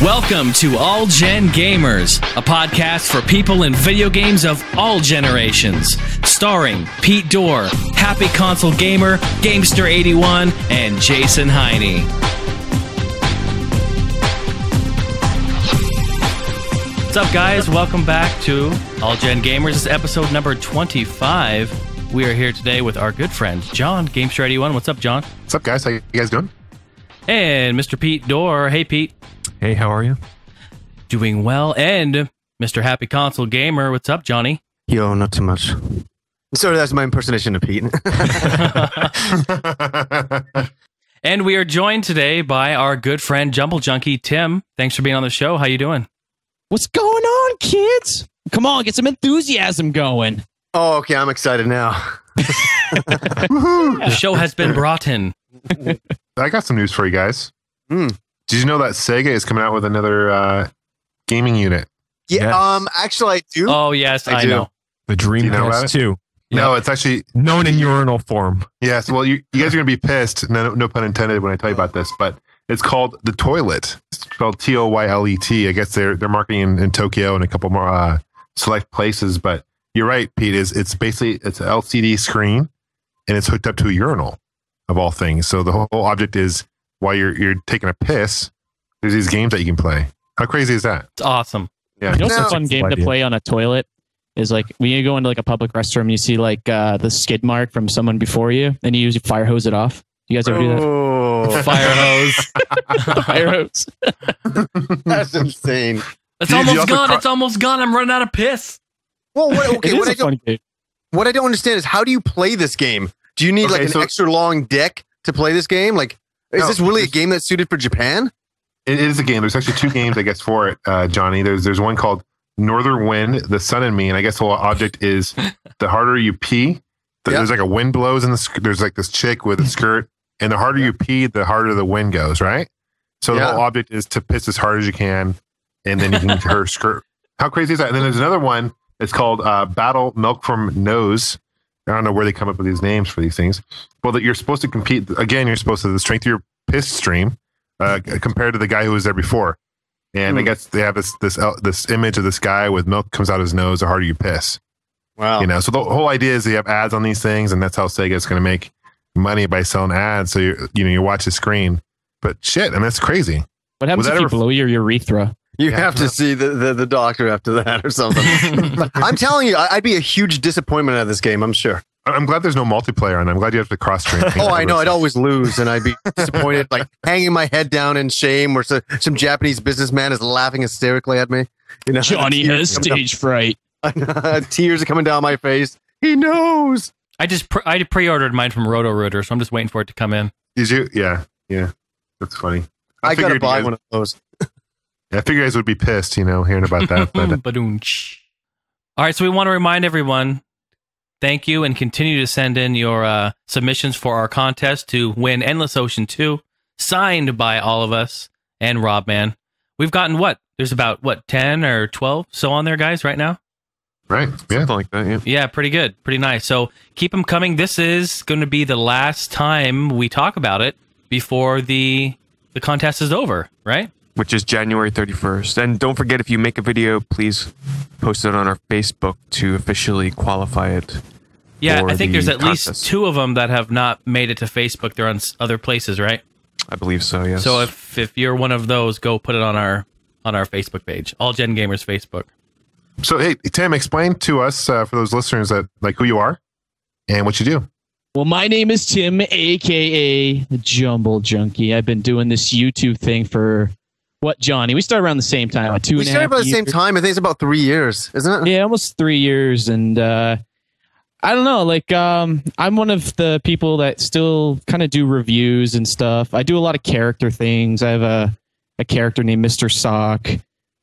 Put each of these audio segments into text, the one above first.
Welcome to All Gen Gamers, a podcast for people in video games of all generations, starring Pete Dorr, Happy Console Gamer, Gamester81, and Jason Heine. What's up, guys? Welcome back to All Gen Gamers. This is episode number 25. We are here today with our good friend, John, Gamester81. What's up, John? What's up, guys? How you guys doing? And Mr. Pete Dorr. Hey, Pete. Hey, how are you? Doing well. And Mr. Happy Console Gamer. What's up, Johnny? Yo, not too much. So that's my impersonation of Pete. And we are joined today by our good friend, Jumble Junkie, Tim. Thanks for being on the show. How you doing? What's going on, kids? Come on, get some enthusiasm going. Oh, okay. I'm excited now. The show has been brought in. I got some news for you guys. Did you know that Sega is coming out with another gaming unit? Yeah, yes. Actually, I do. Oh, yes, I do. Know. The Dreamcast 2. Yeah. No, it's actually known in urinal form. Yes, well, you guys are going to be pissed. No pun intended when I tell you about this, but it's called the Toylet. It's spelled T-O-Y-L-E-T. I guess they're marketing in Tokyo and a couple more select places. But you're right, Pete. It's basically an LCD screen, and it's hooked up to a urinal. Of all things. So the whole object is while you're taking a piss, there's these games that you can play. How crazy is that? It's awesome. Yeah. You know what's a fun game to play on a toilet is like when you go into like a public restroom and you see like the skid mark from someone before you and you use your fire hose it off. You guys ever do that? Oh, fire hose. Fire hose. That's insane. It's almost gone. It's almost gone. I'm running out of piss. Well, what I don't understand is how do you play this game? Do you need an extra long dick to play this game? Like, is this really a game that's suited for Japan? It is a game. There's actually two games, I guess, for it, Johnny. There's one called Northern Wind, The Sun and Me, and I guess the whole object is the harder you pee, there's like a wind blows in the. There's like this chick with a skirt, and the harder you pee, the harder the wind goes, right? So the whole object is to piss as hard as you can, and then you can her skirt. How crazy is that? And then there's another one. It's called Battle Milk from Nose. I don't know where they come up with these names for these things. Well, that you're supposed to compete. Again, you're supposed to the strength of your piss stream compared to the guy who was there before. And I guess they have this image of this guy with milk comes out his nose. The harder you piss. Wow. You know, so the whole idea is they have ads on these things, and that's how Sega is going to make money by selling ads. So you watch the screen, but shit, I mean, that's crazy. What happens if you blow your urethra? You have to see the doctor after that or something. I'm telling you, I'd be a huge disappointment at this game, I'm sure. I'm glad there's no multiplayer, and I'm glad you have to cross-train. Oh, I know. I'd always lose, and I'd be disappointed, like hanging my head down in shame, or some Japanese businessman is laughing hysterically at me. You know, Johnny has stage fright. Tears are coming down my face. He knows. I pre-ordered mine from Roto-Rooter, so I'm just waiting for it to come in. Did you? Yeah. That's funny. I got to buy one of those. I figure you guys would be pissed, you know, hearing about that. But. All right, so we want to remind everyone, thank you, and continue to send in your submissions for our contest to win Endless Ocean 2, signed by all of us and Robman. We've gotten what? There's about, 10 or 12 so on there, guys, right now? Right, yeah. Something like that, yeah. Yeah, pretty good, pretty nice. So keep them coming. This is going to be the last time we talk about it before the contest is over, right? Which is January 31st. And don't forget, if you make a video, please post it on our Facebook to officially qualify it. Yeah, I think there's at least 2 of them that have not made it to Facebook. They're on other places, right? I believe so, yes. So if you're one of those, go put it on our Facebook page, All Gen Gamers Facebook. So, hey, Tim, explain to us, for those listeners, that like who you are and what you do. Well, my name is Tim, a.k.a. the Jumble Junkie. I've been doing this YouTube thing for... What, Johnny? We started around the same time. Like two we and started about the years. Same time. I think it's about 3 years, isn't it? Yeah, almost 3 years. And I don't know. Like, I'm one of the people that still kind of do reviews and stuff. I do a lot of character things. I have a character named Mr. Sock.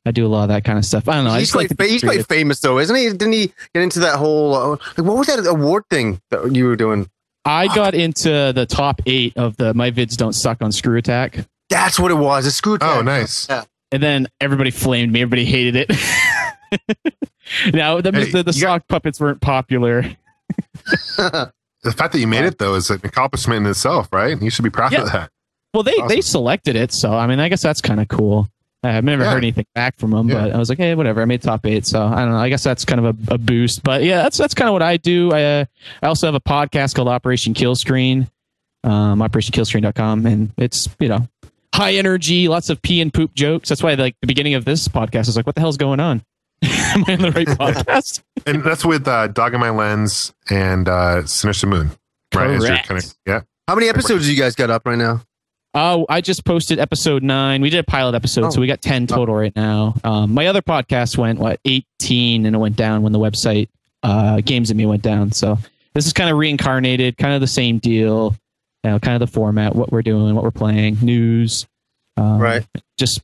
I do a lot of that kind of stuff. I don't know. He's quite famous, though, isn't he? Didn't he get into that whole... what was that award thing that you were doing? I got into the top 8 of the My Vids Don't Suck on Screw Attack. That's what it was. A screw attack. Oh, nice. Yeah. And then everybody flamed me. Everybody hated it. Now, the sock puppets weren't popular. The fact that you made it, though, is an accomplishment in itself, right? You should be proud of that. Well, they selected it, so I mean, I guess that's kind of cool. I've never heard anything back from them, but I was like, hey, whatever. I made top 8, so I don't know. I guess that's kind of a boost, but yeah, that's kind of what I do. I also have a podcast called Operation Kill Screen, OperationKillscreen.com, and it's, you know, high energy, lots of pee and poop jokes. That's why, like, the beginning of this podcast is like, what the hell's going on? Am I on the right podcast? And that's with Dog in My Lens and Sinister Moon, right? Correct. How many episodes do you guys got up right now? Oh, I just posted episode 9. We did a pilot episode, so we got 10 total right now. My other podcast went, 18, and it went down when the website Games and Me went down. So this is kind of reincarnated, kind of the same deal, you know, kind of the format, what we're doing, what we're playing, news, just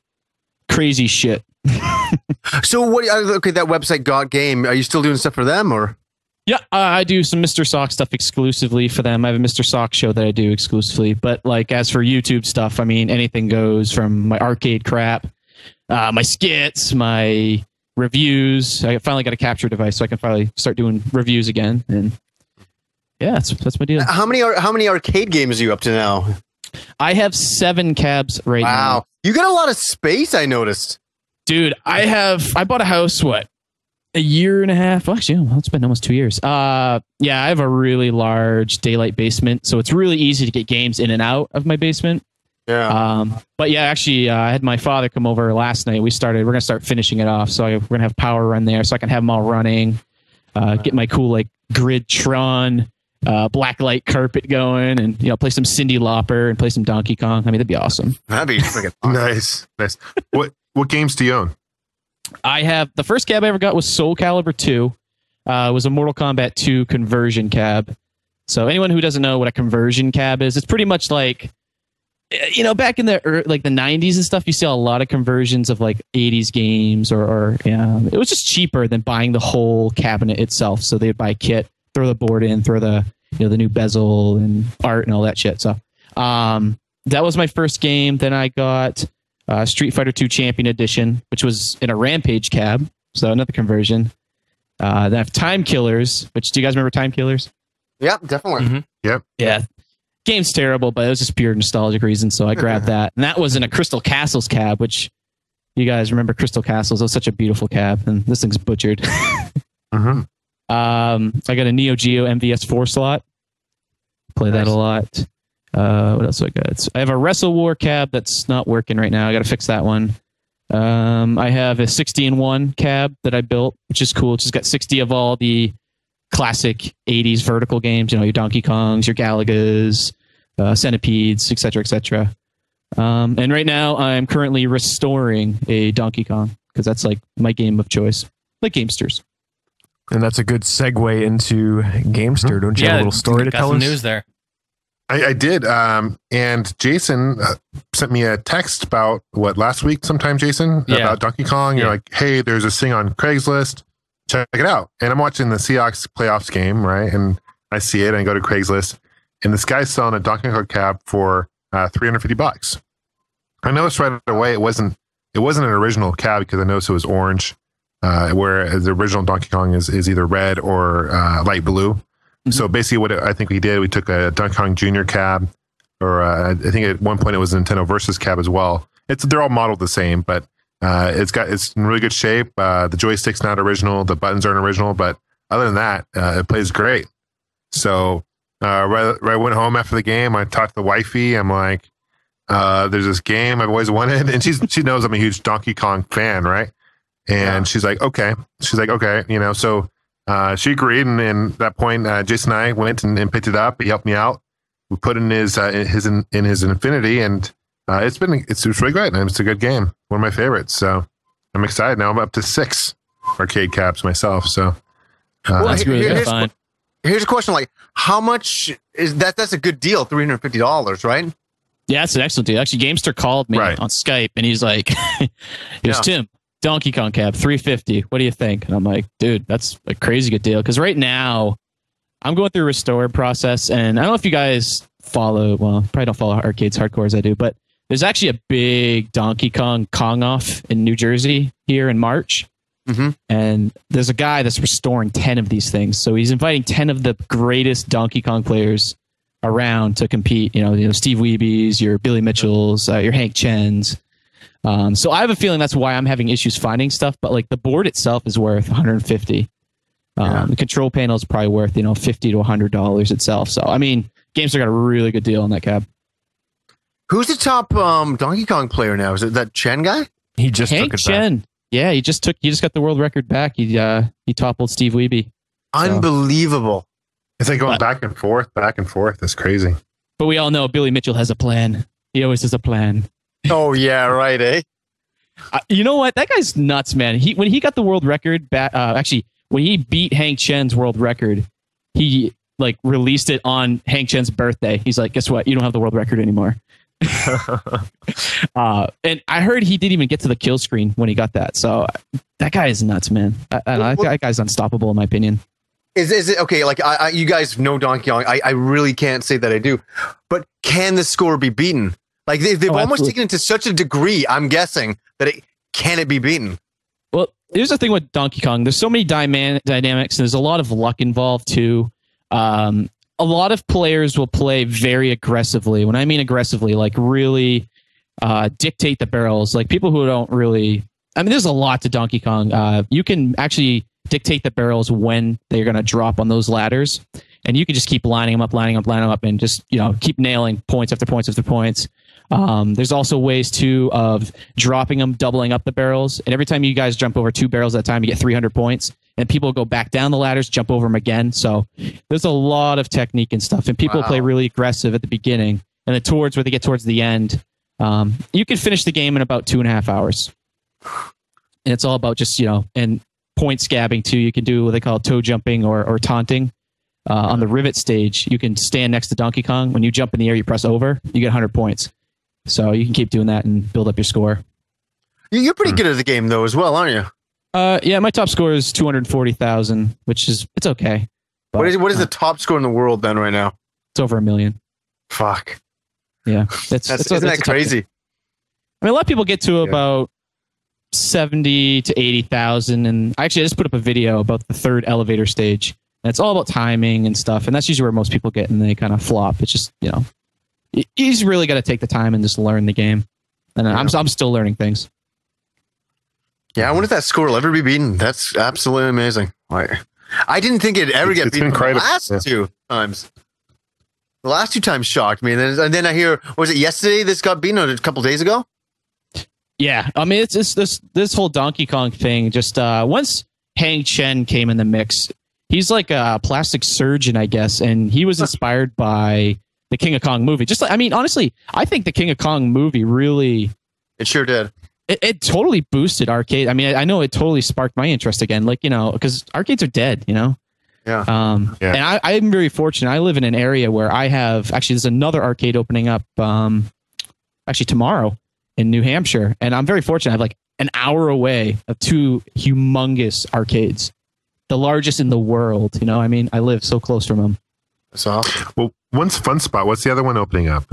crazy shit. So what? Okay, that website got game. Are you still doing stuff for them, or? Yeah, I do some Mr. Sock stuff exclusively for them. I have a Mr. Sock show that I do exclusively. But like, as for YouTube stuff, I mean, anything goes from my arcade crap, my skits, my reviews. I finally got a capture device, so I can finally start doing reviews again. And yeah, that's my deal. How many arcade games are you up to now? I have 7 cabs right now. Wow, you got a lot of space, I noticed. Dude, I bought a house, a year and a half. Well, actually, it's been almost 2 years. Yeah, I have a really large daylight basement, so it's really easy to get games in and out of my basement. Yeah. But yeah, actually, I had my father come over last night. We're gonna start finishing it off. So we're gonna have power run there, so I can have them all running. Get my cool Gridtron, blacklight carpet going, and play some Cyndi Lauper and play some Donkey Kong. I mean, that'd be awesome. That'd be freaking nice. What games do you own? I have the first cab I ever got was Soul Calibur 2. It was a Mortal Kombat 2 conversion cab. So anyone who doesn't know what a conversion cab is, it's pretty much like, back in the 90s and stuff, you see a lot of conversions of 80s games or it was just cheaper than buying the whole cabinet itself. So they'd buy a kit, throw the board in, throw the the new bezel and art and all that shit. So that was my first game. Then I got Street Fighter 2 Champion Edition, which was in a Rampage cab, so another conversion. Then I have Time Killers, which, do you guys remember Time Killers? Yep, definitely. Mm-hmm. Yep. Yeah. Game's terrible, but it was just pure nostalgic reason, so I grabbed that. And that was in a Crystal Castles cab, which, you guys remember Crystal Castles? It was such a beautiful cab, and this thing's butchered. Mm-hmm. I got a Neo Geo MVS4 slot. Play that a lot. What else do I got? I have a WrestleWar cab that's not working right now. I got to fix that one. I have a 60-in-1 cab that I built, which is cool. It's just got 60 of all the classic 80s vertical games. Your Donkey Kongs, your Galagas, Centipedes, etc., etc. And right now, I'm currently restoring a Donkey Kong because that's my game of choice, like Gamesters. And that's a good segue into Gamester. Don't you have a little story to tell us? News there. I did, and Jason sent me a text about, last week sometime, Jason, about Donkey Kong. You're like, hey, there's this thing on Craigslist. Check it out. And I'm watching the Seahawks playoffs game, right? And I see it, and I go to Craigslist, and this guy's selling a Donkey Kong cab for $350. I noticed right away it wasn't an original cab because I noticed it was orange, whereas the original Donkey Kong is either red or light blue. So basically what I think we did, we took a Donkey Kong Junior cab, or I think at one point it was a Nintendo Versus cab as well. They're all modeled the same, but it's in really good shape. The joystick's not original. The buttons aren't original, but other than that, it plays great. So right I went home after the game, I talked to the wifey. I'm like, there's this game I've always wanted. And she knows I'm a huge Donkey Kong fan, right? And she's like, okay. So... she agreed, and at that point, Jason and I went and picked it up. He helped me out. We put in his Infinity, and it's really great. And it's a good game, one of my favorites. So I'm excited now. I'm up to 6 arcade caps myself. So that's really fun. Here's a question: how much is that? That's a good deal, $350, right? Yeah, that's an excellent deal. Actually, Gamester called me on Skype, and he's like, "Here's Tim. Donkey Kong cab, $350. What do you think?" And I'm like, dude, that's a crazy good deal. Because right now, I'm going through a restore process, and I don't know if you guys probably don't follow arcades hardcore as I do, but there's actually a big Donkey Kong off in New Jersey here in March. Mm-hmm. And there's a guy that's restoring 10 of these things. So he's inviting 10 of the greatest Donkey Kong players around to compete. You know Steve Wiebes, your Billy Mitchells, your Hank Chen's. So I have a feeling that's why I'm having issues finding stuff. But like the board itself is worth $150. The control panel is probably worth $50 to $100 itself. So I mean, GameStar got a really good deal on that cab. Who's the top Donkey Kong player now? Is it that Chen guy? He just Hank took it Chen. Back. Yeah, he just took. He just got the world record back. He toppled Steve Wiebe. Unbelievable. It's like going back and forth. It's crazy. But we all know Billy Mitchell has a plan. He always has a plan. Oh, yeah, right, eh? You know what? That guy's nuts, man. When he got the world record back, actually, when he beat Hank Chen's world record, he like released it on Hank Chen's birthday. He's like, guess what? You don't have the world record anymore. And I heard he didn't even get to the kill screen when he got that. So that guy is nuts, man. That guy's unstoppable, in my opinion. Is it okay? Like I you guys know Donkey Kong. I really can't say that I do, but can the score be beaten? Like they've almost taken it to such a degree. I'm guessing that it can be beaten. Well, here's the thing with Donkey Kong. There's so many dynamics, and there's a lot of luck involved too. A lot of players will play very aggressively. When I mean aggressively, like really dictate the barrels. Like people who don't really. I mean, there's a lot to Donkey Kong. You can actually dictate the barrels when they're going to drop on those ladders, and you can just keep lining them up, and just keep nailing points after points. There's also ways too of dropping them, doubling up the barrels, and every time you guys jump over two barrels at a time, you get 300 points, and people go back down the ladders, jump over them again. So there's a lot of technique and stuff, and people play really aggressive at the beginning, and then towards the end, you can finish the game in about 2.5 hours, and it's all about just and point scabbing too. You can do what they call toe jumping or taunting. On the rivet stage, you can stand next to Donkey Kong. When you jump in the air, you press over, you get 100 points. So you can keep doing that and build up your score. You're pretty good at the game though as well, aren't you? Yeah, my top score is 240,000, which is it's okay. But, what is the top score in the world then right now? It's over 1 million. Fuck. Yeah. Isn't that crazy? I mean, a lot of people get to about 70,000 to 80,000, and actually I just put up a video about the third elevator stage, and it's all about timing and stuff, and that's usually where most people get and they kind of flop. It's just you just really got to take the time and just learn the game, and I'm still learning things. I wonder if that score will ever be beaten. That's absolutely amazing. I didn't think it'd ever get beaten. The last two times shocked me, and then I hear, was it yesterday this got beaten or a couple days ago? Yeah, I mean, it's this whole Donkey Kong thing. Just once Hank Chen came in the mix, he's like a plastic surgeon, I guess, and he was inspired by the King of Kong movie. Just like, I mean, honestly, I think the King of Kong movie really... It sure did. It totally boosted arcade. I mean, I know it totally sparked my interest again, like, because arcades are dead, Yeah. And I'm very fortunate. I live in an area where I have... Actually, there's another arcade opening up actually tomorrow in New Hampshire, and I'm very fortunate. I have like an hour away of two humongous arcades, the largest in the world. I mean, I live so close from them. That's awesome. Well, one's Fun Spot. What's the other one opening up?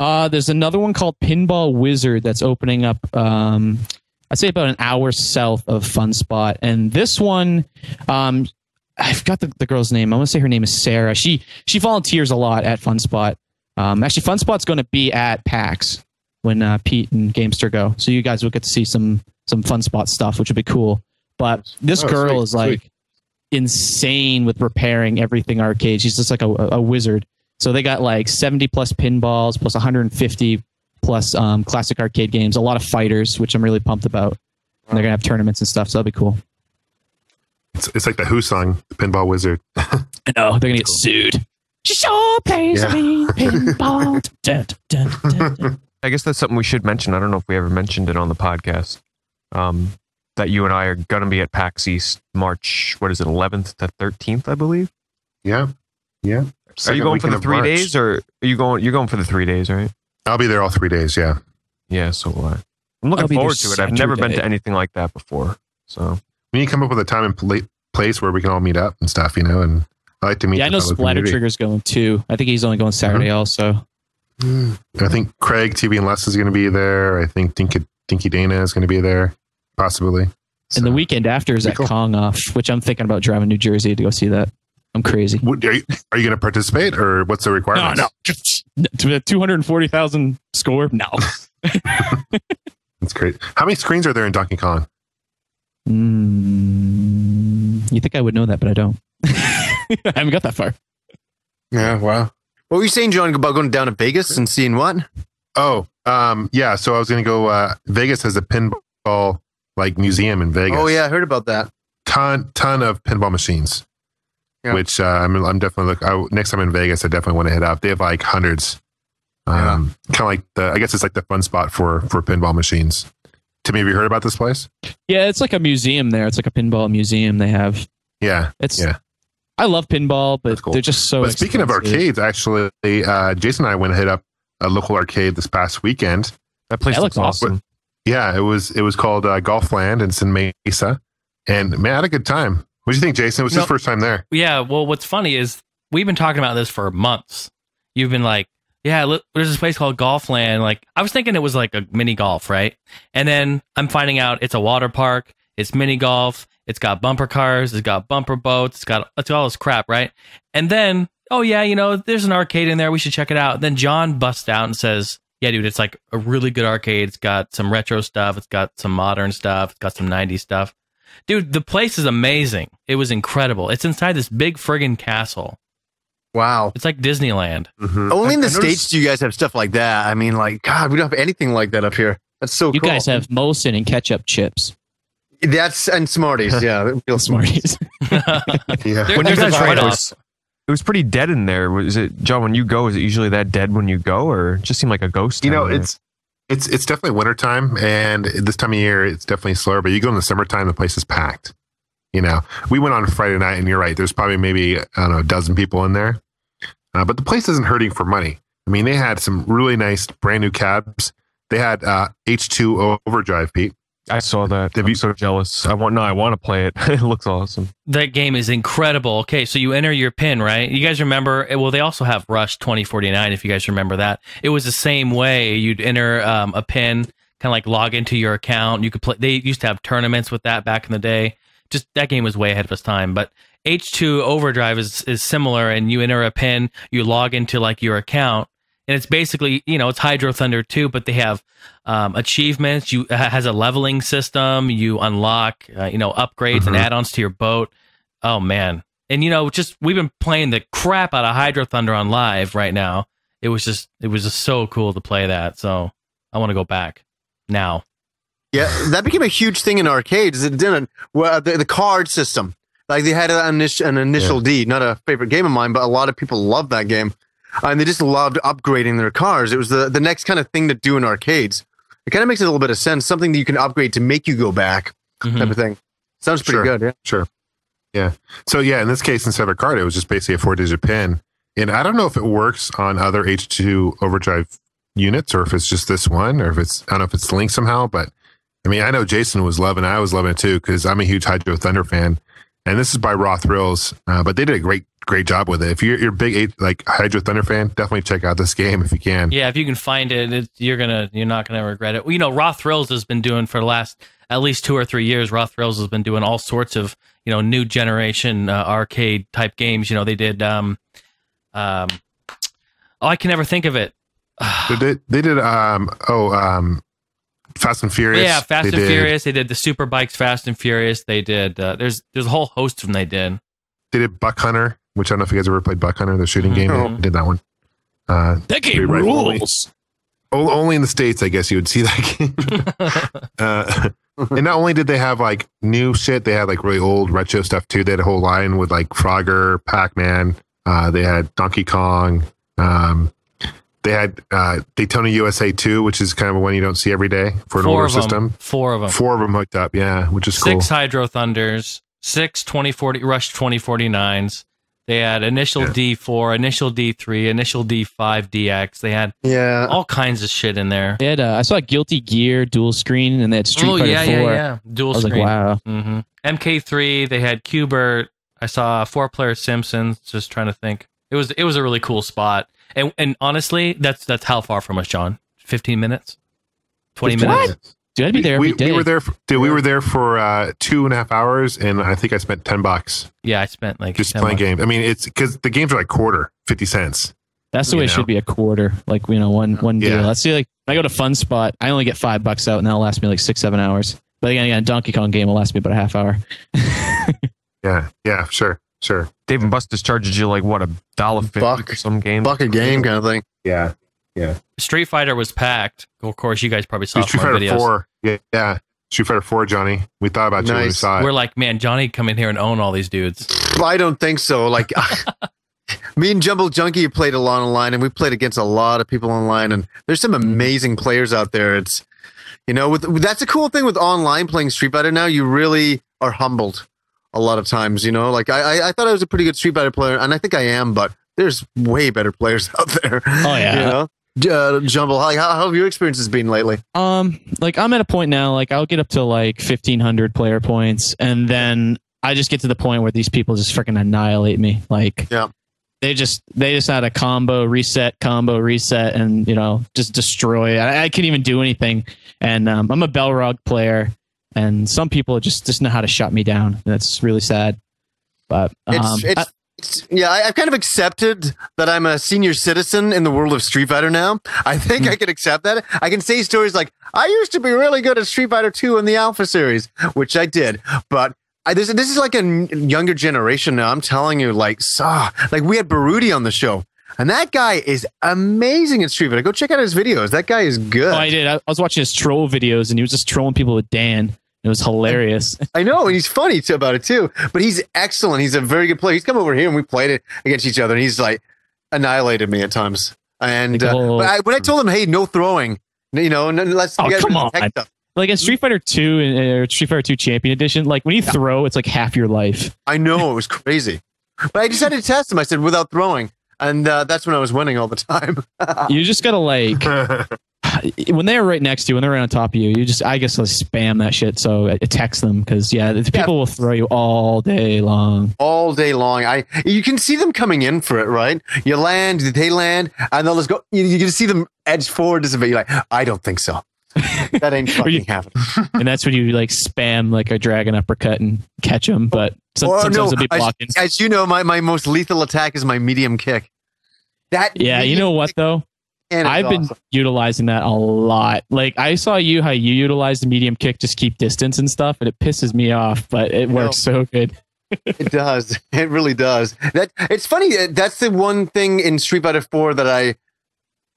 There's another one called Pinball Wizard that's opening up. I'd say about an hour south of Fun Spot, and this one, I've got the girl's name. I want to say her name is Sarah. She volunteers a lot at Fun Spot. Actually, Fun Spot's going to be at PAX when Pete and Gamester go. So you guys will get to see some Fun Spot stuff, which would be cool. But this girl is like insane with repairing everything arcade. She's just like a wizard. So they got like 70 plus pinballs, plus 150 plus classic arcade games, a lot of fighters, which I'm really pumped about. And they're going to have tournaments and stuff, so that'll be cool. It's like the Who song, the Pinball Wizard. I know, they're going to get sued. She sure plays me pinball. Dun, dun, dun, dun. I guess that's something we should mention. I don't know if we ever mentioned it on the podcast, that you and I are going to be at PAX East March, 11th to 13th, I believe? Yeah. Are you going for the 3 days, or are you going? You're going for the 3 days, right? I'll be there all 3 days, yeah. Yeah, so will I. I'm looking forward to it. I've never been to anything like that before. So we need to come up with a time and place where we can all meet up and stuff, and I like to meet. Yeah, I know Splatter Trigger's going too. I think he's only going Saturday also. I think Craig TV and Les is going to be there. I think Dinky Dana is going to be there, possibly. So. And the weekend after is at Kong Off, which I'm thinking about driving to New Jersey to go see that. I'm crazy. Are you going to participate, or what's the requirement? No. 240,000 score? No. That's great. How many screens are there in Donkey Kong? You think I would know that, but I don't. I haven't got that far. Yeah, wow. What were you saying, John, about going down to Vegas and seeing what? Oh, yeah. So I was going to go. Vegas has a pinball museum in Vegas. Oh, yeah. I heard about that. Ton of pinball machines. Yeah. Which I'm definitely next time I'm in Vegas, I definitely want to hit up. They have hundreds. Kind of like I guess it's like the Fun Spot for pinball machines. Timmy, have you heard about this place? Yeah, it's like a museum there. It's like a pinball museum they have. Yeah, I love pinball, but cool. They're just so. But speaking of arcades, actually, Jason and I went and hit up a local arcade this past weekend. That place looks awesome. Yeah, it was called Golf Land in San Mesa, and man, I had a good time. What do you think, Jason? It was his first time there. Yeah, well, what's funny is we've been talking about this for months. You've been like, yeah, look, there's this place called Golf Land. Like, I was thinking it was like a mini golf, right? And then I'm finding out it's a water park. It's mini golf. It's got bumper cars. It's got bumper boats. It's got all this crap, right? And then, oh, yeah, there's an arcade in there. We should check it out. And then John busts out and says, yeah, dude, it's like a really good arcade. It's got some retro stuff. It's got some modern stuff. It's got some 90s stuff. Dude, the place is amazing. It was incredible. It's inside this big friggin' castle. Wow. It's like Disneyland. Mm-hmm. Only in the States do you guys have stuff like that. I mean, God, we don't have anything like that up here. That's so cool. You guys have Molson and ketchup chips. And Smarties, yeah. Real Smarties. Yeah. When you guys it was pretty dead in there. Was it, John, when you go, is it usually that dead when you go, or it just seemed like a ghost? It's definitely wintertime, and this time of year, it's definitely slower. But you go in the summertime, the place is packed. We went on Friday night, and you're right. There's probably maybe, I don't know, a dozen people in there. But the place isn't hurting for money. I mean, they had some really nice brand new cabs. They had H2 Overdrive, Pete. I saw that. I'm so jealous. I want to play it. It looks awesome. That game is incredible. Okay, so you enter your pin, right? You guys remember, well, they also have Rush 2049, if you guys remember that. It was the same way. You'd enter a pin, kind of log into your account. You could play. They used to have tournaments with that back in the day. Just that game was way ahead of its time. But H2 Overdrive is similar, and you enter a pin, you log into your account. And it's basically, it's Hydro Thunder 2, but they have achievements. It has a leveling system. You unlock, upgrades and add-ons to your boat. Oh, man. And, we've been playing the crap out of Hydro Thunder on live right now. It was just so cool to play that. So I want to go back now. Yeah, that became a huge thing in arcades. It didn't. Well, the card system. They had an Initial D, not a favorite game of mine, but a lot of people love that game. And they just loved upgrading their cars. It was the next kind of thing to do in arcades. It kind of makes a little bit of sense. Something that you can upgrade to make you go back, type of thing. Sounds pretty good, yeah. Sure. Yeah. So, yeah, in this case, instead of a card, it was just basically a 4-digit PIN. And I don't know if it works on other H2 Overdrive units or if it's just this one or if I don't know if it's linked somehow. But, I mean, I know Jason was loving it. I was loving it, too, because I'm a huge Hydro Thunder fan. And this is by Raw Thrills, but they did a great job with it. If you're a big Hydro Thunder fan, definitely check out this game if you can. Yeah, if you can find it, you're not gonna regret it. Raw Thrills has been doing for the last at least 2 or 3 years. Raw Thrills has been doing all sorts of new generation arcade type games. They did. Oh, I can never think of it. They did. Fast and Furious. Yeah, Fast and Furious. They did the Super Bikes Fast and Furious. They did. There's a whole host of them they did. They did Buck Hunter, which I don't know if you guys ever played Buck Hunter, the shooting game. They did that one. That game rules. Only in the States, I guess you would see that game. And not only did they have new shit, they had really old retro stuff too. They had a whole line with Frogger, Pac-Man. They had Donkey Kong. They had Daytona USA 2, which is kind of one you don't see every day for an older system. Four of them hooked up, yeah, which is cool. 6 Hydro Thunders, 6 2040, Rush 2049s. They had Initial D4, Initial D3, Initial D5 DX. They had all kinds of shit in there. They had, I saw Guilty Gear, Dual Screen, and they had Street Fighter 4. Yeah. Dual Screen. Wow. MK3, they had Cubert. I saw 4-player Simpsons, just trying to think. It was a really cool spot. And honestly, that's how far from us, John. 15 minutes? 20 minutes? Dude, I'd be there every day. We were there for, dude, we were there for 2.5 hours, and I think I spent $10. Yeah, I spent like just playing games. I mean, it's because the games are like quarter, 50 cents. That's the way it should be, a quarter, like, you know, one deal. Let's see, like, I go to Fun Spot, I only get $5 out, and that'll last me like 6-7 hours. But again, a Donkey Kong game will last me about a half hour. Sure. Dave and Buster's charges you like what, $1.50 for some game, buck a game kind of thing. Yeah. Yeah, Street Fighter was packed. Of course, you guys probably saw Street Fighter videos. 4. Yeah, Street Fighter 4. Johnny, we thought about you when we saw it. We're like, man, Johnny, come in here and own all these dudes. I don't think so. Like, me and Jumble Junkie played a lot online, and we played against a lot of people online. And there's some amazing players out there. It's, you know, with that's a cool thing with online playing Street Fighter now. You really are humbled a lot of times. You know, like I thought I was a pretty good Street Fighter player, and I think I am, but there's way better players out there. Oh yeah. You know? Jumble, how have your experiences been lately? Like I'm at a point now, like I'll get up to like 1,500 player points, and then I just get to the point where these people just freaking annihilate me. Like, yeah, they just had a combo reset, and you know, just destroy. I can't even do anything. And I'm a Belrog player, and some people just know how to shut me down. That's really sad. But yeah, I've kind of accepted that I'm a senior citizen in the world of Street Fighter now. I think I can accept that. I can say stories like, I used to be really good at Street Fighter 2 in the Alpha series, which I did. But this is like a younger generation now. I'm telling you, like we had Baruti on the show. And that guy is amazing at Street Fighter. Go check out his videos. That guy is good. Oh, I did. I was watching his troll videos, and he was just trolling people with Dan. It was hilarious. I know. And he's funny about it too, but he's excellent. He's a very good player. He's come over here and we played it against each other, and he's like annihilated me at times. And when I told him, hey, no throwing, you know, let's come on. Like in Street Fighter 2 and Street Fighter 2 Champion Edition, like when you throw, it's like half your life. I know. It was crazy, but I decided to test him. I said, without throwing. And that's when I was winning all the time. You just got to like... When they're right next to you, when they're right on top of you, you just, I guess, like, spam that shit. So it texts them because, the people will throw you all day long. All day long. You can see them coming in for it, right? You land, they land, and they'll just go. You can see them edge forward, disappear. You're like, I don't think so. That ain't fucking happening. And that's when you like spam like a dragon uppercut and catch them. But sometimes it'll be blocking. As you know, my most lethal attack is my medium kick. You know what though? I've been utilizing that a lot. Like I saw how you utilize the medium kick, just keep distance and stuff, and it pisses me off, but it works so good. It does. It really does. It's funny. That's the one thing in Street Fighter 4 that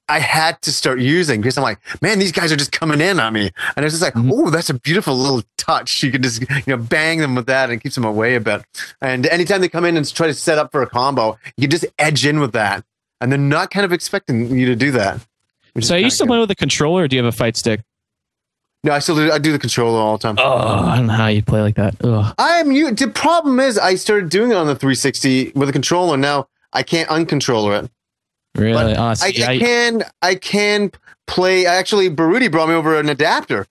I had to start using, because I'm like, man, these guys are just coming in on me, and it's just like, oh, that's a beautiful little touch. You can just bang them with that, and it keeps them away a bit. And anytime they come in and try to set up for a combo, you just edge in with that. And they're not kind of expecting you to do that. So are you still playing with a controller, or do you have a fight stick? No, I do the controller all the time. Oh, I don't know how you play like that. Ugh. The problem is I started doing it on the 360 with a controller. Now I can't uncontroller it. Really? Honestly, I can play. Actually, Baruti brought me over an adapter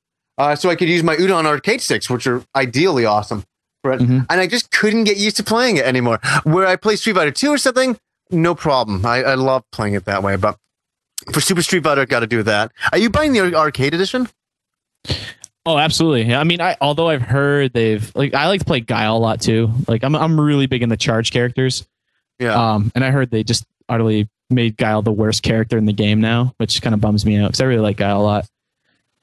so I could use my Udon arcade sticks, which are ideally awesome for it. Mm-hmm. And I just couldn't get used to playing it anymore. Where I play Street Fighter 2 or something, no problem. I love playing it that way, but for Super Street Fighter, I've got to do that. Are you buying the arcade edition? Oh, absolutely. I mean, although I've heard I like to play Guile a lot too. Like I'm really big in the charge characters. Yeah. And I heard they just utterly made Guile the worst character in the game now, which kind of bums me out because I really like Guile a lot.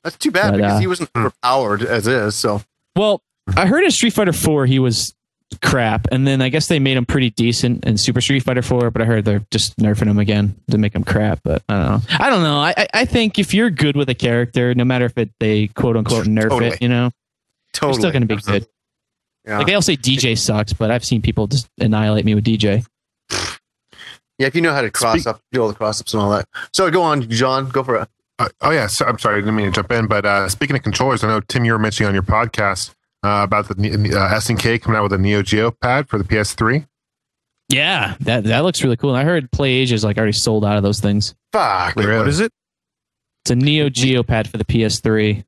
That's too bad, because he wasn't overpowered as is. So, well, I heard in Street Fighter 4 he was crap, and then I guess they made him pretty decent in Super Street Fighter 4, but I heard they're just nerfing him again to make him crap. But I don't know. I think if you're good with a character, no matter if they quote unquote nerf it, totally, you're still going to be good. Yeah. Like they all say DJ sucks, but I've seen people just annihilate me with DJ. Yeah, if you know how to cross up, do all the cross ups and all that. So go on, John, go for it. So, I'm sorry, I didn't mean to jump in, but speaking of controllers, I know Tim, you were mentioning on your podcast about the SNK coming out with a Neo Geo pad for the PS3. Yeah, that looks really cool. And I heard PlayAsia is like already sold out of those things. Fuck, really? What is it? It's a Neo Geo pad for the PS3.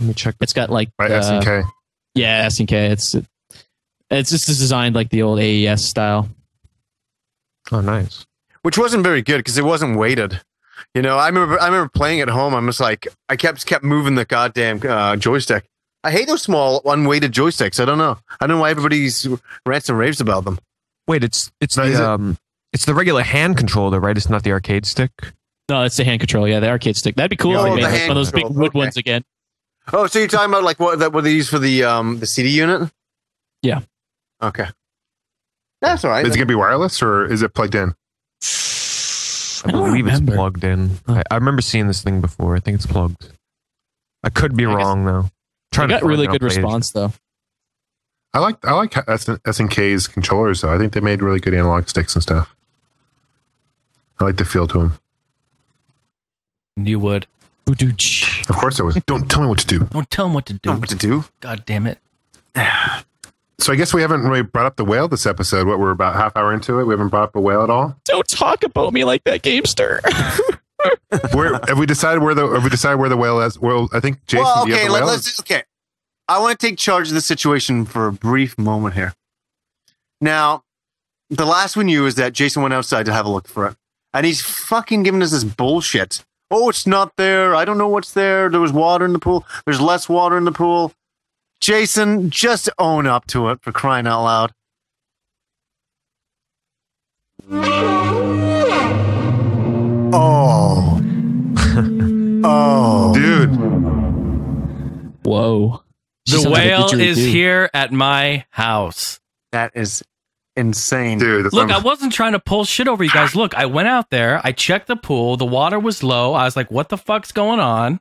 Let me check. It's got like SNK. Yeah, SNK. It's just designed like the old AES style. Oh, nice. Which wasn't very good because it wasn't weighted. You know, I remember playing at home. I'm just like, I kept moving the goddamn joystick. I hate those small unweighted joysticks. I don't know. I don't know why everybody's rants and raves about them. Wait, it's the regular hand controller, right? It's not the arcade stick. No, it's the hand controller. Yeah, the arcade stick. That'd be cool. Oh, one of those big wood ones again. Oh, so you're talking about like what that were they used for the CD unit? Yeah. Okay. That's all right. Is it gonna be wireless or is it plugged in? I believe it's plugged in. I remember seeing this thing before. I think it's plugged. I could be wrong though. I got really good response though. I like SNK's controllers though. I think they made really good analog sticks and stuff. I like the feel to them. You would. Of course I was. Don't tell me what to do. Don't tell him what to do. Don't what to do. God damn it. So I guess we haven't really brought up the whale this episode. What, we're about half hour into it. We haven't brought up a whale at all. Don't talk about me like that, Gamester. Have we decided where the whale is? Well, I think Jason. Well, okay, do you have the whale? Okay. I want to take charge of the situation for a brief moment here. Now, the last we knew is that Jason went outside to have a look for it, and he's fucking giving us this bullshit. Oh, it's not there. I don't know what's there. There was water in the pool. There's less water in the pool. Jason, just own up to it, for crying out loud. Oh. Oh. Dude. Whoa. The whale is here at my house. That is insane. Dude, look, I wasn't trying to pull shit over you guys. Look, I went out there. I checked the pool. The water was low. I was like, what the fuck's going on?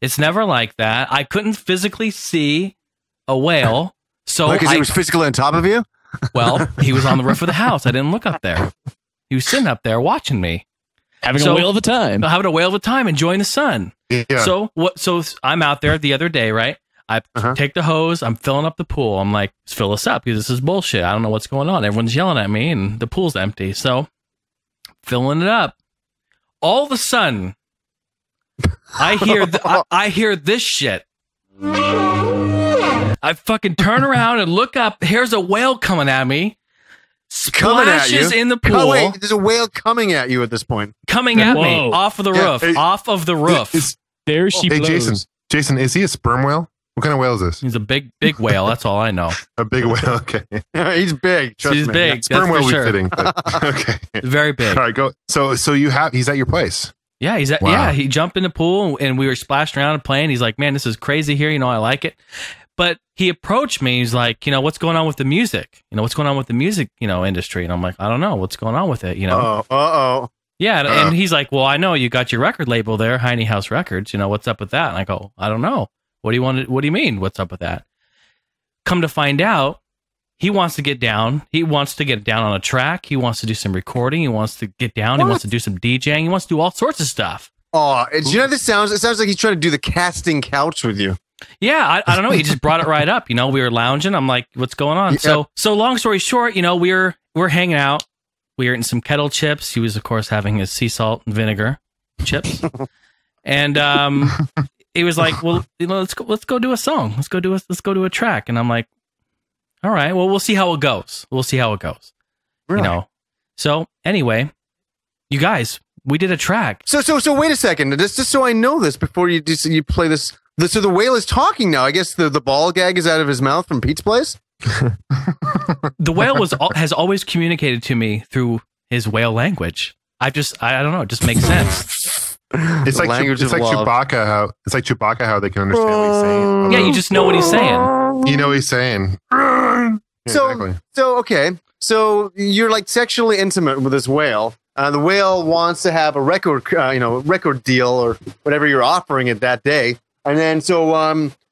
It's never like that. I couldn't physically see a whale. So because he was physically on top of you? Well, he was on the roof of the house. I didn't look up there. He was sitting up there watching me. Having a whale of a time. Having a whale of a time, enjoying the sun. Yeah. So I'm out there the other day, right? I take the hose. I'm filling up the pool. I'm like, fill this up because this is bullshit. I don't know what's going on. Everyone's yelling at me and the pool's empty. So filling it up. All of a sudden, I hear this shit. I fucking turn around and look up. Here's a whale coming at me. Splashes in the pool. Oh, wait, there's a whale coming at you at this point. Coming at me off of the roof. Off of the roof. There she blows. Hey, Jason, is he a sperm whale? What kind of whale is this? He's a big whale. That's all I know. A big whale. Okay. He's big. Trust me. Yeah, sperm whale we're fitting. But, okay. Very big. All right, go. So he's at your place. Yeah, he jumped in the pool and we were splashed around and playing. He's like, man, this is crazy here. You know, I like it. But he approached me. He's like, you know, what's going on with the music? You know, what's going on with the music, you know, industry? And I'm like, I don't know what's going on with it. You know, yeah. And he's like, well, I know you got your record label there, Heine House Records. You know, what's up with that? And I go, I don't know. What do you mean? What's up with that? Come to find out, he wants to get down. He wants to get down on a track. He wants to do some recording. He wants to get down. What? He wants to do some DJing. He wants to do all sorts of stuff. Oh, do you know this sounds? It sounds like he's trying to do the casting couch with you. Yeah, I don't know. He just brought it right up. You know, we were lounging. I'm like, what's going on? Yeah. So long story short, you know, we're hanging out. We were eating some kettle chips. He was, of course, having his sea salt and vinegar chips, and he was like, well, you know, let's go do a song. Let's go do a track. And I'm like, all right, well, we'll see how it goes. We'll see how it goes. Really? You know. So anyway, you guys, we did a track. So wait a second. Just so I know this before you play this. So the whale is talking now. I guess the ball gag is out of his mouth from Pete's place. The whale has always communicated to me through his whale language. I don't know. It just makes sense. It's like Chewbacca how they can understand what he's saying. Yeah, you just know what he's saying. You know what he's saying. So you're like sexually intimate with this whale. The whale wants to have a record deal or whatever you're offering it that day. And then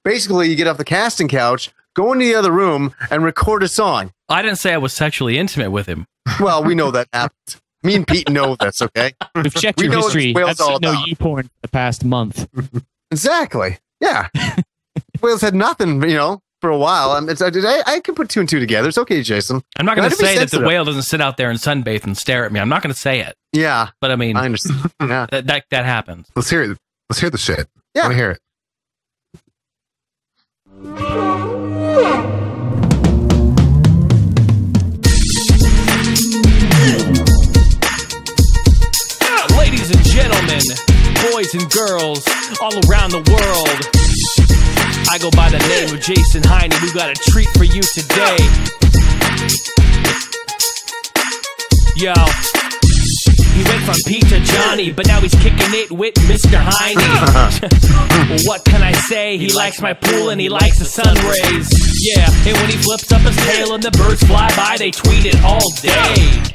basically you get off the casting couch, go into the other room and record a song. I didn't say I was sexually intimate with him. Well, we know that happened. Me and Pete know this, okay? We've checked your history. That's no U-porn the past month. Exactly. Yeah. Whales had nothing, you know, for a while. I can put two and two together. It's okay, Jason. I'm not going to say that the whale doesn't sit out there and sunbathe and stare at me. I'm not going to say it. Yeah. But I mean, I understand. Yeah. That happens. Let's hear it. Let's hear the shit. Yeah. I want to hear it. Ladies and gentlemen, boys and girls all around the world. I go by the name of Jason Heine. We got a treat for you today. Yo, he went from Pete to Johnny, but now he's kicking it with Mr. Heine. Well, what can I say? He likes my pool and he likes the sun rays. Yeah, and when he flips up his tail and the birds fly by, they tweet it all day.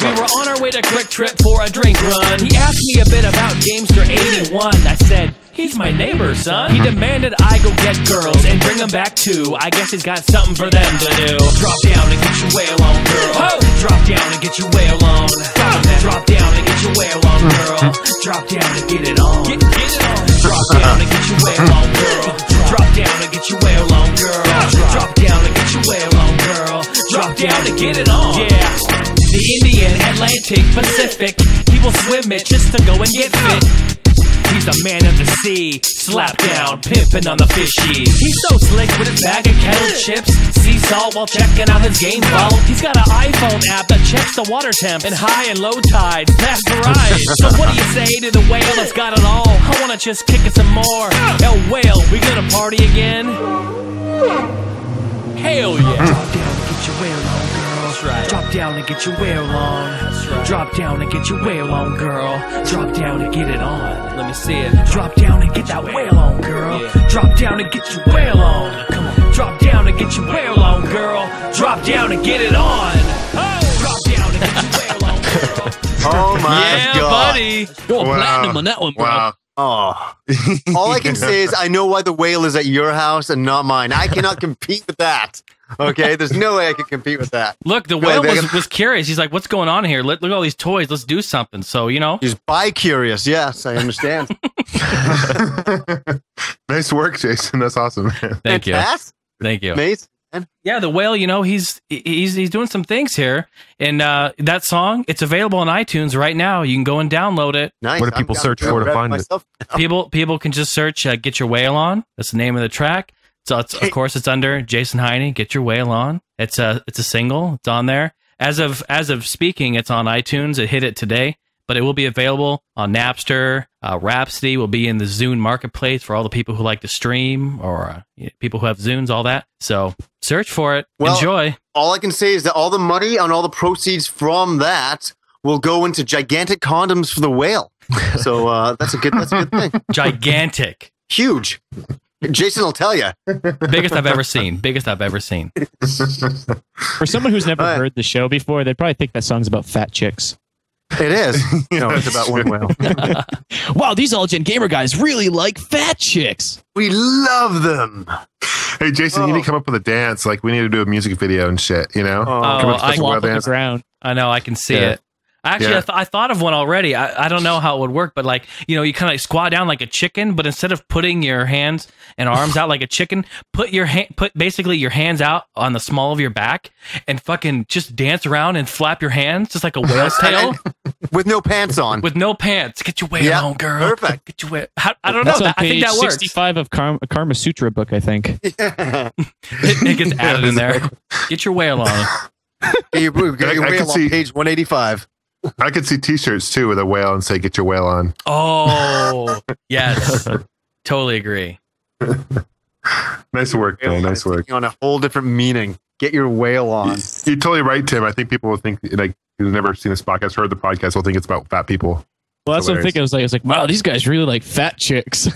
We were on our way to Quick Trip for a drink run. He asked me a bit about Gamester81. I said, he's my neighbor, son. He demanded I go get girls and bring them back too. I guess he's got something for them to do. Drop down and get your way alone, girl. Drop down and get your way alone. Drop down and get your way alone, girl. Drop down and get it on. Get it on. Drop down and get your way alone, girl. Drop down and get your way alone, girl. Drop down and get your way alone, girl. Drop down and get it on. Yeah. The Indian, Atlantic, Pacific, people swim it just to go and get fit. He's the man of the sea, slap down, pimping on the fishies. He's so slick with his bag of kettle chips, sea salt while checking out his game bottle. He's got an iPhone app that checks the water temps and high and low tides, that's variety. So what do you say to the whale that's got it all? I wanna just kick it some more. El whale, we gonna party again? Hell yeah. Drop down, get your whale on. Right. Drop down and get your way along. Right. Drop down and get your way along, girl. Drop down and get it on. Let me see it. Drop down and get that way along, girl. Yeah. Drop down and get your way along. Come on. Drop down and get your way along, girl. Drop down and get it on. Oh. Drop down and get your way along, girl. Oh my God. Yeah, buddy. Going platinum on that one, bro. Wow. Oh, all I can say is I know why the whale is at your house and not mine. I cannot compete with that. Okay, there's no way I can compete with that. Look, the whale was curious. He's like, "What's going on here? Look at all these toys. Let's do something." So you know, he's bi-curious. Yes, I understand. Nice work, Jason. That's awesome, man. Thank you. Thank you, mate. Yeah, the whale. You know, he's doing some things here, and that song, it's available on iTunes right now. You can go and download it. Nice. What do people search for to find it? People can just search "Get Your Whale On." That's the name of the track. So it's, of course, it's under Jason Heine. "Get Your Whale On." It's a single. It's on there as of speaking. It's on iTunes. It hit it today, but it will be available on Napster. Rhapsody will be in the Zune marketplace for all the people who like to stream or people who have Zunes, all that. So search for it. Well, enjoy. All I can say is that all the money on all the proceeds from that will go into gigantic condoms for the whale. So that's a good thing. Gigantic. Huge. Jason will tell you. Biggest I've ever seen. Biggest I've ever seen. For someone who's never heard the show before, they'd probably think that song's about fat chicks. It is. No, it's about one whale. Wow, these All Gen Gamer guys really like fat chicks. We love them. Hey, Jason, you need to come up with a dance. Like, we need to do a music video and shit, you know? I know, I can see it. Actually, yeah. I thought of one already. I don't know how it would work, but like, you know, you kind of like squat down like a chicken, but instead of putting your hands and arms out like a chicken, put basically your hands out on the small of your back and fucking just dance around and flap your hands just like a whale's tail. With no pants on. With no pants. Get your way on, girl. Perfect. Get your way. I don't know. I think that works. 65 of Karma Sutra book, I think. Yeah. It gets added in there. Get your way along. Get your way along. Page 185. I could see t-shirts too with a whale and say, "Get your whale on." Oh, yes. Totally agree. Nice work, man. Nice work. On a whole different meaning. Get your whale on. You're totally right, Tim. I think people will think, like, who've never seen this podcast, heard the podcast, will think it's about fat people. Well, that's what I'm thinking. I was like, wow, these guys really like fat chicks.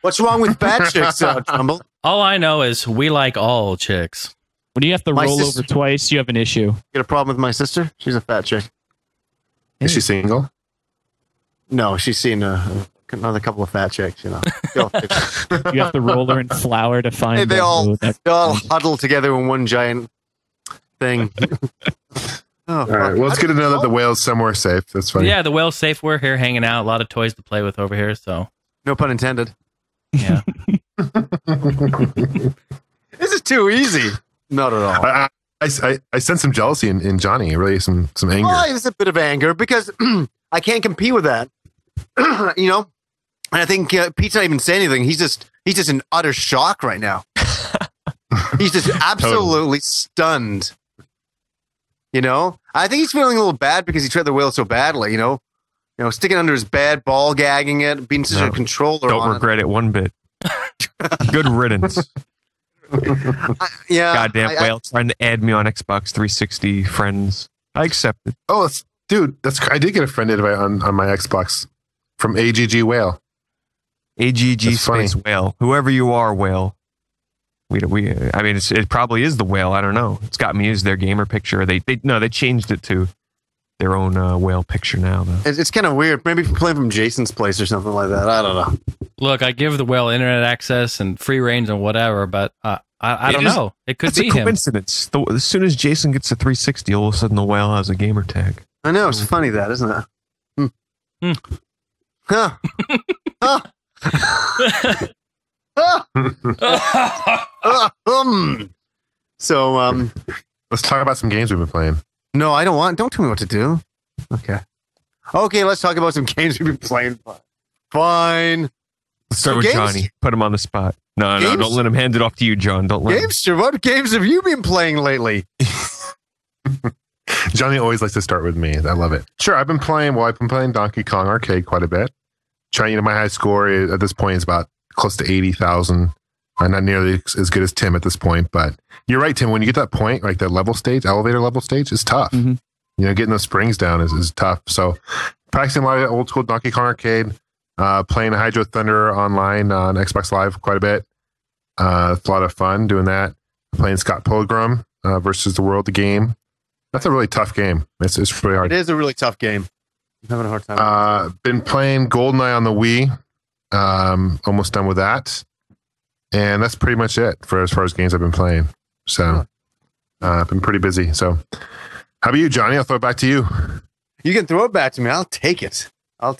What's wrong with fat chicks, Jumble? All I know is we like all chicks. When you have to roll over twice, you have an issue. You got a problem with my sister? She's a fat chick. Is she single? No, she's seen another couple of fat chicks, you know. You have to roll her in flour to find. Hey, they all huddle together in one giant thing. All right, well, it's good to know that the whale's somewhere safe. That's funny. Yeah, the whale's safe. We're here hanging out. A lot of toys to play with over here, so. No pun intended. Yeah. This is too easy. Not at all. I sense some jealousy in Johnny, really some anger. Well, it's a bit of anger because I can't compete with that, you know. And I think Pete's not even saying anything. He's just in utter shock right now. He's just absolutely stunned. You know, I think he's feeling a little bad because he treated the whale so badly. You know, you know, sticking under his bed, ball gagging it, being such a controller. Don't regret it one bit. Good riddance. Yeah, goddamn whale trying to add me on Xbox 360 friends. I accept it. Oh, dude, I did get a friend invite on my Xbox from AGG Whale. AGG that's space funny. Whale. Whoever you are, whale. We I mean, it probably is the whale. I don't know. It's got me as their gamer picture. They changed it to their own whale picture now, though. It's kind of weird. Maybe playing from Jason's place or something like that. I don't know. Look, I give the whale internet access and free range and whatever, but I don't know. It could be a coincidence. Him. As soon as Jason gets to 360, all of a sudden the whale has a gamer tag. I know. It's funny that, isn't it? Hmm. Hmm. Huh. Huh. So let's talk about some games we've been playing. No, I don't want. Don't tell me what to do. Okay. Let's talk about some games we've been playing. Fine. Let's start with Johnny. Put him on the spot. No, don't let him hand it off to you, John. Don't let him. What games have you been playing lately? Johnny always likes to start with me. I love it. Sure, I've been playing Donkey Kong Arcade quite a bit. Trying to get my high score at this point is about close to 80,000. I'm not nearly as good as Tim at this point, but you're right, Tim. When you get that point, like that level stage, elevator level stage, is tough. Mm-hmm. You know, getting those springs down is tough. So practicing a lot of old school Donkey Kong Arcade, playing Hydro Thunder online on Xbox Live quite a bit. It's a lot of fun doing that. Playing Scott Pilgrim versus the World, the game. That's a really tough game. It's really hard. It is a really tough game. I'm having a hard time. Been playing GoldenEye on the Wii. Almost done with that, and that's pretty much it for as far as games I've been playing. So I've been pretty busy. So how about you, Johnny? I'll throw it back to you. You can throw it back to me. I'll take it. You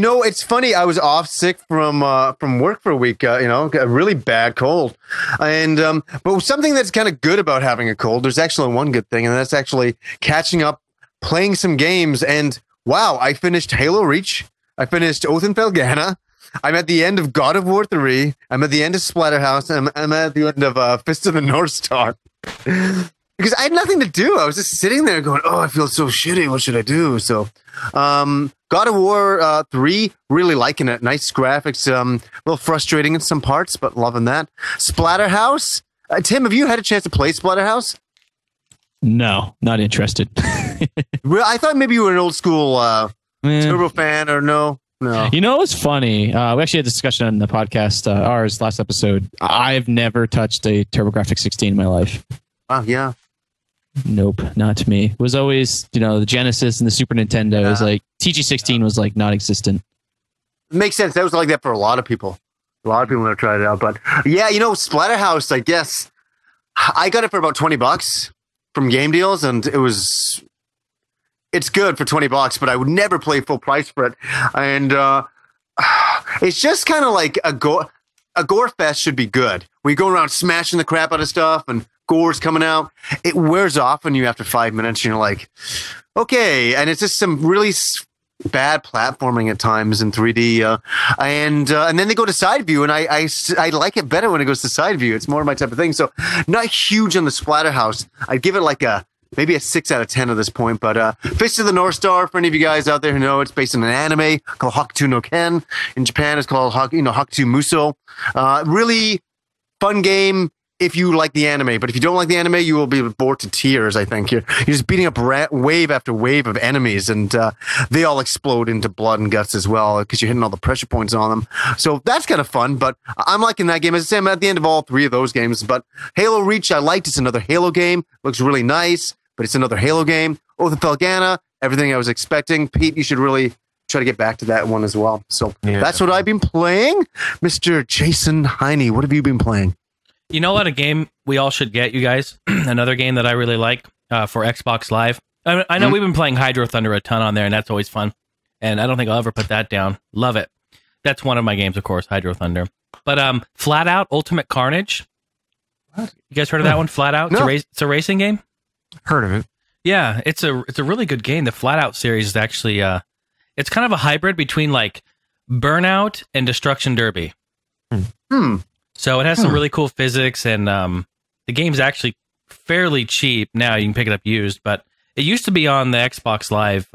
know, it's funny. I was off sick from work for a week. You know, got a really bad cold, and but something that's kind of good about having a cold. There's actually one good thing, and that's actually catching up, playing some games, and wow, I finished Halo Reach. I finished Oath and Felghana. I'm at the end of God of War 3. I'm at the end of Splatterhouse. I'm at the end of Fist of the North Star. Because I had nothing to do. I was just sitting there going, oh, I feel so shitty. What should I do? So God of War 3, really liking it. Nice graphics. A little frustrating in some parts, but loving that. Splatterhouse. Tim, have you had a chance to play Splatterhouse? No, not interested. Well, I thought maybe you were an old school... Turbo fan or no? You know, it was funny. We actually had a discussion on the podcast, ours last episode. I've never touched a TurboGrafx-16 in my life. Wow, yeah. Nope, not me. It was always, you know, the Genesis and the Super Nintendo. It was like TG-16 was like non-existent. Makes sense. That was like that for a lot of people. A lot of people have tried it out, but yeah, you know, Splatterhouse. I guess I got it for about $20 from Game Deals, and it was. It's good for $20, but I would never play full price for it. And it's just kind of like a gore fest should be good. We go around smashing the crap out of stuff and gore's coming out. It wears off when you after 5 minutes and you're like, okay. And it's just some really bad platforming at times in 3D. And then they go to side view, and I like it better when it goes to side view. It's more my type of thing. So not huge on the Splatterhouse. I'd give it like maybe a 6 out of 10 at this point, but Fist of the North Star, for any of you guys out there who know, it's based on an anime called Hakuto no Ken. In Japan, it's called Hakuto Musou. Really fun game if you like the anime, but if you don't like the anime, you will be bored to tears, I think. You're just beating up wave after wave of enemies, and they all explode into blood and guts as well because you're hitting all the pressure points on them. So that's kind of fun, but I'm liking that game. As I say, I'm at the end of all three of those games, but Halo Reach, I liked. It's another Halo game. Looks really nice. But it's another Halo game. Oath of Felghana, everything I was expecting. Pete, you should really try to get back to that one as well. So that's what I've been playing. Mr. Jason Heine, what have you been playing? You know what? A game we all should get, you guys. Another game that I really like for Xbox Live. I know we've been playing Hydro Thunder a ton on there, and that's always fun. And I don't think I'll ever put that down. Love it. That's one of my games, of course, Hydro Thunder. But Flat Out Ultimate Carnage. What? You guys heard of that one? Flat Out? No. It's a racing game? Heard of it. Yeah, it's a really good game. The Flat Out series is actually it's kind of a hybrid between like Burnout and Destruction Derby. So it has some really cool physics, and the game's actually fairly cheap now. You can pick it up used, but it used to be on the Xbox Live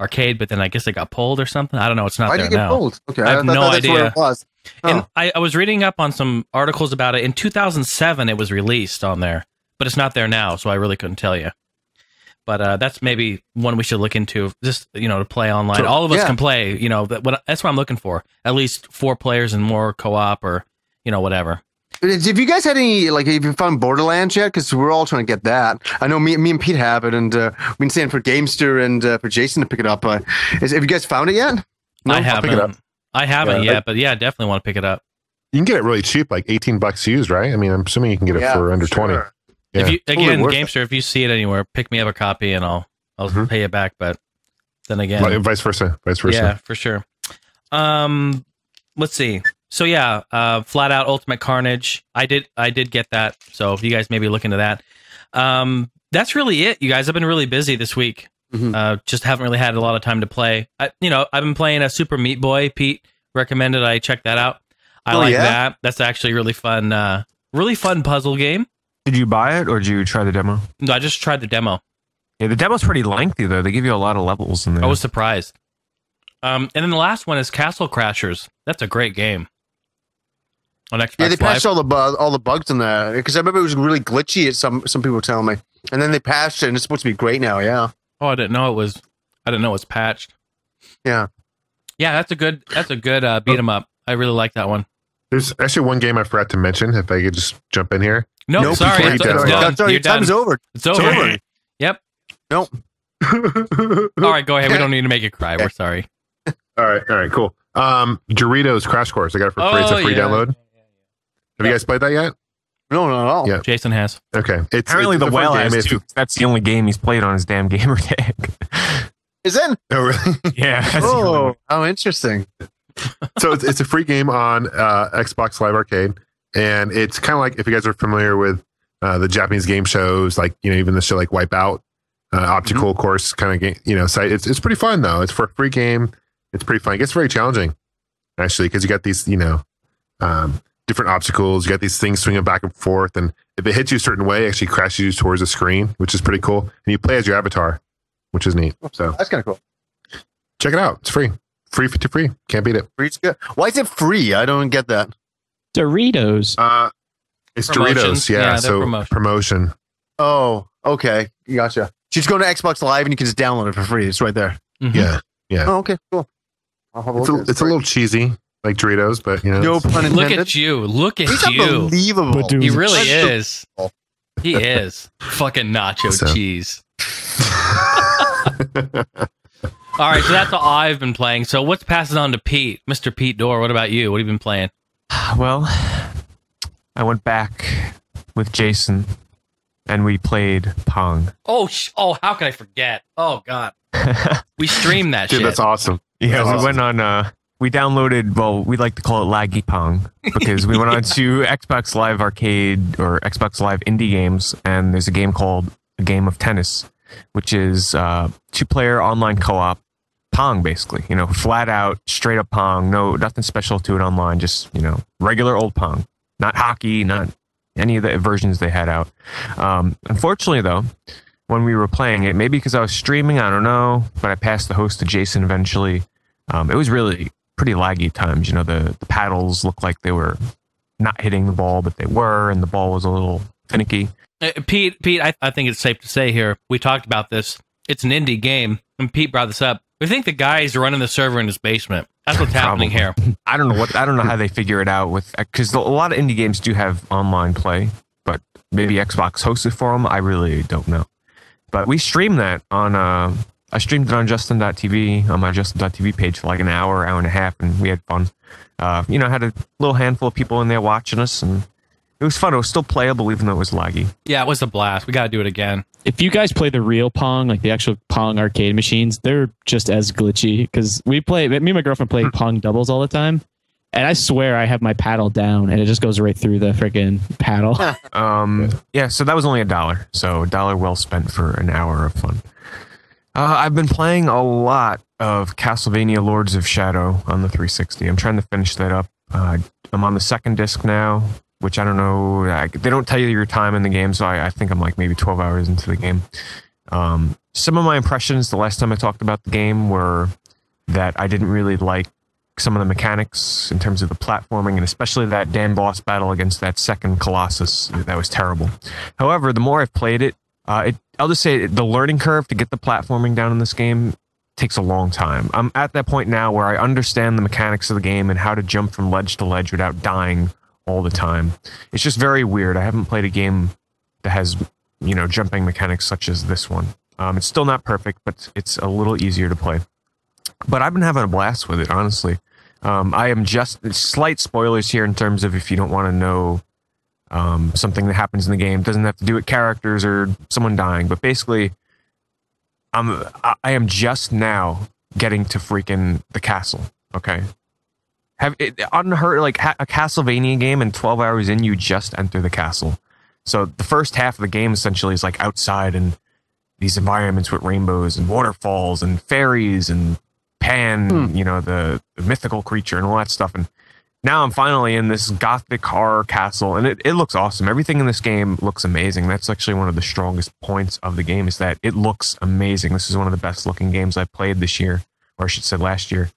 arcade, but then I guess it got pulled or something. I don't know. It's not there now. Why did it get pulled? Okay, I have no idea. Where it was. Oh. And I was reading up on some articles about it. In 2007, it was released on there, but it's not there now, so I really couldn't tell you. But that's maybe one we should look into, just, you know, to play online. Sure. All of us can play, you know, that's what I'm looking for. At least 4 players and more co-op or, you know, whatever. If you guys had any, like, have you found Borderlands yet? Because we're all trying to get that. I know me and Pete have it, and we've been saying for Gamester and for Jason to pick it up. Have you guys found it yet? No, I haven't. I haven't yet, but yeah, I definitely want to pick it up. You can get it really cheap, like $18 used, right? I mean, I'm assuming you can get it for under 20. Yeah. If you, again, Gamester, if you see it anywhere, pick me up a copy and I'll pay it back. But then again, vice versa. Yeah, for sure. Let's see. So yeah, Flat Out Ultimate Carnage. I did get that. So if you guys maybe look into that. That's really it, you guys. I've been really busy this week. Just haven't really had a lot of time to play. I've been playing a Super Meat Boy. Pete recommended I check that out. I like that. That's actually really fun puzzle game. Did you buy it or did you try the demo? No, I just tried the demo. Yeah, the demo's pretty lengthy though. They give you a lot of levels in there. I was surprised. And then the last one is Castle Crashers. That's a great game. On Xbox they patched all the bugs in there because I remember it was really glitchy. Some people were telling me, and then they patched it, and it's supposed to be great now. Yeah. Oh, I didn't know it was patched. Yeah. Yeah, that's a good beat 'em up. I really like that one. There's actually one game I forgot to mention. If I could just jump in here. Nope, sorry, it's done. Sorry, your time's over. It's over. Yep. Nope. All right, go ahead. We don't need to make you cry. We're sorry. All right, cool. Doritos Crash Course. I got it for free. It's a free download. Have you guys played that yet? No, not at all. Yeah. Jason has. Okay. Apparently the whale has too. That's the only game he's played on his damn gamer tag. Is it? Oh, really? Yeah. Oh, how interesting. So it's a free game on Xbox Live Arcade, and it's kind of like, if you guys are familiar with the Japanese game shows, like, you know, even the show like Wipeout, Optical Course kind of game, you know, site. It's pretty fun though. It's for a free game. It's pretty fun. It gets very challenging, actually, because you got these, you know, different obstacles. You got these things swinging back and forth, and if it hits you a certain way, it actually crashes you towards the screen, which is pretty cool. And you play as your avatar, which is neat. So that's kind of cool. Check it out. It's free. Free. Can't beat it. Free's good. Why is it free? I don't get that. Doritos. It's Doritos. Yeah. So promotion. Oh, okay. Gotcha. Just go to Xbox Live and you can just download it for free. It's right there. Mm-hmm. Yeah. Yeah. Oh, okay. Cool. It's a little cheesy, like Doritos, but you know. No pun intended. Look at you. He's unbelievable. He really is. He is fucking nacho cheese. All right, so that's all I've been playing. So what's passing on to Pete, Mr. Pete Dorr? What about you? What have you been playing? Well, I went back with Jason, and we played Pong. Oh! How could I forget? Oh God, we streamed that. Dude, shit. That's awesome. Yeah, we went on. We downloaded. Well, we like to call it Laggy Pong because we went on to Xbox Live Arcade or Xbox Live Indie Games, and there's a game called A Game of Tennis, which is two-player online co-op Pong, basically. You know, flat out, straight up Pong. No, nothing special to it online. Just, you know, regular old Pong. Not hockey, not any of the versions they had out. Unfortunately, though, when we were playing it, maybe because I was streaming, I don't know, but I passed the host to Jason eventually. It was really pretty laggy at times. You know, the paddles looked like they were not hitting the ball, but they were, and the ball was a little finicky. Pete, I think it's safe to say here, we talked about this. It's an indie game, and Pete brought this up. We think the guy's running the server in his basement. That's what's happening here. I don't know how they figure it out with, because a lot of indie games do have online play, but maybe Xbox hosts it for them. I really don't know. But we streamed that on. I streamed it on Justin.tv on my Justin.tv page for like an hour, hour and a half, and we had fun. You know, had a little handful of people in there watching us and. It was fun. It was still playable, even though it was laggy. Yeah, it was a blast. We got to do it again. If you guys play the real Pong, like the actual Pong arcade machines, they're just as glitchy. Because me and my girlfriend play Pong doubles all the time. And I swear I have my paddle down, and it just goes right through the freaking paddle. Yeah, so that was only $1. So $1 well spent for an hour of fun. I've been playing a lot of Castlevania Lords of Shadow on the 360. I'm trying to finish that up. I'm on the second disc now. Which I don't know, they don't tell you your time in the game, so I think I'm like maybe 12 hours into the game. Some of my impressions the last time I talked about the game were that I didn't really like some of the mechanics in terms of the platforming, and especially that Dan boss battle against that second Colossus. That was terrible. However, the more I've played it, I'll just say the learning curve to get the platforming down in this game takes a long time. I'm at that point now where I understand the mechanics of the game and how to jump from ledge to ledge without dying all the time. It's just very weird. I haven't played a game that has, you know, jumping mechanics such as this one. It's still not perfect, but it's a little easier to play. But I've been having a blast with it, honestly. I am just slight spoilers here in terms of if you don't want to know something that happens in the game. It doesn't have to do with characters or someone dying, but basically I am just now getting to freaking the castle. Okay, unheard, like a Castlevania game, and 12 hours in you just enter the castle. So the first half of the game essentially is like outside and these environments with rainbows and waterfalls and fairies and Pan, you know, the mythical creature and all that stuff. And now I'm finally in this gothic horror castle, and it looks awesome. Everything in this game looks amazing. That's actually one of the strongest points of the game, is that it looks amazing. This is one of the best looking games I played this year, or I should say last year.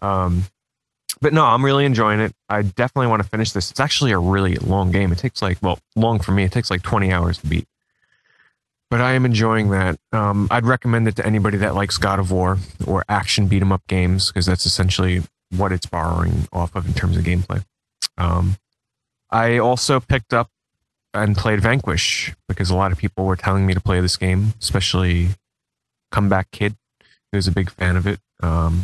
But no, I'm really enjoying it. I definitely want to finish this. It's actually a really long game. It takes like, well, long for me, it takes like 20 hours to beat. But I am enjoying that. I'd recommend it to anybody that likes God of War or action beat-em-up games, because that's essentially what it's borrowing off of in terms of gameplay. I also picked up and played Vanquish, because a lot of people were telling me to play this game, especially Comeback Kid, who's a big fan of it.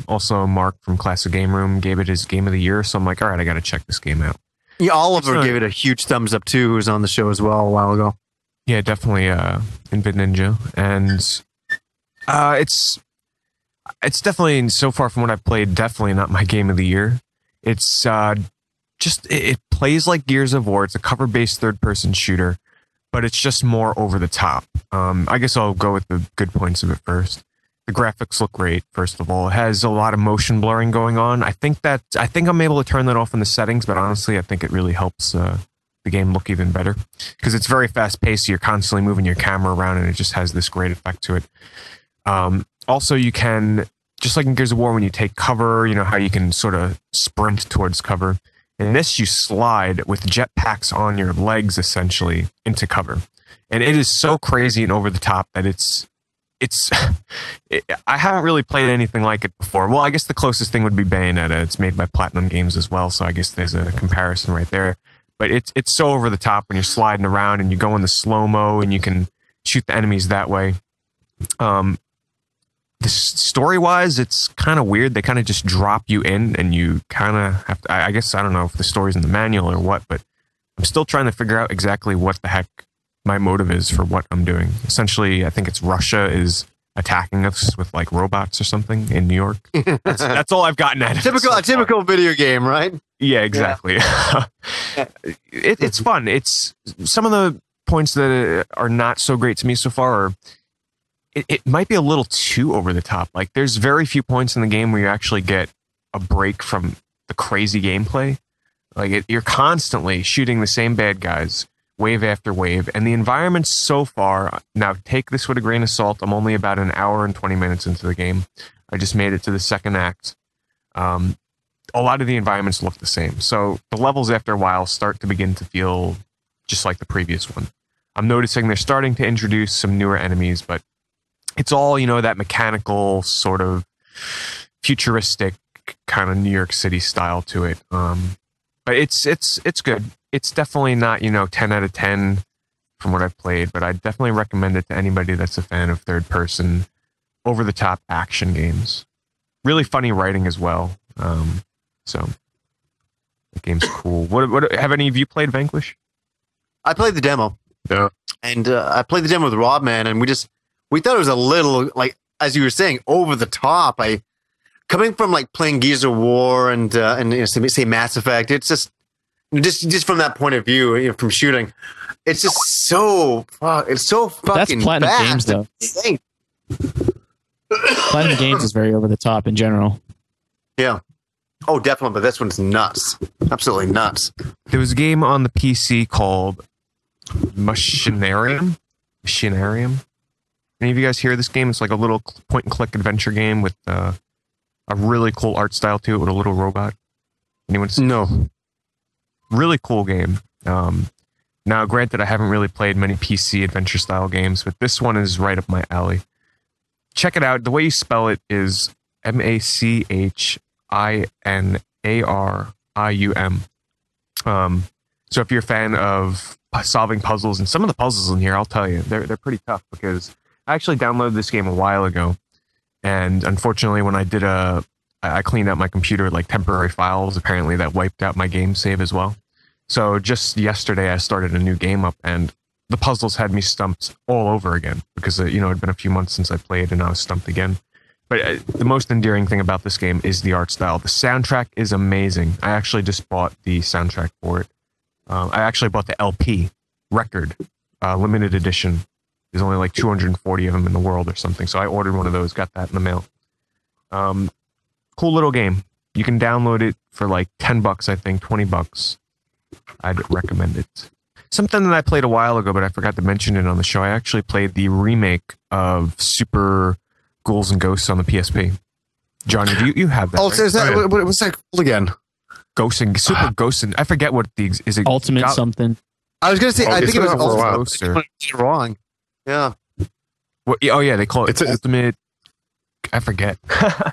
Also, Mark from Classic Game Room gave it his Game of the Year, so I'm like, all right, I got to check this game out. Yeah, Oliver gave it a huge thumbs up, too, who was on the show as well a while ago. Yeah, definitely Invid Ninja. And it's definitely, so far from what I've played, definitely not my game of the year. It's it plays like Gears of War. It's a cover-based third-person shooter, but it's just more over the top. I guess I'll go with the good points of it first. The graphics look great, first of all. It has a lot of motion blurring going on. I think I'm able to turn that off in the settings, but honestly, I think it really helps the game look even better, because it's very fast paced. So you're constantly moving your camera around, and it just has this great effect to it. Also, you can, just like in Gears of War, when you take cover, you know how you can sort of sprint towards cover. In this, you slide with jetpacks on your legs, essentially, into cover. And it is so crazy and over the top that I haven't really played anything like it before. Well, I guess the closest thing would be Bayonetta. It's made by Platinum Games as well, so I guess there's a comparison right there. But it's so over the top when you're sliding around and you go in the slow-mo and you can shoot the enemies that way. Story-wise, it's kind of weird. They kind of just drop you in and you kind of have to... I guess I don't know if the story's in the manual or what, but I'm still trying to figure out exactly what the heck my motive is for what I'm doing. Essentially, I think it's Russia is attacking us with like robots or something in New York. That's all I've gotten at. Typical video game, right? Yeah, exactly. Yeah. It's fun. It's some of the points that are not so great to me so far are it might be a little too over the top. Like, there's very few points in the game where you actually get a break from the crazy gameplay. Like, you're constantly shooting the same bad guys wave after wave, and the environment so far, now take this with a grain of salt, I'm only about an hour and 20 minutes into the game. I just made it to the second act. A lot of the environments look the same, so the levels after a while start to begin to feel just like the previous one. I'm noticing they're starting to introduce some newer enemies, but it's all, you know, that mechanical sort of futuristic kind of New York City style to it. But it's good. It's definitely not, you know, 10 out of 10 from what I've played, but I definitely recommend it to anybody that's a fan of third-person, over-the-top action games. Really funny writing as well. So the game's cool. What have any of you played Vanquish? I played the demo. Yeah. And I played the demo with Rob, man, and we thought it was a little, like, as you were saying, over the top. Coming from, like, playing Gears of War and you know, say Mass Effect, it's just from that point of view, you know, from shooting, it's just so fucking that's Platinum Games, though. Platinum Games is very over the top in general. Yeah. Oh, definitely. But this one's nuts. Absolutely nuts. There was a game on the PC called Machinarium. Any of you guys hear this game? It's like a little point-and-click adventure game with a really cool art style to it with a little robot. Anyone see? No. Really cool game. Now, granted, I haven't really played many PC adventure-style games, but this one is right up my alley. Check it out. The way you spell it is MACHINARIUM. So if you're a fan of solving puzzles, and some of the puzzles in here, I'll tell you, they're pretty tough, because I actually downloaded this game a while ago, and unfortunately when I did I cleaned out my computer, like temporary files, apparently that wiped out my game save as well. So just yesterday I started a new game up, and the puzzles had me stumped all over again, because you know, it'd been a few months since I played and I was stumped again. But the most endearing thing about this game is the art style. The soundtrack is amazing. I actually just bought the soundtrack for it. I actually bought the LP record, limited edition. There's only like 240 of them in the world or something. So I ordered one of those, got that in the mail. Cool little game. You can download it for like $10, I think, $20. I'd recommend it. Something that I played a while ago, but I forgot to mention it on the show. I actually played the remake of Super Ghouls and Ghosts on the PSP. Johnny, do you have that? Oh, right? Is that, oh, yeah. What's that called again? Ghosts and Super Ghosts and I forget what the is it. Ultimate something. I was gonna say. I think it was Ultimate. Wrong. Yeah. Well, oh yeah, they call it Ultimate. I forget. Yeah,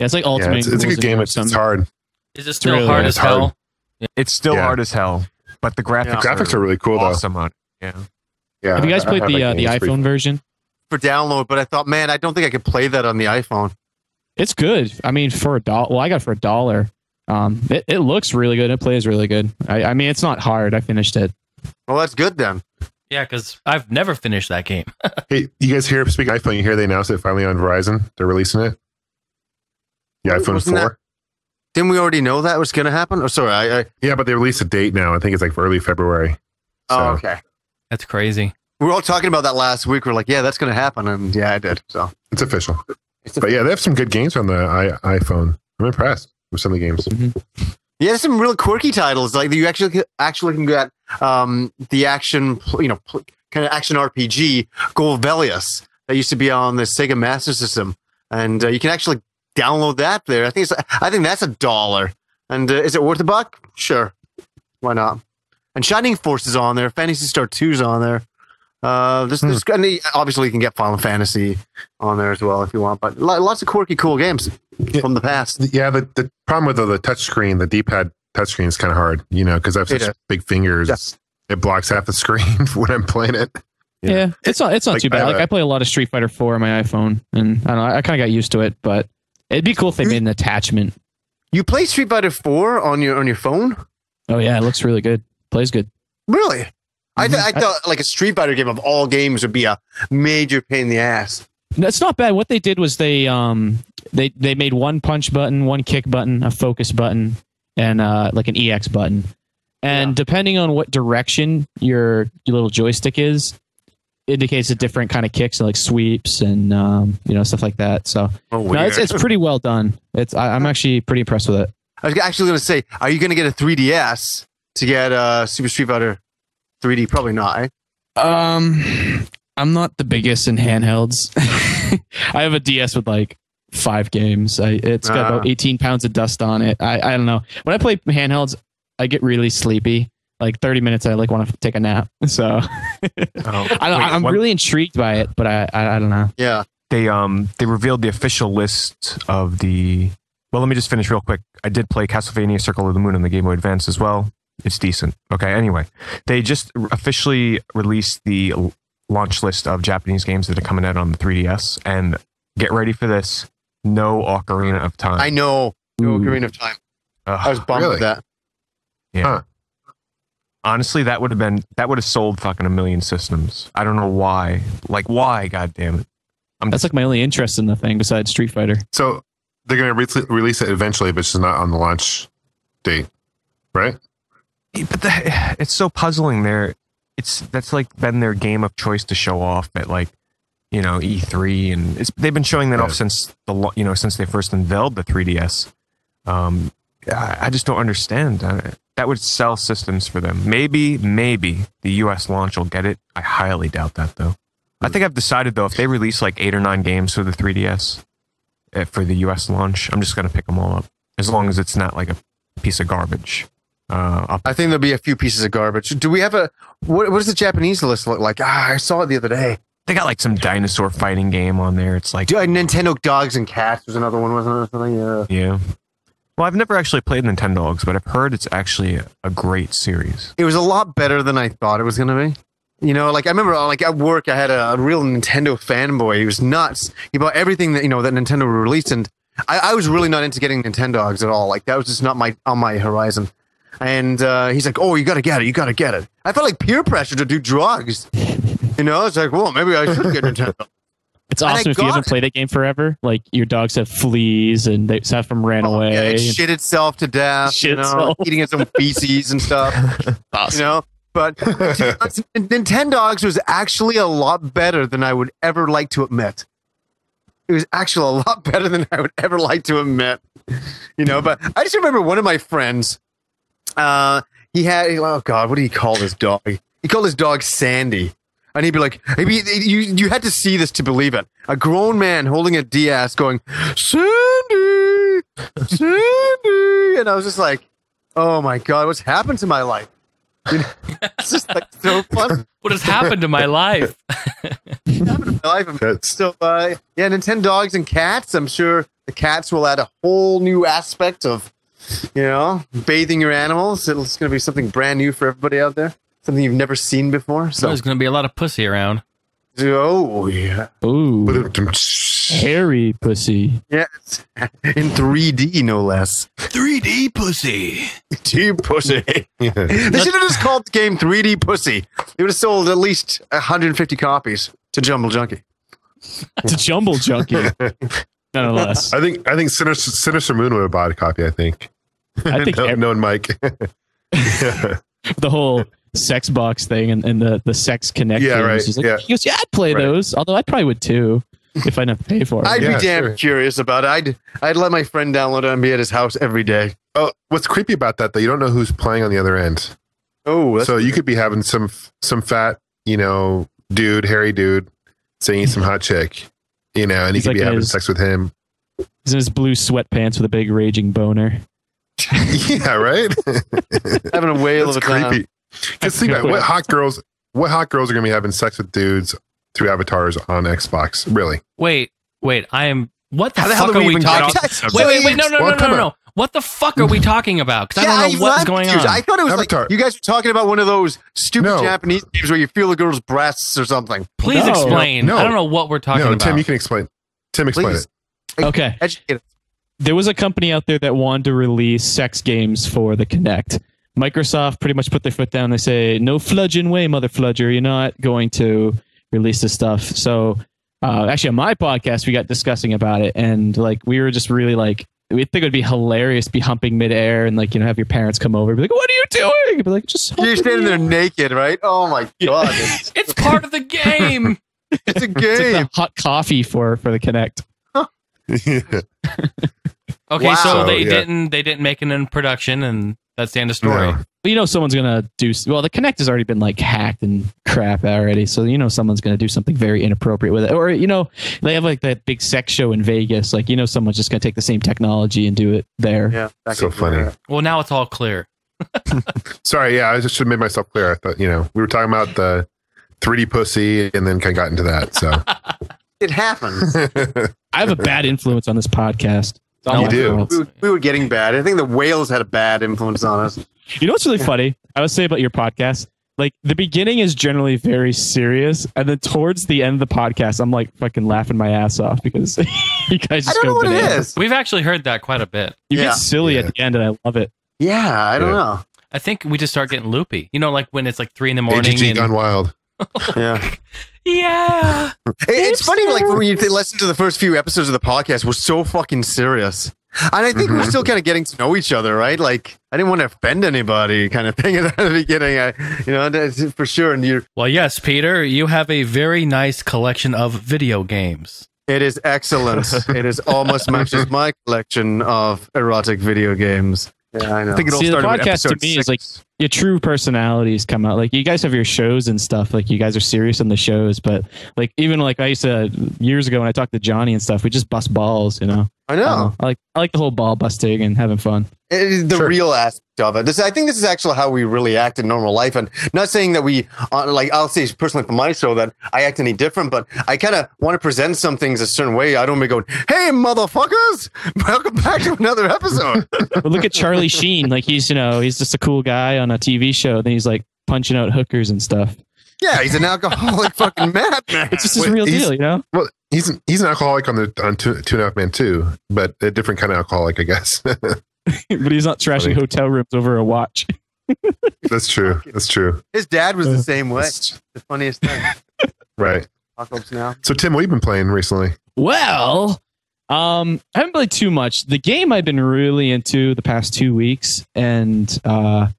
it's like Ultimate. Yeah, it's a good game. It's hard. Is it still hard as hell? It's still hard as hell, but the graphics. Yeah. The graphics are really cool though. On it. Yeah. Yeah. Have you guys played the iPhone version? For download, but I thought, man, I don't think I could play that on the iPhone. It's good. I mean, for $1, well, I got it for $1. It looks really good. It plays really good. I mean, it's not hard. I finished it. Well, that's good then. Yeah, because I've never finished that game. Hey, you guys hear, speaking of iPhone, you hear they announced it finally on Verizon. They're releasing it. The iPhone 4. Didn't we already know that was going to happen? Oh, sorry. Yeah, but they released a date now. I think it's like early February. So. Oh, okay. That's crazy. We were all talking about that last week. We're like, yeah, that's going to happen. And yeah, I did. So it's official. But yeah, they have some good games on the iPhone. I'm impressed. Some of the games, yeah, there's some real quirky titles. Like you actually can get the action, you know, kind of action RPG Golvellius that used to be on the Sega Master System, and you can actually download that there. I think that's $1. And is it worth $1? Sure, why not? And Shining Force is on there. Fantasy Star 2's on there. There's and obviously you can get Final Fantasy on there as well if you want, but lots of quirky, cool games from the past. Yeah, the problem with the touchscreen, the D-pad touchscreen is kind of hard, you know, because I have such big fingers. Yes. It blocks half the screen when I'm playing it. Yeah, it's not like, too bad. Like I play a lot of Street Fighter 4 on my iPhone, and I don't know, I kind of got used to it, but it'd be cool if they made an attachment. You play Street Fighter 4 on your phone? Oh yeah, it looks really good. Plays good. Really? I thought like a Street Fighter game of all games would be a major pain in the ass. No, it's not bad. What they did was they made one punch button, one kick button, a focus button, and like an EX button. And depending on what direction your little joystick is, indicates a different kind of kicks, like sweeps and you know, stuff like that. So no, it's pretty well done. I'm actually pretty impressed with it. I was actually going to say, are you going to get a 3DS to get Super Street Fighter? 3D, probably not. Eh? I'm not the biggest in handhelds. I have a DS with like 5 games. It's got about 18 pounds of dust on it. I don't know. When I play handhelds, I get really sleepy. Like 30 minutes, I like want to take a nap. So I'm really intrigued by it, but I don't know. Yeah, they revealed the official list of the. Well, let me just finish real quick. I did play Castlevania: Circle of the Moon on the Game Boy Advance as well. It's decent. Okay, anyway. They just officially released the launch list of Japanese games that are coming out on the 3DS. And get ready for this. No Ocarina of Time. I know. No Ocarina of Time. I was bummed with that. Yeah. Huh. Honestly, that would have sold fucking a million systems. I don't know why. Like, why, goddammit? That's like my only interest in the thing besides Street Fighter. So they're going to release it eventually, but it's just not on the launch date, right? But it's so puzzling there. That's like been their game of choice to show off at like, you know, E3, and they've been showing that off since since they first unveiled the 3DS. I just don't understand. That would sell systems for them. Maybe the US launch will get it. I highly doubt that though. I think I've decided, though, if they release like 8 or 9 games for the 3DS for the US launch, I'm just going to pick them all up, as long as it's not like a piece of garbage. I think there'll be a few pieces of garbage. Do we have a... What does the Japanese list look like? Ah, I saw it the other day. They got like some dinosaur fighting game on there. It's like... Nintendo Dogs and Cats was another one, wasn't it? Yeah. Well, I've never actually played Nintendo Dogs, but I've heard it's actually a great series. It was a lot better than I thought it was going to be. You know, like I remember, like at work, I had a real Nintendo fanboy. He was nuts. He bought everything that, you know, that Nintendo released, and I was really not into getting Nintendogs at all. Like that was just not on my horizon. And he's like, "Oh, you gotta get it, you gotta get it." I felt like peer pressure to do drugs. You know, it's like, well, maybe I should get Nintendo. It's awesome if you haven't played that game forever. Like your dogs have fleas, and they half of them ran away. Yeah, it shit itself to death. You know, eating its own feces and stuff. Awesome. You know. But Nintendogs was actually a lot better than I would ever like to admit. It was actually a lot better than I would ever like to admit. You know, but I just remember one of my friends, he had, oh God, what do you call this dog? He called his dog Sandy. And he'd be like, you had to see this to believe it. A grown man holding a DS going, Sandy, Sandy. And I was just like, oh my God, what's happened to my life? You know, it's just like so fun. What has happened to my life? So yeah, Nintendogs and Cats. I'm sure the cats will add a whole new aspect of, you know, bathing your animals. It's going to be something brand new for everybody out there. Something you've never seen before. So there's going to be a lot of pussy around. Oh yeah. Ooh. Hairy pussy. Yes. In 3D, no less. 3D pussy. 3D pussy. They should have just called the game 3D Pussy. It would have sold at least 150 copies to Jumble Junkie. To Jumble Junkie. Nonetheless. I think Sinister Moon would have bought a copy, I think. I think known Mike. The whole sex box thing and the sex connect. Yeah, right. Like, yeah. He goes, yeah, I'd play those. Although I probably would too. If I didn't pay for it, I'd be damn curious about it. I'd let my friend download it and be at his house every day. Oh, what's creepy about that though? You don't know who's playing on the other end. Oh, so you could be having some fat, you know, dude, hairy dude, singing some hot chick, you know, and you could like be having sex with him. He's in his blue sweatpants with a big raging boner. Yeah, right. Having a whale of a creepy. Because think about what hot girls are gonna be having sex with dudes through avatars on Xbox, really? Wait, I am. What the fuck are we talking? Wait, no. What the fuck are we talking about? Because I don't know what's going on. I thought it was Avatar. Like you guys were talking about one of those stupid Japanese games where you feel a girl's breasts or something. Please explain. No. I don't know what we're talking about. Tim, you can explain. Tim, explain it. Okay. Educate us. There was a company out there that wanted to release sex games for the Kinect. Microsoft pretty much put their foot down. They say, no fludging way, mother fludger. You're not going to release this stuff. So actually on my podcast we got discussing about it, and like we were just really like, we think it would be hilarious to be humping midair and like, you know, have your parents come over and be like, what are you doing? And be like, just you're standing there naked, right? Oh my God. It's part of the game. It's a game. It's like the hot coffee for the Kinect. Okay, wow. So they didn't make it in production, and that's the end of story. Yeah. You know someone's gonna do well. The Kinect has already been like hacked and crap already, so you know someone's gonna do something very inappropriate with it. Or you know they have like that big sex show in Vegas. Like you know someone's just gonna take the same technology and do it there. Yeah, that's so funny. Well, now it's all clear. Sorry, yeah, I just should have made myself clear. I thought, you know, we were talking about the 3D pussy, and then kind of got into that. So it happens. I have a bad influence on this podcast. You do. We were getting bad. I think the whales had a bad influence on us. You know what's really funny? I would say about your podcast, like the beginning is generally very serious, and then towards the end of the podcast, I'm like fucking laughing my ass off because you guys just go bananas. I don't know what it is. We've actually heard that quite a bit. You get silly at the end, and I love it. Yeah, I don't know. I think we just start getting loopy. You know, like when it's like 3 in the morning. AGG Gone Wild. Yeah. Yeah. It's funny, like when you listen to the first few episodes of the podcast, we're so fucking serious. And I think we're still kind of getting to know each other, right? Like I didn't want to offend anybody kind of thing at the beginning. You know, that's for sure. And you're well, yes, Peter, you have a very nice collection of video games. It is excellent. It is almost matches my collection of erotic video games. Yeah, I know. I think it all started with episode 6. The podcast to me is like your true personalities come out. Like you guys have your shows and stuff. Like you guys are serious on the shows, but like even like I used to years ago when I talked to Johnny and stuff, we just bust balls, you know. I know. I like the whole ball busting and having fun. It is the real aspect of it. I think this is actually how we really act in normal life. And not saying that we, like I'll say personally for my show that I act any different, but I kind of want to present some things a certain way. I don't be going, hey, motherfuckers, welcome back to another episode. Well, look at Charlie Sheen. Like he's, you know, he's just a cool guy on a TV show. Then he's like punching out hookers and stuff. Yeah, he's an alcoholic fucking madman. It's just his real deal, you know? Well, he's an alcoholic on Two and a Half Men 2, but a different kind of alcoholic, I guess. But he's not trashing hotel rooms over a watch. That's true. That's true. His dad was the same way. The funniest thing. Right. So, Tim, what have you been playing recently? Well, I haven't played too much. The game I've been really into the past 2 weeks, and I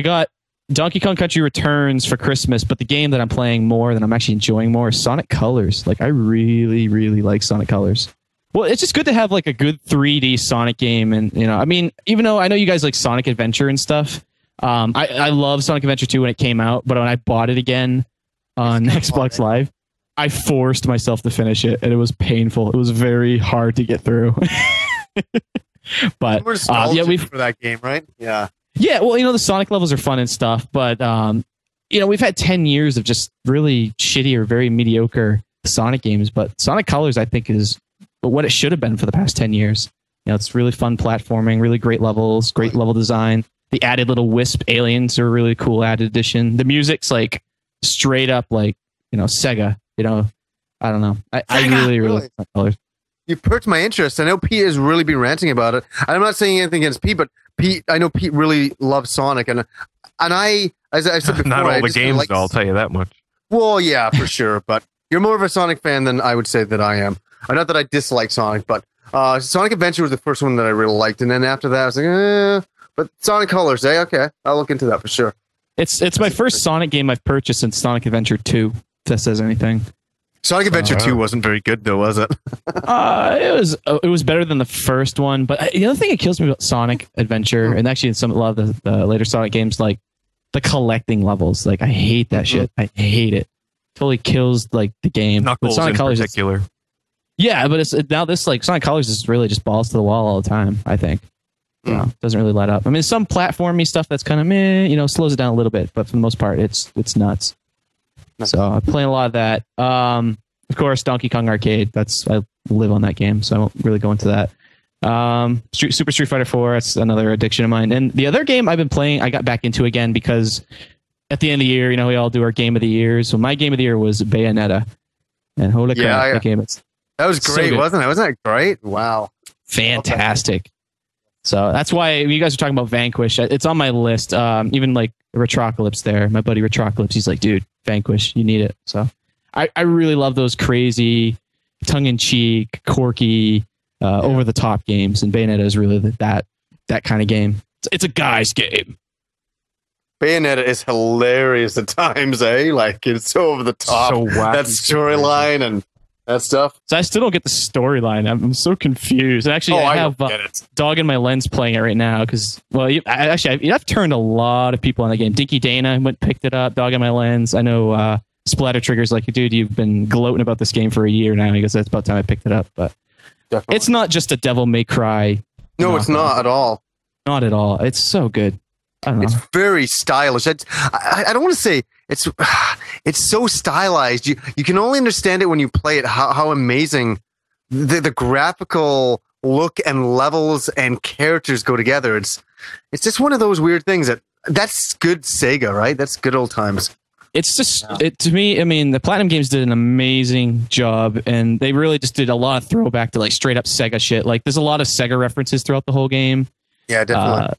got Donkey Kong Country Returns for Christmas, but the game that I'm playing more, that I'm actually enjoying more, is Sonic Colors. Like, I really, really like Sonic Colors. Well, it's just good to have like a good 3D Sonic game, and you know, I mean, even though I know you guys like Sonic Adventure and stuff, I love Sonic Adventure 2 when it came out, but when I bought it again on Xbox Live, I forced myself to finish it, and it was painful. It was very hard to get through. But yeah, we've for that game, right? Yeah, yeah. Well, you know, the Sonic levels are fun and stuff, but you know, we've had 10 years of just really shitty or very mediocre Sonic games, but Sonic Colors, I think, is but what it should have been for the past 10 years. You know, it's really fun platforming, really great levels, great level design. The added little wisp aliens are a really cool added addition. The music's like straight up like, you know, Sega, you know, I don't know. I really, really like Colors. You perked my interest. I know Pete has really been ranting about it. I'm not saying anything against Pete, but Pete, I know Pete really loves Sonic. And I, as I said before, not all the games, like, I'll tell you that much. Well, yeah, for sure. But you're more of a Sonic fan than I would say that I am. Not that I dislike Sonic, but Sonic Adventure was the first one that I really liked, and then after that, I was like, but Sonic Colors, okay, I'll look into that for sure. It's my first Sonic game I've purchased since Sonic Adventure 2, if that says anything. Sonic Adventure 2 wasn't very good, though, was it? It was better than the first one, but the other thing that kills me about Sonic Adventure, and actually in some of the later Sonic games, like the collecting levels, like I hate that shit. I hate it. Totally kills like the game. Knuckles Sonic in Colors, particular. Yeah, but it's now this like Sonic Colors is really just balls to the wall all the time, I think. You know, doesn't really let up. I mean, some platformy stuff that's kind of meh, you know, slows it down a little bit, but for the most part, it's nuts. So I'm playing a lot of that. Of course, Donkey Kong Arcade. I live on that game, so I won't really go into that. Super Street Fighter 4. That's another addiction of mine. And the other game I've been playing, I got back into again because at the end of the year, you know, we all do our game of the year. So my game of the year was Bayonetta, and holy crap, that game is. That was great, so wasn't it? Wasn't that great? Wow. Fantastic. So that's why you guys are talking about Vanquish. It's on my list. Even like Retrocalypse there. My buddy Retrocalypse, he's like, dude, Vanquish, you need it. So I really love those crazy, tongue-in-cheek, quirky, over-the-top games. And Bayonetta is really that kind of game. It's a guy's game. Bayonetta is hilarious at times, eh? Like, it's so over the top. So that storyline and that stuff. So I still don't get the storyline. I'm so confused. And actually, I have Dog in My Lens playing it right now because, well, I've turned a lot of people on the game. Dinky Dana went picked it up. Dog in My Lens. I know Splatter Trigger's like, dude, you've been gloating about this game for a year now. I guess that's about time I picked it up. But Definitely. It's not just a Devil May Cry. No, it's not at all. Not at all. It's so good. I don't know. It's very stylish. I don't want to say. It's so stylized. You can only understand it when you play it. How amazing the graphical look and levels and characters go together. It's just one of those weird things that's good Sega, right? That's good old times. It's just to me. I mean, the Platinum Games did an amazing job, and they really just did a lot of throwback to like straight up Sega shit. Like there's a lot of Sega references throughout the whole game. Yeah, definitely.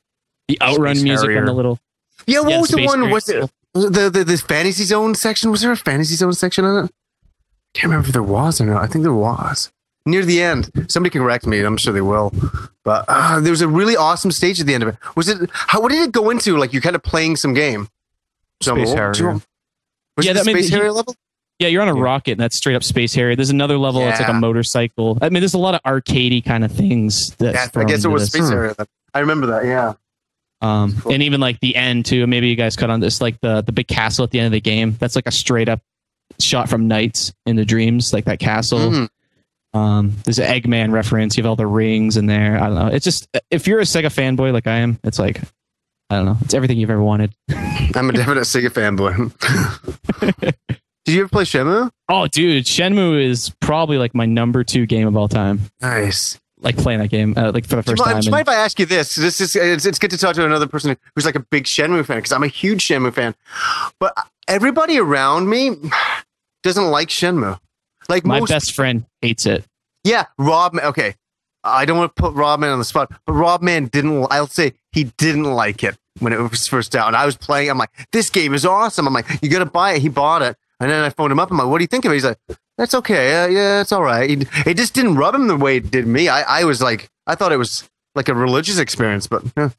The Outrun music and the little. Yeah, what was the one? Was it? The Fantasy Zone section? Was there a Fantasy Zone section on it? I can't remember if there was or not. I think there was. Near the end. Somebody can correct me. I'm sure they will. But there was a really awesome stage at the end of it. Was it... What did it go into? Like, you're kind of playing some game. Space Harrier. Was it the Space Harrier level? Yeah, you're on a rocket, and that's straight up Space Harrier. There's another level that's like a motorcycle. I mean, there's a lot of arcadey kind of things. I guess it was Space Harrier. I remember that, yeah. Cool. And even like the end too, maybe you guys cut on this, like the big castle at the end of the game. That's like a straight up shot from Nights in the Dreams, like that castle. Mm-hmm. There's an Eggman reference. You have all the rings in there. I don't know. It's just, if you're a Sega fanboy like I am, it's like, I don't know. It's everything you've ever wanted. I'm a definite Sega fanboy. Did you ever play Shenmue? Oh, dude. Shenmue is probably like my #2 game of all time. Nice. Like playing that game, like for the first time. Do you mind if I ask you this? This is, it's good to talk to another person who's like a big Shenmue fan, because I'm a huge Shenmue fan. But everybody around me doesn't like Shenmue. Like my best friend hates it. Yeah, Rob. Okay, I don't want to put Robman on the spot, but Robman didn't. I'll say he didn't like it when it was first out. And I was playing. I'm like, this game is awesome. I'm like, you gotta buy it. He bought it, and then I phoned him up. I'm like, what do you think of it? He's like, that's okay. Yeah, it's all right. It just didn't rub him the way it did me. I was like, I thought it was like a religious experience, but yeah.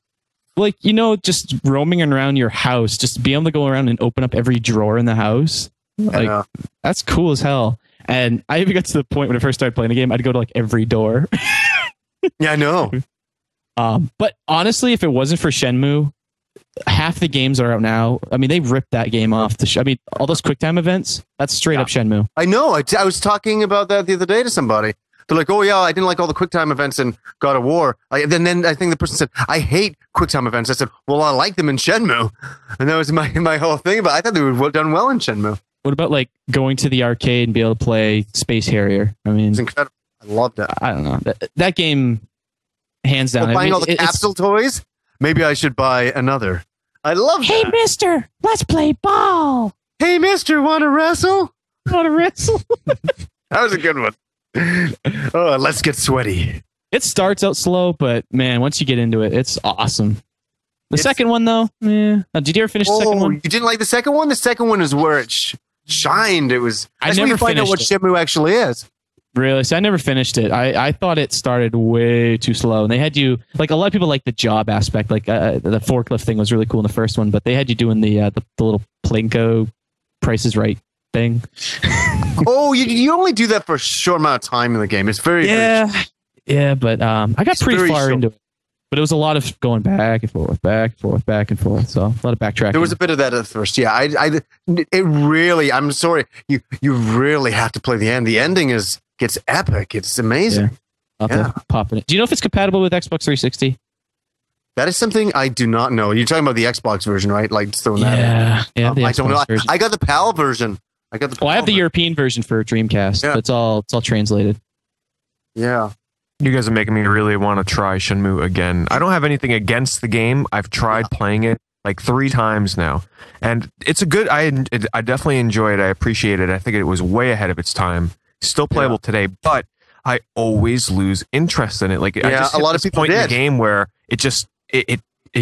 Like, you know, just roaming around your house, just being able to go around and open up every drawer in the house. Like, that's cool as hell. And I even got to the point when I first started playing the game, I'd go to like every door. Yeah, I know. But honestly, if it wasn't for Shenmue, half the games are out now. I mean, they ripped that game off. I mean, all those QuickTime events, that's straight up Shenmue. I know. I was talking about that the other day to somebody. They're like, oh, yeah, I didn't like all the QuickTime events in God of War. Then I think the person said, I hate QuickTime events. I said, well, I like them in Shenmue. And that was my whole thing. But I thought they were done well in Shenmue. What about like going to the arcade and be able to play Space Harrier? I mean, it's incredible. I loved it. I don't know. That game, hands down. Buying all the capsule toys? Maybe I should buy another. I love that. Hey, mister, let's play ball. Hey, mister, want to wrestle? That was a good one. Oh, let's get sweaty. It starts out slow, but man, once you get into it, it's awesome. The second one, though, did you ever finish the second one? You didn't like the second one? The second one is where it shined. It was. That's when you find out what Shenmue actually is. Really? So I never finished it. I thought it started way too slow. And they had you, like, a lot of people like the job aspect. Like, the forklift thing was really cool in the first one, but they had you doing the little Plinko Price is Right thing. Oh, you only do that for a short amount of time in the game. It's very... Yeah, but I got pretty far into it. But it was a lot of going back and forth, back and forth, back and forth. So a lot of backtracking. There was a bit of that at first. Yeah, it really... I'm sorry. You really have to play the end. The ending is... It's epic. It's amazing. Yeah. Popping it. Do you know if it's compatible with Xbox 360? That is something I do not know. You're talking about the Xbox version, right? Like, still that. Yeah. I don't know. I got the PAL version. I have the European version for Dreamcast. Yeah. But it's all translated. Yeah. You guys are making me really want to try Shenmue again. I don't have anything against the game. I've tried playing it like 3 times now, and it's a good. I definitely enjoy it. I appreciate it. I think it was way ahead of its time. Still playable today, but I always lose interest in it. Like, I just hit a lot of people point in the game where it just it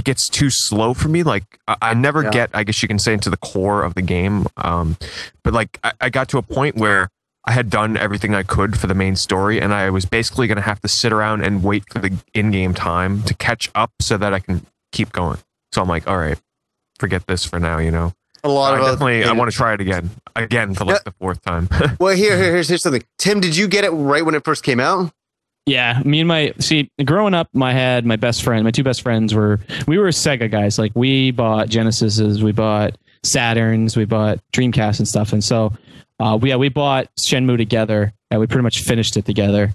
gets too slow for me. Like, I never get, I guess you can say, into the core of the game. But like, I got to a point where I had done everything I could for the main story, and I was basically going to have to sit around and wait for the in-game time to catch up so that I can keep going. So I'm like, all right, forget this for now, you know. A lot of definitely. I want to try it again for like the 4th time. Well, here's something. Tim, did you get it right when it first came out? Yeah, me and growing up, my 2 best friends we were Sega guys. Like, we bought Genesis's, we bought Saturns, we bought Dreamcast and stuff. And so, we bought Shenmue together, and we pretty much finished it together.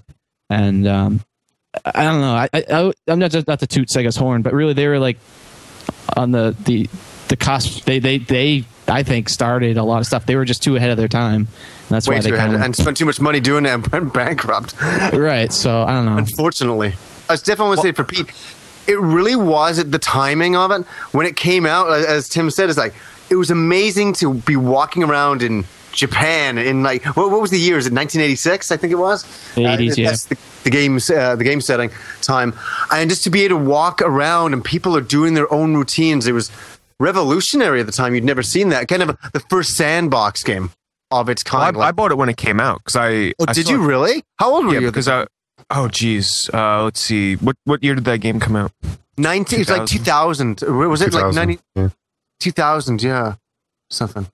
And I don't know, I'm not to toot Sega's horn, but really they were like on the cost, they I think started a lot of stuff. They were just too ahead of their time, and that's why they and spent too much money doing it and went bankrupt. Right. So I don't know. Unfortunately, I definitely want to say for Pete, it really was the timing of it when it came out. As Tim said, it's like it was amazing to be walking around in Japan in like what was the year? Is it 1986? I think it was. The 80s, yeah. That's the game setting time, and just to be able to walk around and people are doing their own routines. It was revolutionary at the time. You'd never seen that. Kind of the first sandbox game of its kind. Well, I bought it when it came out because I. Oh, did you really? How old were you? Because oh, geez. Let's see. What year did that game come out? 19. It's like 2000. Was it 2000, like 90? Yeah. 2000. Yeah, something.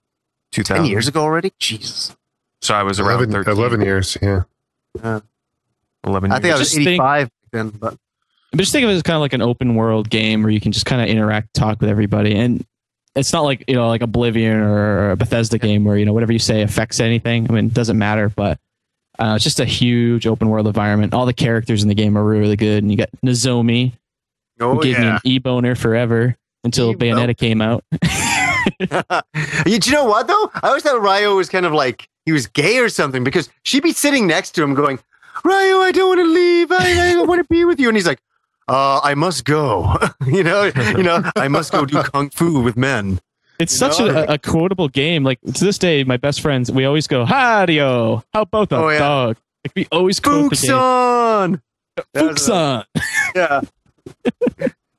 2000. 10 years ago already. Jesus. So I was around 13. 11 years. Yeah. 11 years. I think I was 85 then, but. But just think of it as kind of like an open world game where you can just kind of interact, talk with everybody. And it's not like, you know, like Oblivion or a Bethesda game where, you know, whatever you say affects anything. I mean, it doesn't matter, but it's just a huge open world environment. All the characters in the game are really, really good. And you got Nozomi. Oh, gave me an e-boner forever until Bayonetta came out. You know what, though? I always thought Ryo was kind of like, he was gay or something, because she'd be sitting next to him going, Ryo, I don't want to leave. I don't want to be with you. And he's like, I must go. you know, I must go do kung fu with men. It's such a quotable game. Like, to this day, my best friends, we always go, Hario, how about the dog? Like, we always quote the game. Fuchsan! Fuchsan! Yeah.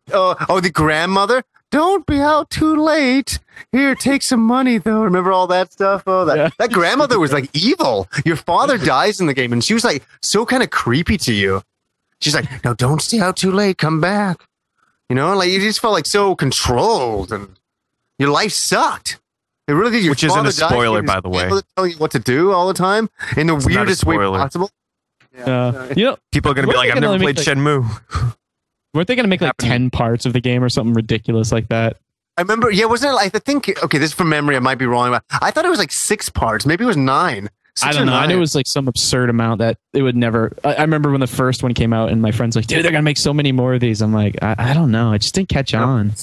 The grandmother? Don't be out too late. Here, take some money, though. Remember all that stuff? Oh, that grandmother was like evil. Your father dies in the game, and she was like so kind of creepy to you. She's like, no, don't stay out too late. Come back. You know, like you just felt like so controlled, and your life sucked. It really did. Your Which isn't a spoiler, by the way. Telling you what to do all the time in the weirdest way possible. Yeah. You know, people are going to be like, I've never played Shenmue. Weren't they going to make like 10 parts of the game or something ridiculous like that? I remember, wasn't it like, I think, okay, this is from memory, I might be wrong, but I thought it was like 6 parts. Maybe it was 9. I don't know. 9. I knew it was like some absurd amount that it would never. I remember when the first one came out and my friend's like, dude, they're going to make so many more of these. I'm like, I don't know. It just didn't catch on.